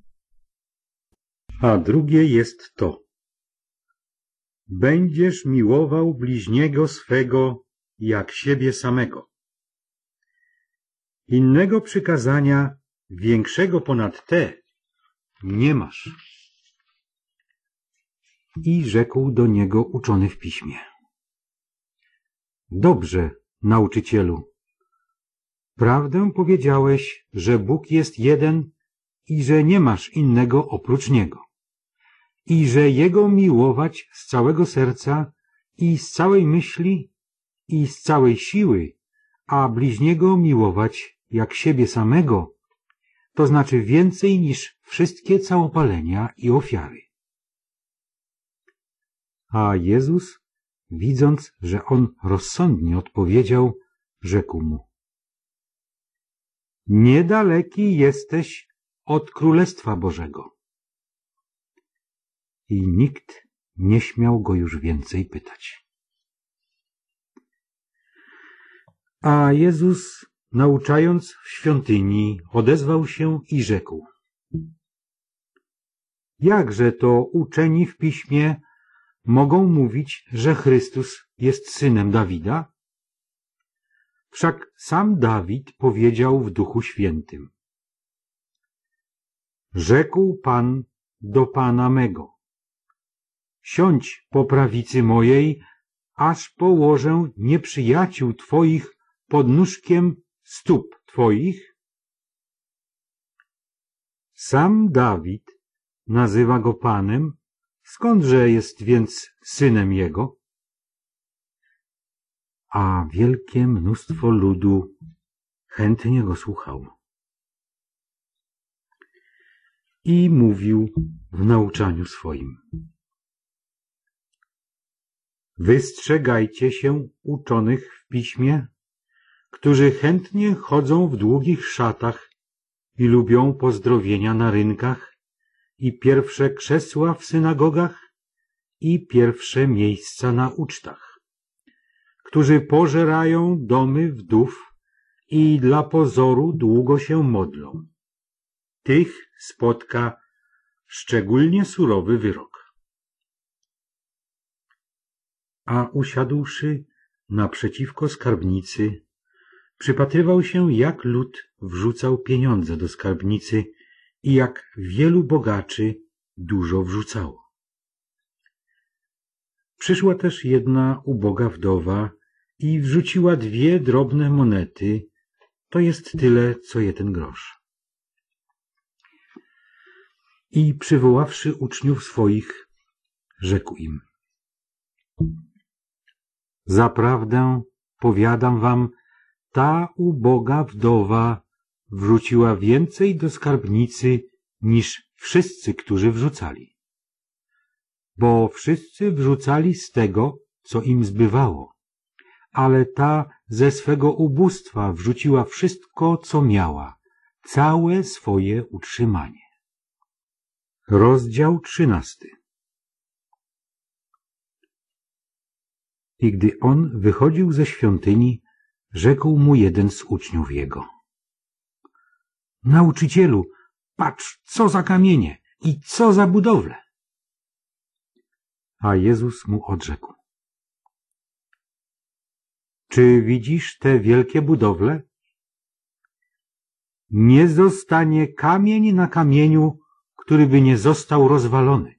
A drugie jest to: będziesz miłował bliźniego swego jak siebie samego. Innego przykazania, większego ponad te, nie masz. I rzekł do niego uczony w piśmie: dobrze, nauczycielu, prawdę powiedziałeś, że Bóg jest jeden i że nie masz innego oprócz Niego, i że Jego miłować z całego serca i z całej myśli i z całej siły, a bliźniego miłować jak siebie samego, to znaczy więcej niż wszystkie całopalenia i ofiary. A Jezus, widząc, że on rozsądnie odpowiedział, rzekł mu: niedaleki jesteś od Królestwa Bożego. I nikt nie śmiał go już więcej pytać. A Jezus, nauczając w świątyni, odezwał się i rzekł: jakże to uczeni w piśmie mogą mówić, że Chrystus jest synem Dawida? Wszak sam Dawid powiedział w Duchu Świętym: rzekł Pan do Pana mego: siądź po prawicy mojej, aż położę nieprzyjaciół Twoich pod nóżkiem stóp Twoich? Sam Dawid nazywa go Panem, skądże jest więc synem Jego? a wielkie mnóstwo ludu chętnie go słuchało. I mówił w nauczaniu swoim: wystrzegajcie się uczonych w piśmie, którzy chętnie chodzą w długich szatach i lubią pozdrowienia na rynkach i pierwsze krzesła w synagogach i pierwsze miejsca na ucztach, którzy pożerają domy wdów i dla pozoru długo się modlą. Tych spotka szczególnie surowy wyrok. A usiadłszy naprzeciwko skarbnicy, przypatrywał się, jak lud wrzucał pieniądze do skarbnicy i jak wielu bogaczy dużo wrzucało. Przyszła też jedna uboga wdowa i wrzuciła dwie drobne monety, to jest tyle, co jeden grosz. I przywoławszy uczniów swoich, rzekł im: zaprawdę powiadam wam, ta uboga wdowa wrzuciła więcej do skarbnicy niż wszyscy, którzy wrzucali. Bo wszyscy wrzucali z tego, co im zbywało, ale ta ze swego ubóstwa wrzuciła wszystko, co miała, całe swoje utrzymanie. Rozdział trzynasty. I gdy on wychodził ze świątyni, rzekł mu jeden z uczniów jego: nauczycielu, patrz, co za kamienie i co za budowle! A Jezus mu odrzekł: czy widzisz te wielkie budowle? Nie zostanie kamień na kamieniu, który by nie został rozwalony.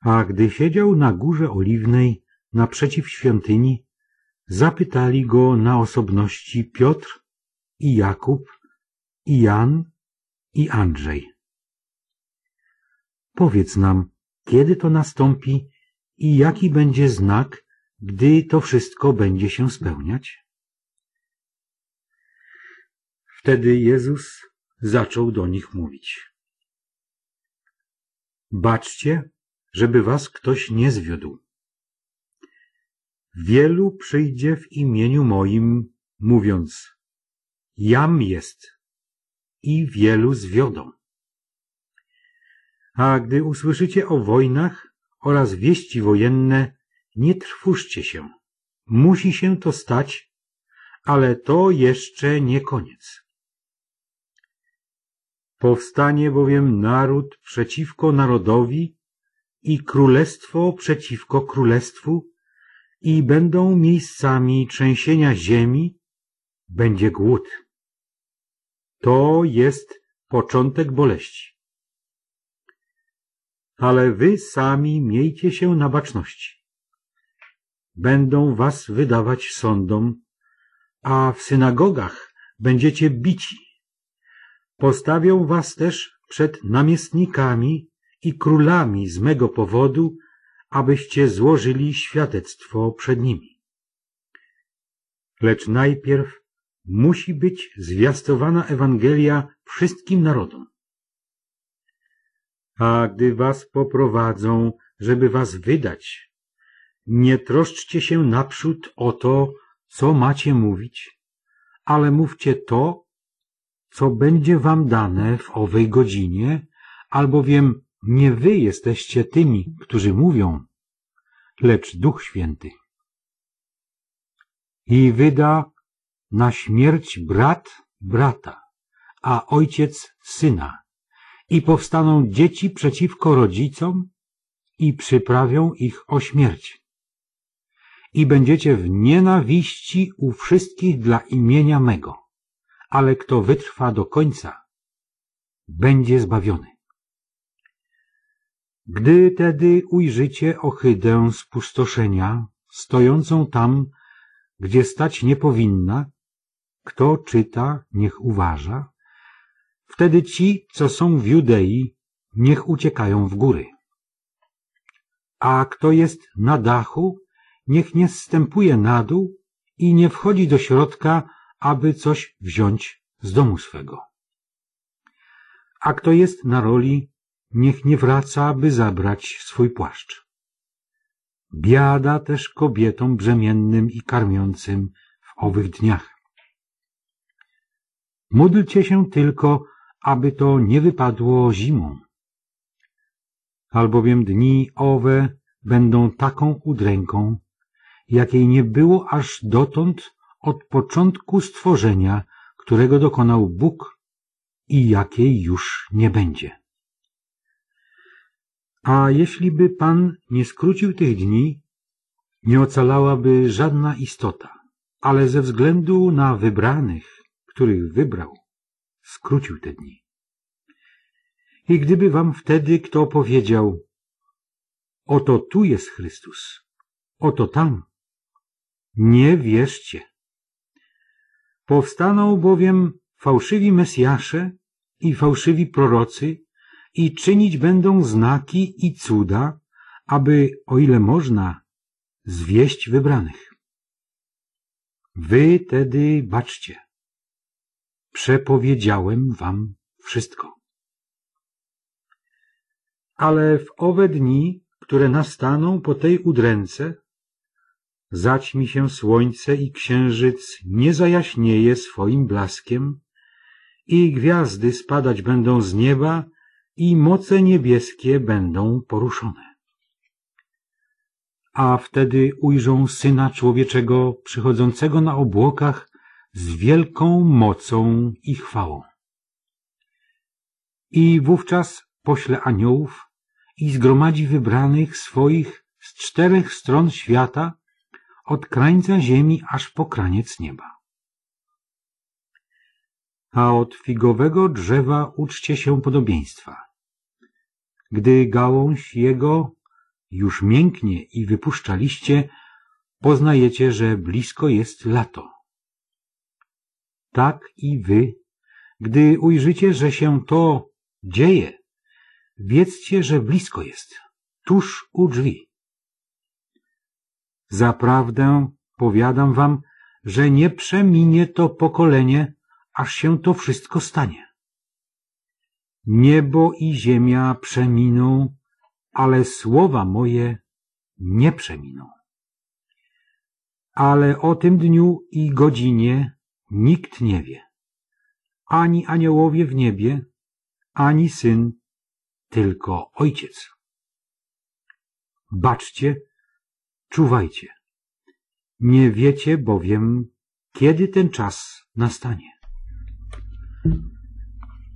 A gdy siedział na Górze Oliwnej naprzeciw świątyni, zapytali go na osobności Piotr i Jakub i Jan i Andrzej: powiedz nam, kiedy to nastąpi i jaki będzie znak, gdy to wszystko będzie się spełniać? Wtedy Jezus zaczął do nich mówić: baczcie, żeby was ktoś nie zwiódł. Wielu przyjdzie w imieniu moim, mówiąc: jam jest, i wielu zwiodą. A gdy usłyszycie o wojnach oraz wieści wojenne, nie trwóżcie się, musi się to stać, ale to jeszcze nie koniec. Powstanie bowiem naród przeciwko narodowi i królestwo przeciwko królestwu, i będą miejscami trzęsienia ziemi, będzie głód. To jest początek boleści. Ale wy sami miejcie się na baczności. Będą was wydawać sądom, a w synagogach będziecie bici. Postawią was też przed namiestnikami i królami z mego powodu, abyście złożyli świadectwo przed nimi. Lecz najpierw musi być zwiastowana Ewangelia wszystkim narodom. A gdy was poprowadzą, żeby was wydać, nie troszczcie się naprzód o to, co macie mówić, ale mówcie to, co będzie wam dane w owej godzinie, albowiem nie wy jesteście tymi, którzy mówią, lecz Duch Święty. I wyda na śmierć brat brata, a ojciec syna, i powstaną dzieci przeciwko rodzicom i przyprawią ich o śmierć. I będziecie w nienawiści u wszystkich dla imienia mego, ale kto wytrwa do końca, będzie zbawiony. Gdy tedy ujrzycie ohydę spustoszenia, stojącą tam, gdzie stać nie powinna, kto czyta, niech uważa, wtedy ci, co są w Judei, niech uciekają w góry. A kto jest na dachu, niech nie zstępuje na dół i nie wchodzi do środka, aby coś wziąć z domu swego. A kto jest na roli, niech nie wraca, aby zabrać swój płaszcz. Biada też kobietom brzemiennym i karmiącym w owych dniach. Módlcie się tylko, aby to nie wypadło zimą. Albowiem dni owe będą taką udręką, jakiej nie było aż dotąd od początku stworzenia, którego dokonał Bóg i jakiej już nie będzie. A jeśli by Pan nie skrócił tych dni, nie ocalałaby żadna istota, ale ze względu na wybranych, których wybrał, skrócił te dni. I gdyby wam wtedy kto powiedział: oto tu jest Chrystus, oto tam, nie wierzcie. Powstaną bowiem fałszywi mesjasze i fałszywi prorocy i czynić będą znaki i cuda, aby, o ile można, zwieść wybranych. Wy tedy baczcie. Przepowiedziałem wam wszystko. Ale w owe dni, które nastaną po tej udręce, zaćmi się słońce i księżyc nie zajaśnieje swoim blaskiem i gwiazdy spadać będą z nieba i moce niebieskie będą poruszone. A wtedy ujrzą Syna Człowieczego przychodzącego na obłokach z wielką mocą i chwałą. I wówczas pośle aniołów i zgromadzi wybranych swoich z czterech stron świata, od krańca ziemi aż po kraniec nieba. A od figowego drzewa uczcie się podobieństwa. Gdy gałąź jego już mięknie i wypuszcza liście, poznajecie, że blisko jest lato. Tak i wy, gdy ujrzycie, że się to dzieje, wiedzcie, że blisko jest, tuż u drzwi. Zaprawdę powiadam wam, że nie przeminie to pokolenie, aż się to wszystko stanie. Niebo i ziemia przeminą, ale słowa moje nie przeminą. Ale o tym dniu i godzinie nikt nie wie, ani aniołowie w niebie, ani Syn, tylko Ojciec. Baczcie, czuwajcie, nie wiecie bowiem, kiedy ten czas nastanie.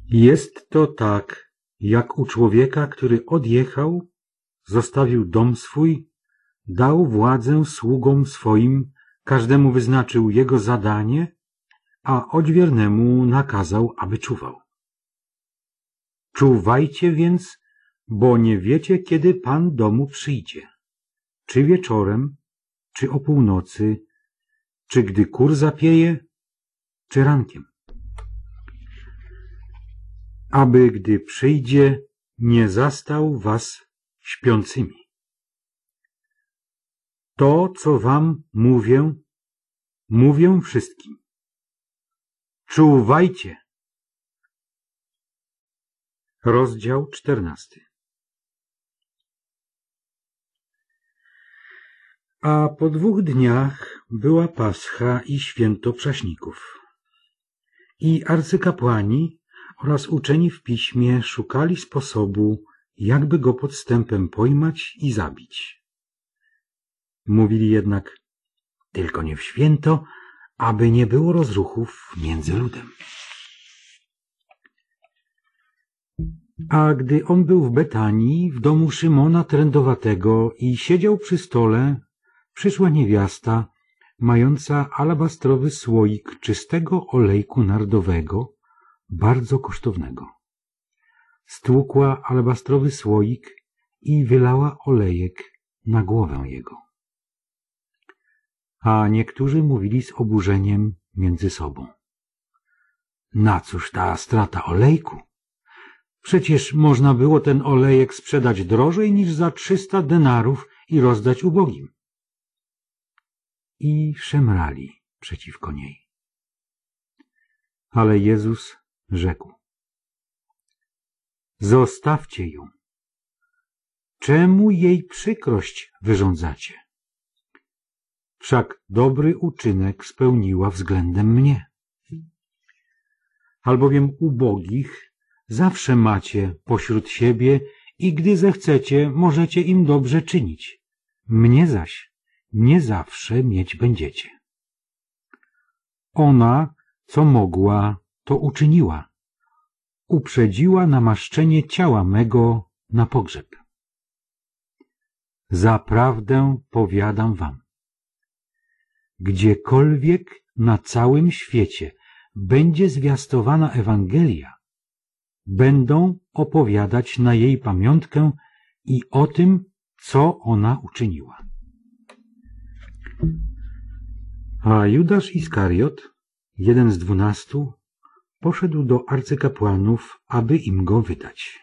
Jest to tak, jak u człowieka, który odjechał, zostawił dom swój, dał władzę sługom swoim, każdemu wyznaczył jego zadanie, a odwiernemu nakazał, aby czuwał. Czuwajcie więc, bo nie wiecie, kiedy Pan domu przyjdzie, czy wieczorem, czy o północy, czy gdy kur zapieje, czy rankiem. Aby, gdy przyjdzie, nie zastał was śpiącymi. To, co wam mówię, mówię wszystkim. Czuwajcie! Rozdział czternasty. A po dwóch dniach była Pascha i święto Prześników. I arcykapłani oraz uczeni w piśmie szukali sposobu, jakby go podstępem pojmać i zabić. Mówili jednak: tylko nie w święto, aby nie było rozruchów między ludem. A gdy on był w Betanii, w domu Szymona Trędowatego i siedział przy stole, przyszła niewiasta, mająca alabastrowy słoik czystego olejku nardowego, bardzo kosztownego. Stłukła alabastrowy słoik i wylała olejek na głowę jego. A niektórzy mówili z oburzeniem między sobą: na cóż ta strata olejku? Przecież można było ten olejek sprzedać drożej niż za trzysta denarów i rozdać ubogim. i szemrali przeciwko niej. Ale Jezus rzekł: zostawcie ją. Czemu jej przykrość wyrządzacie? Wszak dobry uczynek spełniła względem mnie. Albowiem ubogich zawsze macie pośród siebie i gdy zechcecie, możecie im dobrze czynić. Mnie zaś nie zawsze mieć będziecie. Ona, co mogła, to uczyniła. Uprzedziła namaszczenie ciała mego na pogrzeb. Zaprawdę powiadam wam, gdziekolwiek na całym świecie będzie zwiastowana Ewangelia, będą opowiadać na jej pamiątkę i o tym, co ona uczyniła. A Judasz Iskariot, jeden z dwunastu, poszedł do arcykapłanów, aby im go wydać.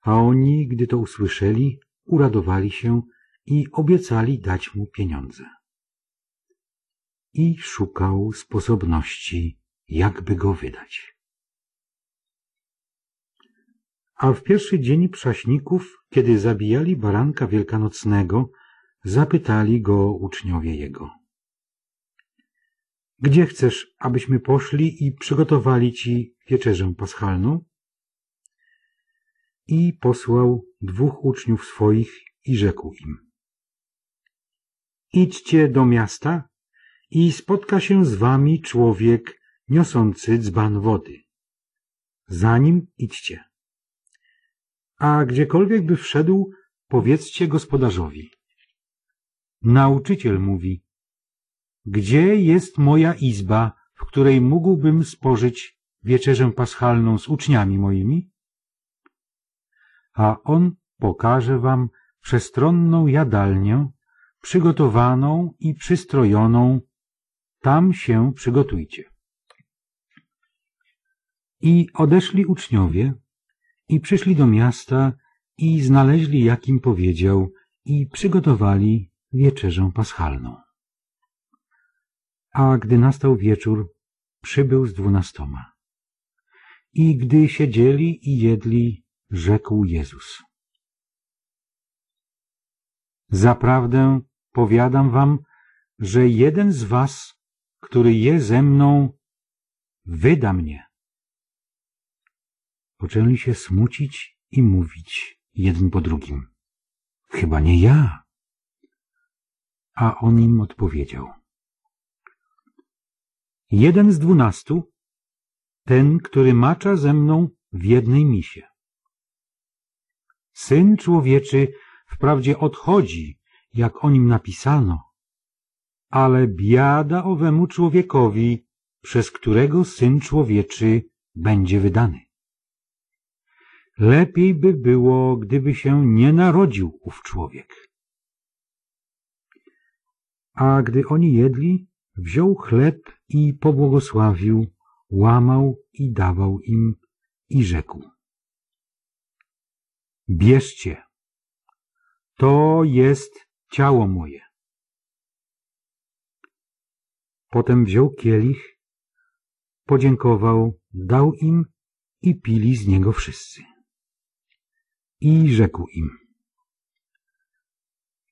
A oni, gdy to usłyszeli, uradowali się i obiecali dać mu pieniądze. I szukał sposobności, jakby go wydać. A w pierwszy dzień Przaśników, kiedy zabijali baranka wielkanocnego, zapytali go uczniowie jego: gdzie chcesz, abyśmy poszli i przygotowali ci wieczerzę paschalną? I posłał dwóch uczniów swoich i rzekł im: idźcie do miasta i spotka się z wami człowiek niosący dzban wody. Za nim idźcie. A gdziekolwiek by wszedł, powiedzcie gospodarzowi: nauczyciel mówi: gdzie jest moja izba, w której mógłbym spożyć wieczerzę paschalną z uczniami moimi? A on pokaże wam przestronną jadalnię, przygotowaną i przystrojoną, tam się przygotujcie. I odeszli uczniowie i przyszli do miasta i znaleźli, jak im powiedział, i przygotowali wieczerzę paschalną. A gdy nastał wieczór, przybył z dwunastoma. I gdy siedzieli i jedli, rzekł Jezus: zaprawdę powiadam wam, że jeden z was, który je ze mną, wyda mnie. Poczęli się smucić i mówić jeden po drugim: chyba nie ja. A on im odpowiedział: jeden z dwunastu, ten, który macza ze mną w jednej misie. Syn Człowieczy wprawdzie odchodzi, jak o nim napisano, ale biada owemu człowiekowi, przez którego Syn Człowieczy będzie wydany. Lepiej by było, gdyby się nie narodził ów człowiek. A gdy oni jedli, wziął chleb i pobłogosławił, łamał i dawał im i rzekł: bierzcie, to jest ciało moje. Potem wziął kielich, podziękował, dał im i pili z niego wszyscy. I rzekł im: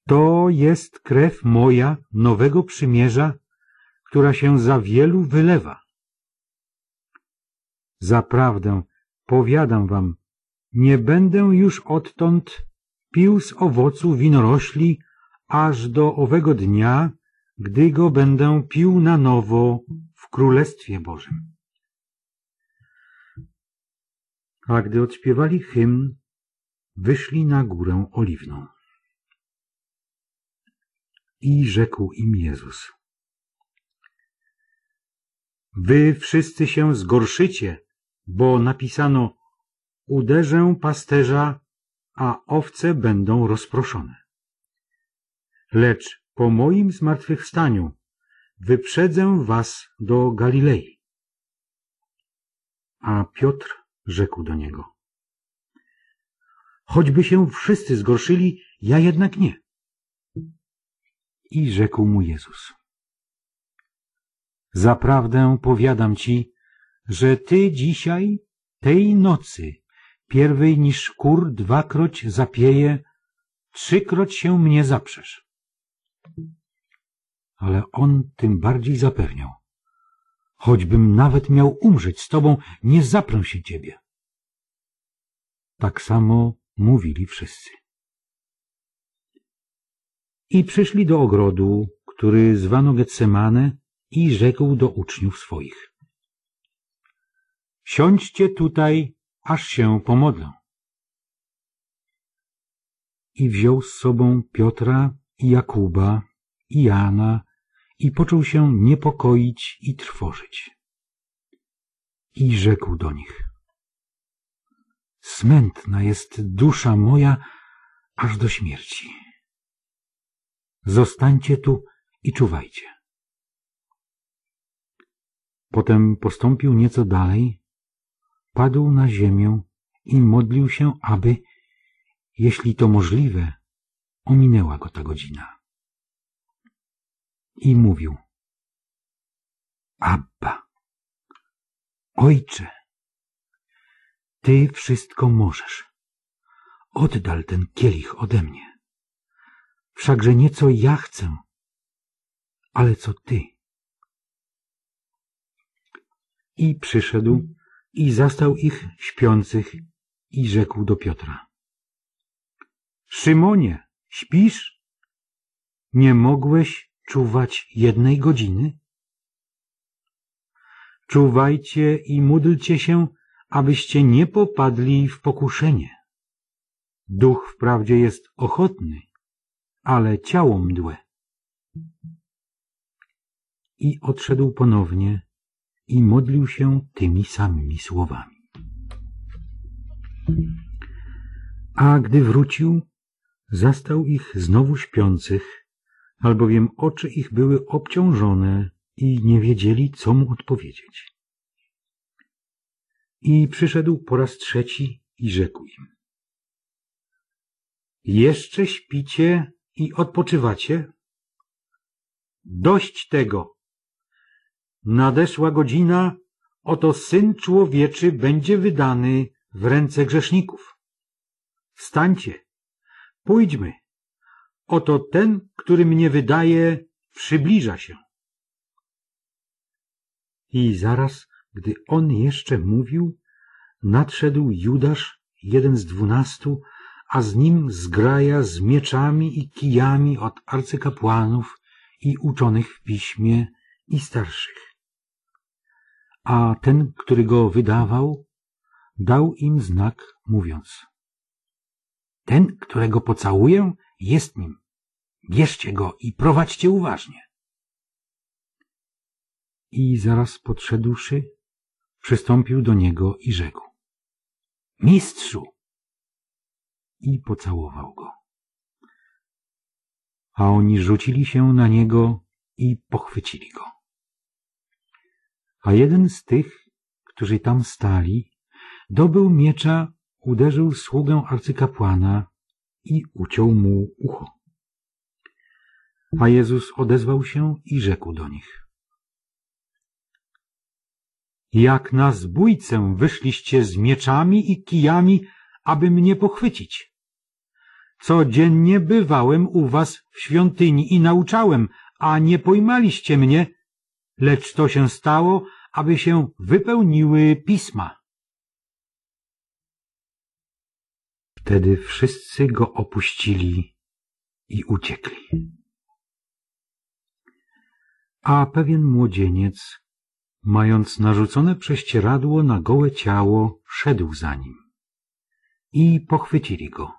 to jest krew moja nowego przymierza, która się za wielu wylewa. Zaprawdę powiadam wam, nie będę już odtąd pił z owocu winorośli, aż do owego dnia, gdy go będę pił na nowo w Królestwie Bożym. A gdy odśpiewali hymn, wyszli na Górę Oliwną. I rzekł im Jezus: wy wszyscy się zgorszycie, bo napisano: uderzę pasterza, a owce będą rozproszone. Lecz po moim zmartwychwstaniu wyprzedzę was do Galilei. A Piotr rzekł do niego: choćby się wszyscy zgorszyli, ja jednak nie. I rzekł mu Jezus: zaprawdę powiadam ci, że ty dzisiaj, tej nocy, pierwej niż kur dwakroć zapieje, trzykroć się mnie zaprzesz. Ale on tym bardziej zapewniał: choćbym nawet miał umrzeć z tobą, nie zaprę się ciebie. Tak samo mówili wszyscy. I przyszli do ogrodu, który zwano Getsemane, i rzekł do uczniów swoich: siądźcie tutaj, aż się pomodlę. I wziął z sobą Piotra i Jakuba i Jana i począł się niepokoić i trwożyć. I rzekł do nich: smętna jest dusza moja aż do śmierci. Zostańcie tu i czuwajcie. Potem postąpił nieco dalej, padł na ziemię i modlił się, aby, jeśli to możliwe, ominęła go ta godzina. I mówił: Abba, Ojcze, Ty wszystko możesz. Oddal ten kielich ode mnie. Wszakże nie co ja chcę, ale co Ty. I przyszedł i zastał ich śpiących i rzekł do Piotra: Szymonie, śpisz? Nie mogłeś czuwać jednej godziny? Czuwajcie i módlcie się, abyście nie popadli w pokuszenie. Duch wprawdzie jest ochotny, ale ciało mdłe. I odszedł ponownie i modlił się tymi samymi słowami. A gdy wrócił, zastał ich znowu śpiących, albowiem oczy ich były obciążone i nie wiedzieli, co mu odpowiedzieć. I przyszedł po raz trzeci i rzekł im: jeszcze śpicie i odpoczywacie? Dość tego! Nadeszła godzina, oto Syn Człowieczy będzie wydany w ręce grzeszników. Wstańcie, pójdźmy, oto ten, który mnie wydaje, przybliża się. I zaraz, gdy on jeszcze mówił, nadszedł Judasz, jeden z dwunastu, a z nim zgraja z mieczami i kijami od arcykapłanów i uczonych w piśmie i starszych. A ten, który go wydawał, dał im znak, mówiąc: ten, którego pocałuję, jest nim. Bierzcie go i prowadźcie uważnie. I zaraz podszedłszy, przystąpił do niego i rzekł: mistrzu! I pocałował go. A oni rzucili się na niego i pochwycili go. A jeden z tych, którzy tam stali, dobył miecza, uderzył sługę arcykapłana i uciął mu ucho. A Jezus odezwał się i rzekł do nich: jak na zbójcę wyszliście z mieczami i kijami, aby mnie pochwycić. Codziennie bywałem u was w świątyni i nauczałem, a nie pojmaliście mnie, lecz to się stało, aby się wypełniły pisma. Wtedy wszyscy go opuścili i uciekli. A pewien młodzieniec, mając narzucone prześcieradło na gołe ciało, szedł za nim. I pochwycili go.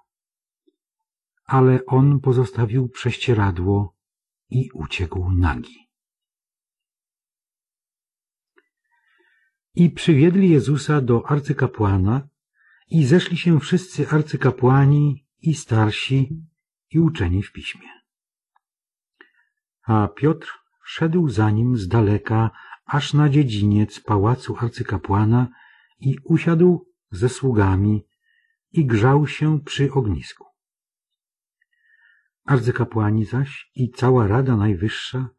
Ale on pozostawił prześcieradło i uciekł nagi. I przywiedli Jezusa do arcykapłana, i zeszli się wszyscy arcykapłani i starsi i uczeni w piśmie. A Piotr szedł za nim z daleka, aż na dziedziniec pałacu arcykapłana i usiadł ze sługami i grzał się przy ognisku. Arcykapłani zaś i cała Rada Najwyższa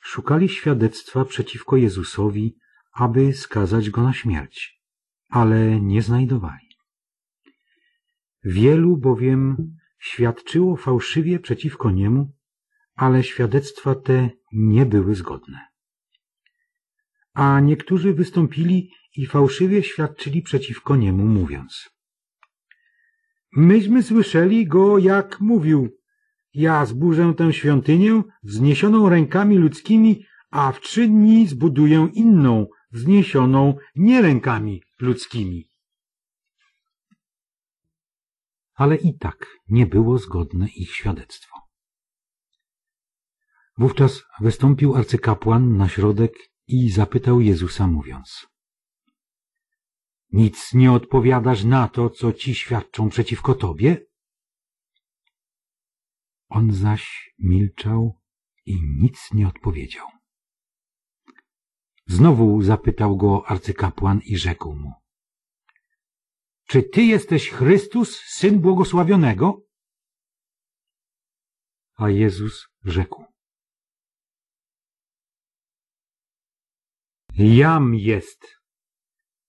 szukali świadectwa przeciwko Jezusowi, aby skazać Go na śmierć, ale nie znajdowali. Wielu bowiem świadczyło fałszywie przeciwko Niemu, ale świadectwa te nie były zgodne. A niektórzy wystąpili i fałszywie świadczyli przeciwko Niemu, mówiąc: myśmy słyszeli Go, jak mówił: ja zburzę tę świątynię wzniesioną rękami ludzkimi, a w trzy dni zbuduję inną, wzniesioną nie rękami ludzkimi. Ale i tak nie było zgodne ich świadectwo. Wówczas wystąpił arcykapłan na środek i zapytał Jezusa, mówiąc: nic nie odpowiadasz na to, co ci świadczą przeciwko tobie? On zaś milczał i nic nie odpowiedział. Znowu zapytał go arcykapłan i rzekł mu: czy ty jesteś Chrystus, Syn Błogosławionego? A Jezus rzekł: jam jest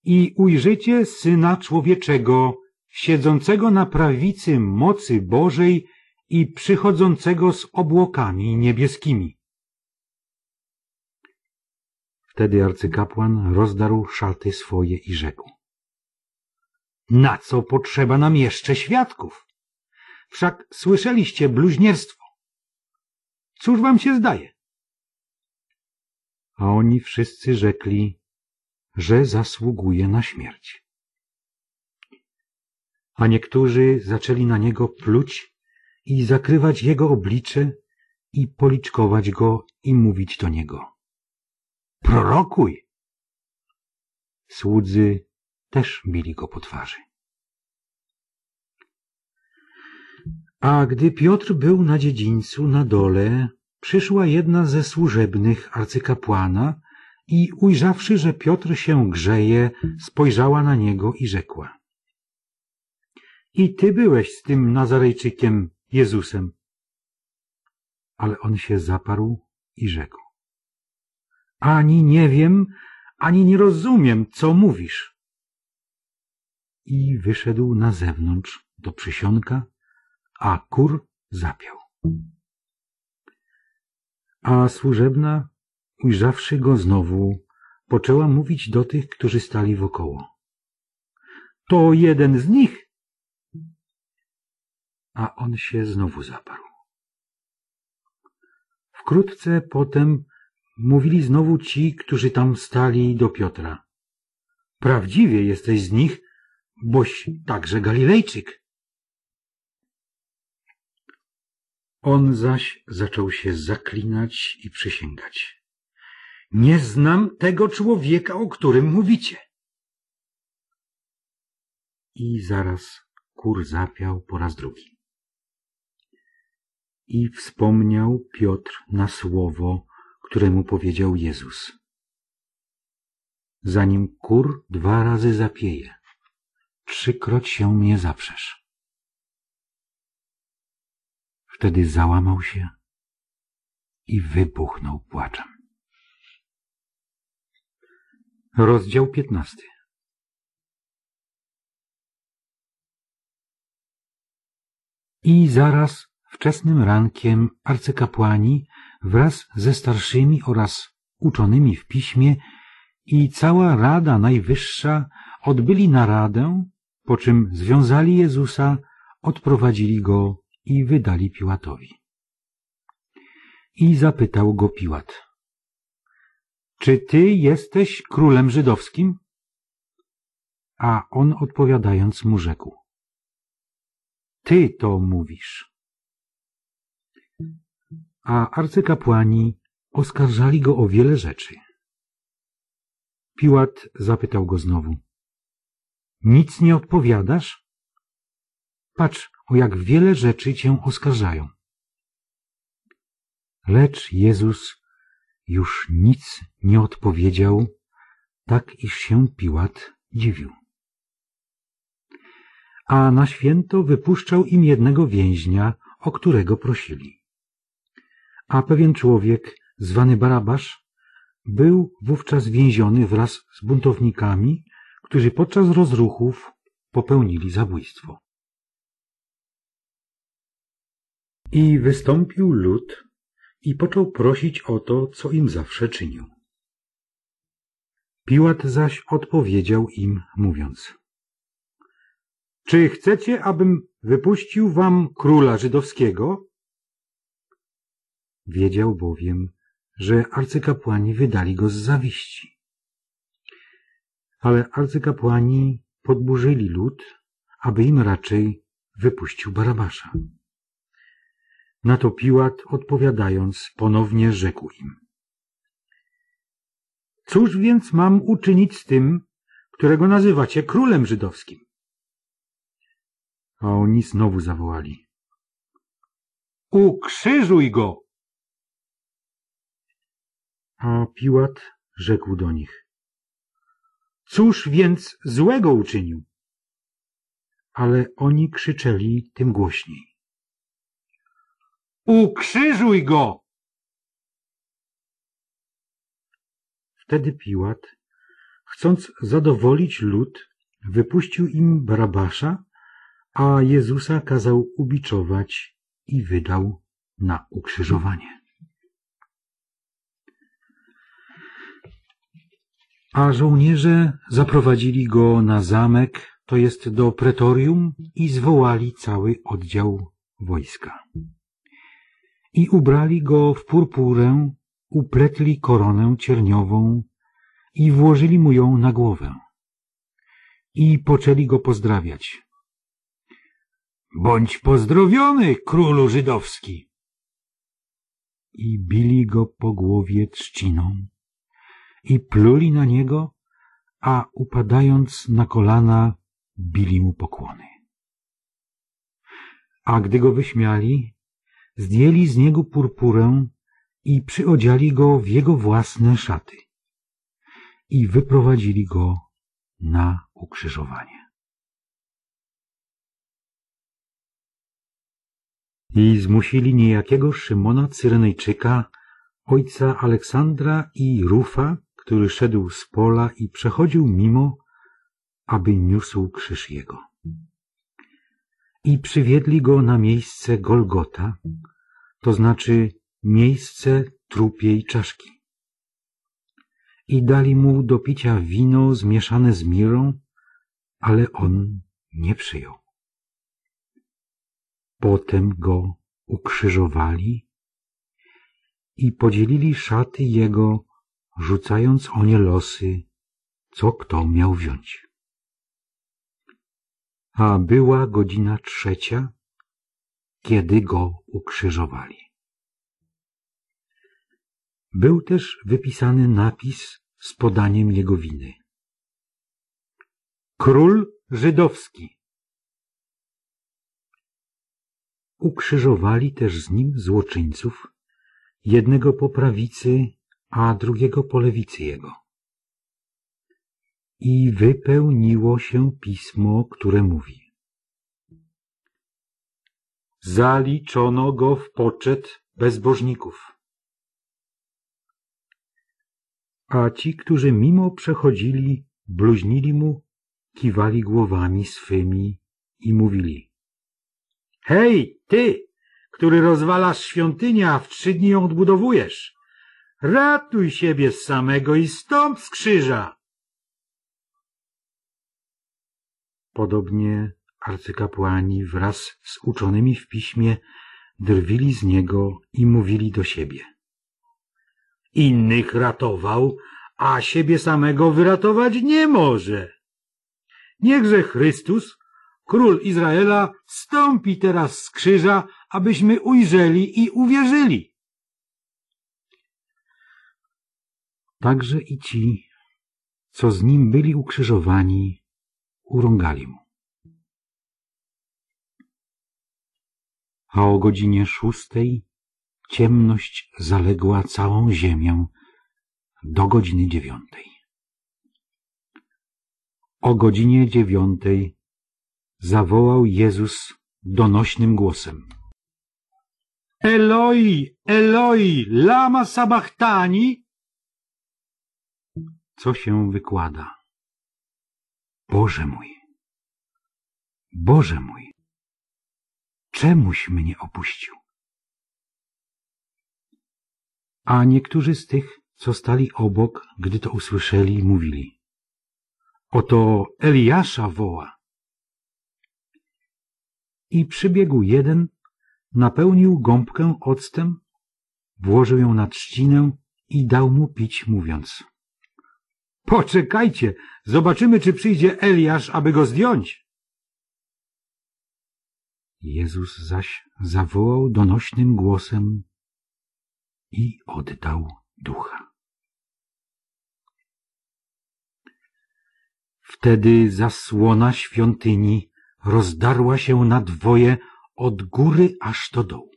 i ujrzycie Syna Człowieczego, siedzącego na prawicy mocy Bożej i przychodzącego z obłokami niebieskimi. Wtedy arcykapłan rozdarł szaty swoje i rzekł: na co potrzeba nam jeszcze świadków? Wszak słyszeliście bluźnierstwo. Cóż wam się zdaje? A oni wszyscy rzekli, że zasługuje na śmierć. A niektórzy zaczęli na niego pluć i zakrywać jego oblicze i policzkować go i mówić do niego: prorokuj! Słudzy też bili go po twarzy. A gdy Piotr był na dziedzińcu na dole, przyszła jedna ze służebnych arcykapłana i ujrzawszy, że Piotr się grzeje, spojrzała na niego i rzekła: i ty byłeś z tym Nazarejczykiem, Jezusem. Ale on się zaparł i rzekł: ani nie wiem, ani nie rozumiem, co mówisz. I wyszedł na zewnątrz do przysionka, a kur zapiał. A służebna, ujrzawszy go znowu, poczęła mówić do tych, którzy stali wokoło: to jeden z nich. A on się znowu zaparł. Wkrótce potem mówili znowu ci, którzy tam stali, do Piotra: prawdziwie jesteś z nich, boś także Galilejczyk. On zaś zaczął się zaklinać i przysięgać: nie znam tego człowieka, o którym mówicie. I zaraz kur zapiał po raz drugi. I wspomniał Piotr na słowo, któremu powiedział Jezus: zanim kur dwa razy zapieje, trzykroć się mnie zaprzesz. Wtedy załamał się i wybuchnął płaczem. Rozdział piętnasty. I zaraz wczesnym rankiem arcykapłani wraz ze starszymi oraz uczonymi w piśmie i cała Rada Najwyższa odbyli naradę, po czym związali Jezusa, odprowadzili go i wydali Piłatowi. I zapytał go Piłat: czy ty jesteś królem żydowskim? A on odpowiadając mu rzekł: ty to mówisz. A arcykapłani oskarżali go o wiele rzeczy. Piłat zapytał go znowu: nic nie odpowiadasz? Patrz, o jak wiele rzeczy cię oskarżają. Lecz Jezus już nic nie odpowiedział, tak iż się Piłat dziwił. A na święto wypuszczał im jednego więźnia, o którego prosili. A pewien człowiek, zwany Barabasz, był wówczas więziony wraz z buntownikami, którzy podczas rozruchów popełnili zabójstwo. I wystąpił lud i począł prosić o to, co im zawsze czynił. Piłat zaś odpowiedział im, mówiąc: Czy chcecie, abym wypuścił wam króla żydowskiego? Wiedział bowiem, że arcykapłani wydali go z zawiści. Ale arcykapłani podburzyli lud, aby im raczej wypuścił Barabasza. Na to Piłat, odpowiadając, ponownie rzekł im: Cóż więc mam uczynić z tym, którego nazywacie królem żydowskim? A oni znowu zawołali: Ukrzyżuj go! A Piłat rzekł do nich: Cóż więc złego uczynił? Ale oni krzyczeli tym głośniej: Ukrzyżuj go! Wtedy Piłat, chcąc zadowolić lud, wypuścił im Barabasza, a Jezusa kazał ubiczować i wydał na ukrzyżowanie. A żołnierze zaprowadzili go na zamek, to jest do pretorium, i zwołali cały oddział wojska. I ubrali go w purpurę, upletli koronę cierniową i włożyli mu ją na głowę. I poczęli go pozdrawiać. Bądź pozdrowiony, królu żydowski! I bili go po głowie trzciną i pluli na niego, a upadając na kolana, bili mu pokłony. A gdy go wyśmiali, zdjęli z niego purpurę i przyodziali go w jego własne szaty i wyprowadzili go na ukrzyżowanie. I zmusili niejakiego Szymona Cyrenejczyka, ojca Aleksandra i Rufa, który szedł z pola i przechodził mimo, aby niósł krzyż jego. I przywiedli go na miejsce Golgota, to znaczy miejsce trupiej czaszki. I dali mu do picia wino zmieszane z mirą, ale on nie przyjął. Potem go ukrzyżowali i podzielili szaty jego, rzucając o nie losy, co kto miał wziąć. A była godzina trzecia, kiedy go ukrzyżowali. Był też wypisany napis z podaniem jego winy. Król żydowski. Ukrzyżowali też z nim złoczyńców, jednego po prawicy, a drugiego po lewicy jego. I wypełniło się pismo, które mówi: Zaliczono go w poczet bezbożników. A ci, którzy mimo przechodzili, bluźnili mu, kiwali głowami swymi i mówili: Hej, ty, który rozwalasz świątynię, a w trzy dni ją odbudowujesz, ratuj siebie z samego i stąp z krzyża! Podobnie arcykapłani wraz z uczonymi w piśmie drwili z niego i mówili do siebie: Innych ratował, a siebie samego wyratować nie może. Niechże Chrystus, król Izraela, zstąpi teraz z krzyża, abyśmy ujrzeli i uwierzyli. Także i ci, co z nim byli ukrzyżowani, urągali mu. A o godzinie szóstej ciemność zaległa całą ziemię do godziny dziewiątej. O godzinie dziewiątej zawołał Jezus donośnym głosem: Eloi, Eloi, lama sabachtani? Co się wykłada? Boże mój, Boże mój, czemuś mnie opuścił? A niektórzy z tych, co stali obok, gdy to usłyszeli, mówili: oto Eliasza woła. I przybiegł jeden, napełnił gąbkę octem, włożył ją na trzcinę i dał mu pić, mówiąc: poczekajcie, zobaczymy, czy przyjdzie Eliasz, aby go zdjąć. Jezus zaś zawołał donośnym głosem i oddał ducha. Wtedy zasłona świątyni rozdarła się na dwoje od góry aż do dołu.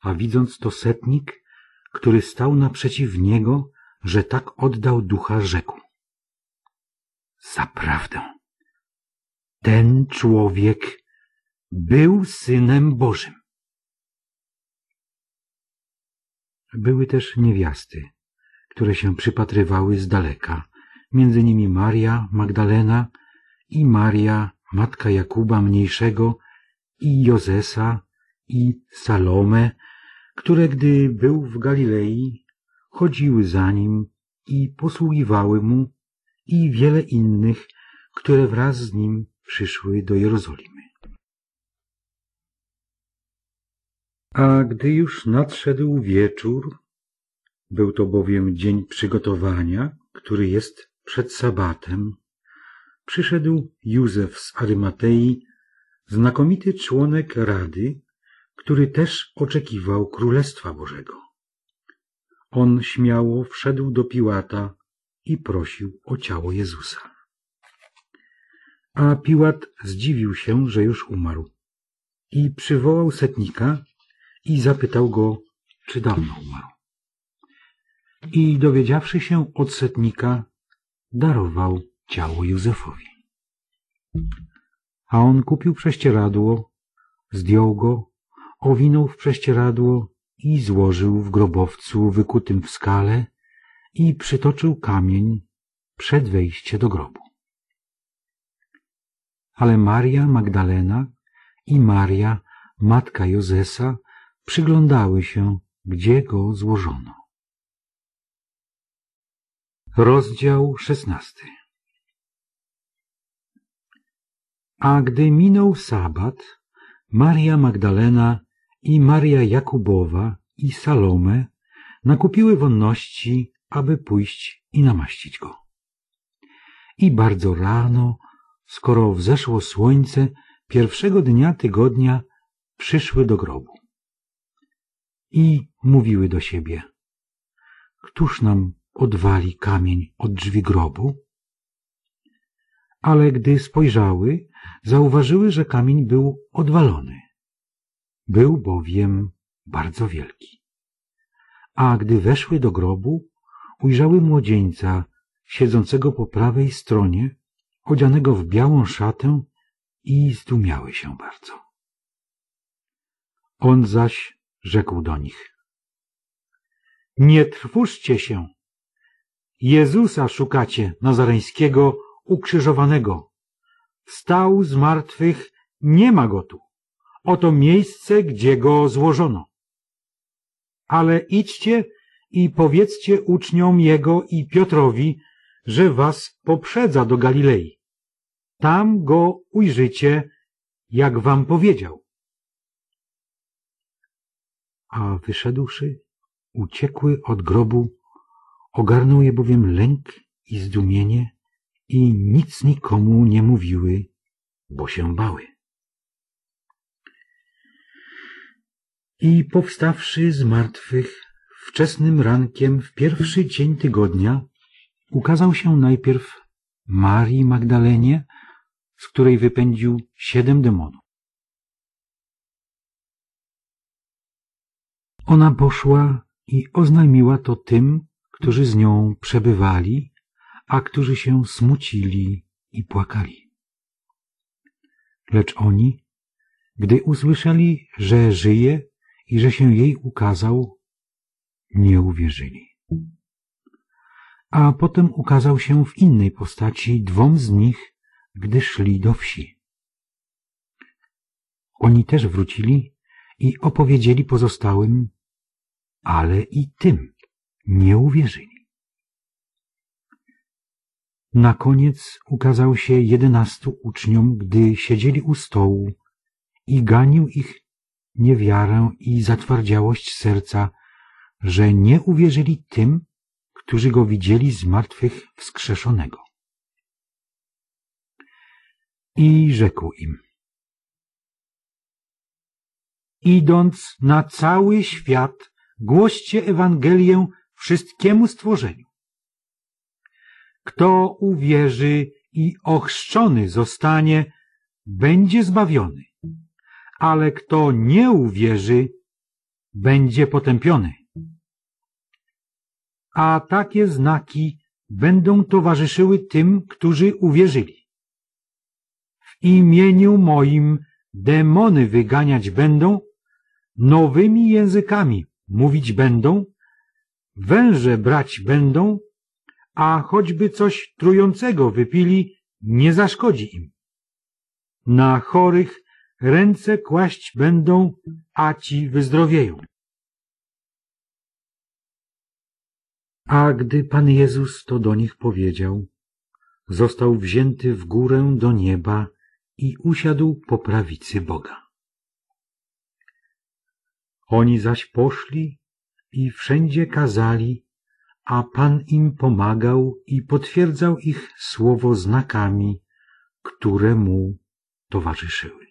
A widząc to setnik, który stał naprzeciw niego, że tak oddał ducha, rzekł: zaprawdę, ten człowiek był Synem Bożym. Były też niewiasty, które się przypatrywały z daleka, między nimi Maria Magdalena i Maria, matka Jakuba Mniejszego, i Jozesa, i Salome, które, gdy był w Galilei, chodziły za nim i posługiwały mu, i wiele innych, które wraz z nim przyszły do Jerozolimy. A gdy już nadszedł wieczór, był to bowiem dzień przygotowania, który jest przed sabatem, przyszedł Józef z Arymatei, znakomity członek Rady, który też oczekiwał Królestwa Bożego. On śmiało wszedł do Piłata i prosił o ciało Jezusa. A Piłat zdziwił się, że już umarł, i przywołał setnika i zapytał go, czy dawno umarł. I dowiedziawszy się od setnika, darował ciało Józefowi. A on kupił prześcieradło, zdjął go, owinął w prześcieradło i złożył w grobowcu wykutym w skale i przytoczył kamień przed wejście do grobu. Ale Maria Magdalena i Maria, matka Jozesa, przyglądały się, gdzie go złożono. Rozdział szesnasty. A gdy minął sabat, Maria Magdalena i Maria Jakubowa i Salome nakupiły wonności, aby pójść i namaścić go. I bardzo rano, skoro wzeszło słońce, pierwszego dnia tygodnia przyszły do grobu. I mówiły do siebie: któż nam odwali kamień od drzwi grobu? Ale gdy spojrzały, zauważyły, że kamień był odwalony. Był bowiem bardzo wielki. A gdy weszły do grobu, ujrzały młodzieńca siedzącego po prawej stronie, odzianego w białą szatę, i zdumiały się bardzo. On zaś rzekł do nich: nie trwóżcie się, Jezusa szukacie nazareńskiego, ukrzyżowanego. Wstał z martwych, nie ma go tu. Oto miejsce, gdzie go złożono. Ale idźcie i powiedzcie uczniom jego i Piotrowi, że was poprzedza do Galilei. Tam go ujrzycie, jak wam powiedział. A wyszedłszy, uciekły od grobu, ogarnął je bowiem lęk i zdumienie, i nic nikomu nie mówiły, bo się bały. I powstawszy z martwych wczesnym rankiem w pierwszy dzień tygodnia, ukazał się najpierw Marii Magdalenie, z której wypędził siedem demonów. Ona poszła i oznajmiła to tym, którzy z nią przebywali, a którzy się smucili i płakali. Lecz oni, Gdy usłyszeli, że żyje i że się jej ukazał, nie uwierzyli. A potem ukazał się w innej postaci dwom z nich, gdy szli do wsi. Oni też wrócili i opowiedzieli pozostałym, ale i tym nie uwierzyli. Na koniec ukazał się jedenastu uczniom, gdy siedzieli u stołu i ganił ich niewiarę i zatwardziałość serca, że nie uwierzyli tym, którzy go widzieli z martwych wskrzeszonego. I rzekł im: idąc na cały świat, głoście Ewangelię wszystkiemu stworzeniu. Kto uwierzy i ochrzczony zostanie, będzie zbawiony, ale kto nie uwierzy, będzie potępiony. A takie znaki będą towarzyszyły tym, którzy uwierzyli. W imieniu moim demony wyganiać będą, nowymi językami mówić będą, węże brać będą, a choćby coś trującego wypili, nie zaszkodzi im. Na chorych ręce kłaść będą, a ci wyzdrowieją. A gdy Pan Jezus to do nich powiedział, został wzięty w górę do nieba i usiadł po prawicy Boga. Oni zaś poszli i wszędzie kazali, a Pan im pomagał i potwierdzał ich słowo znakami, które mu towarzyszyły.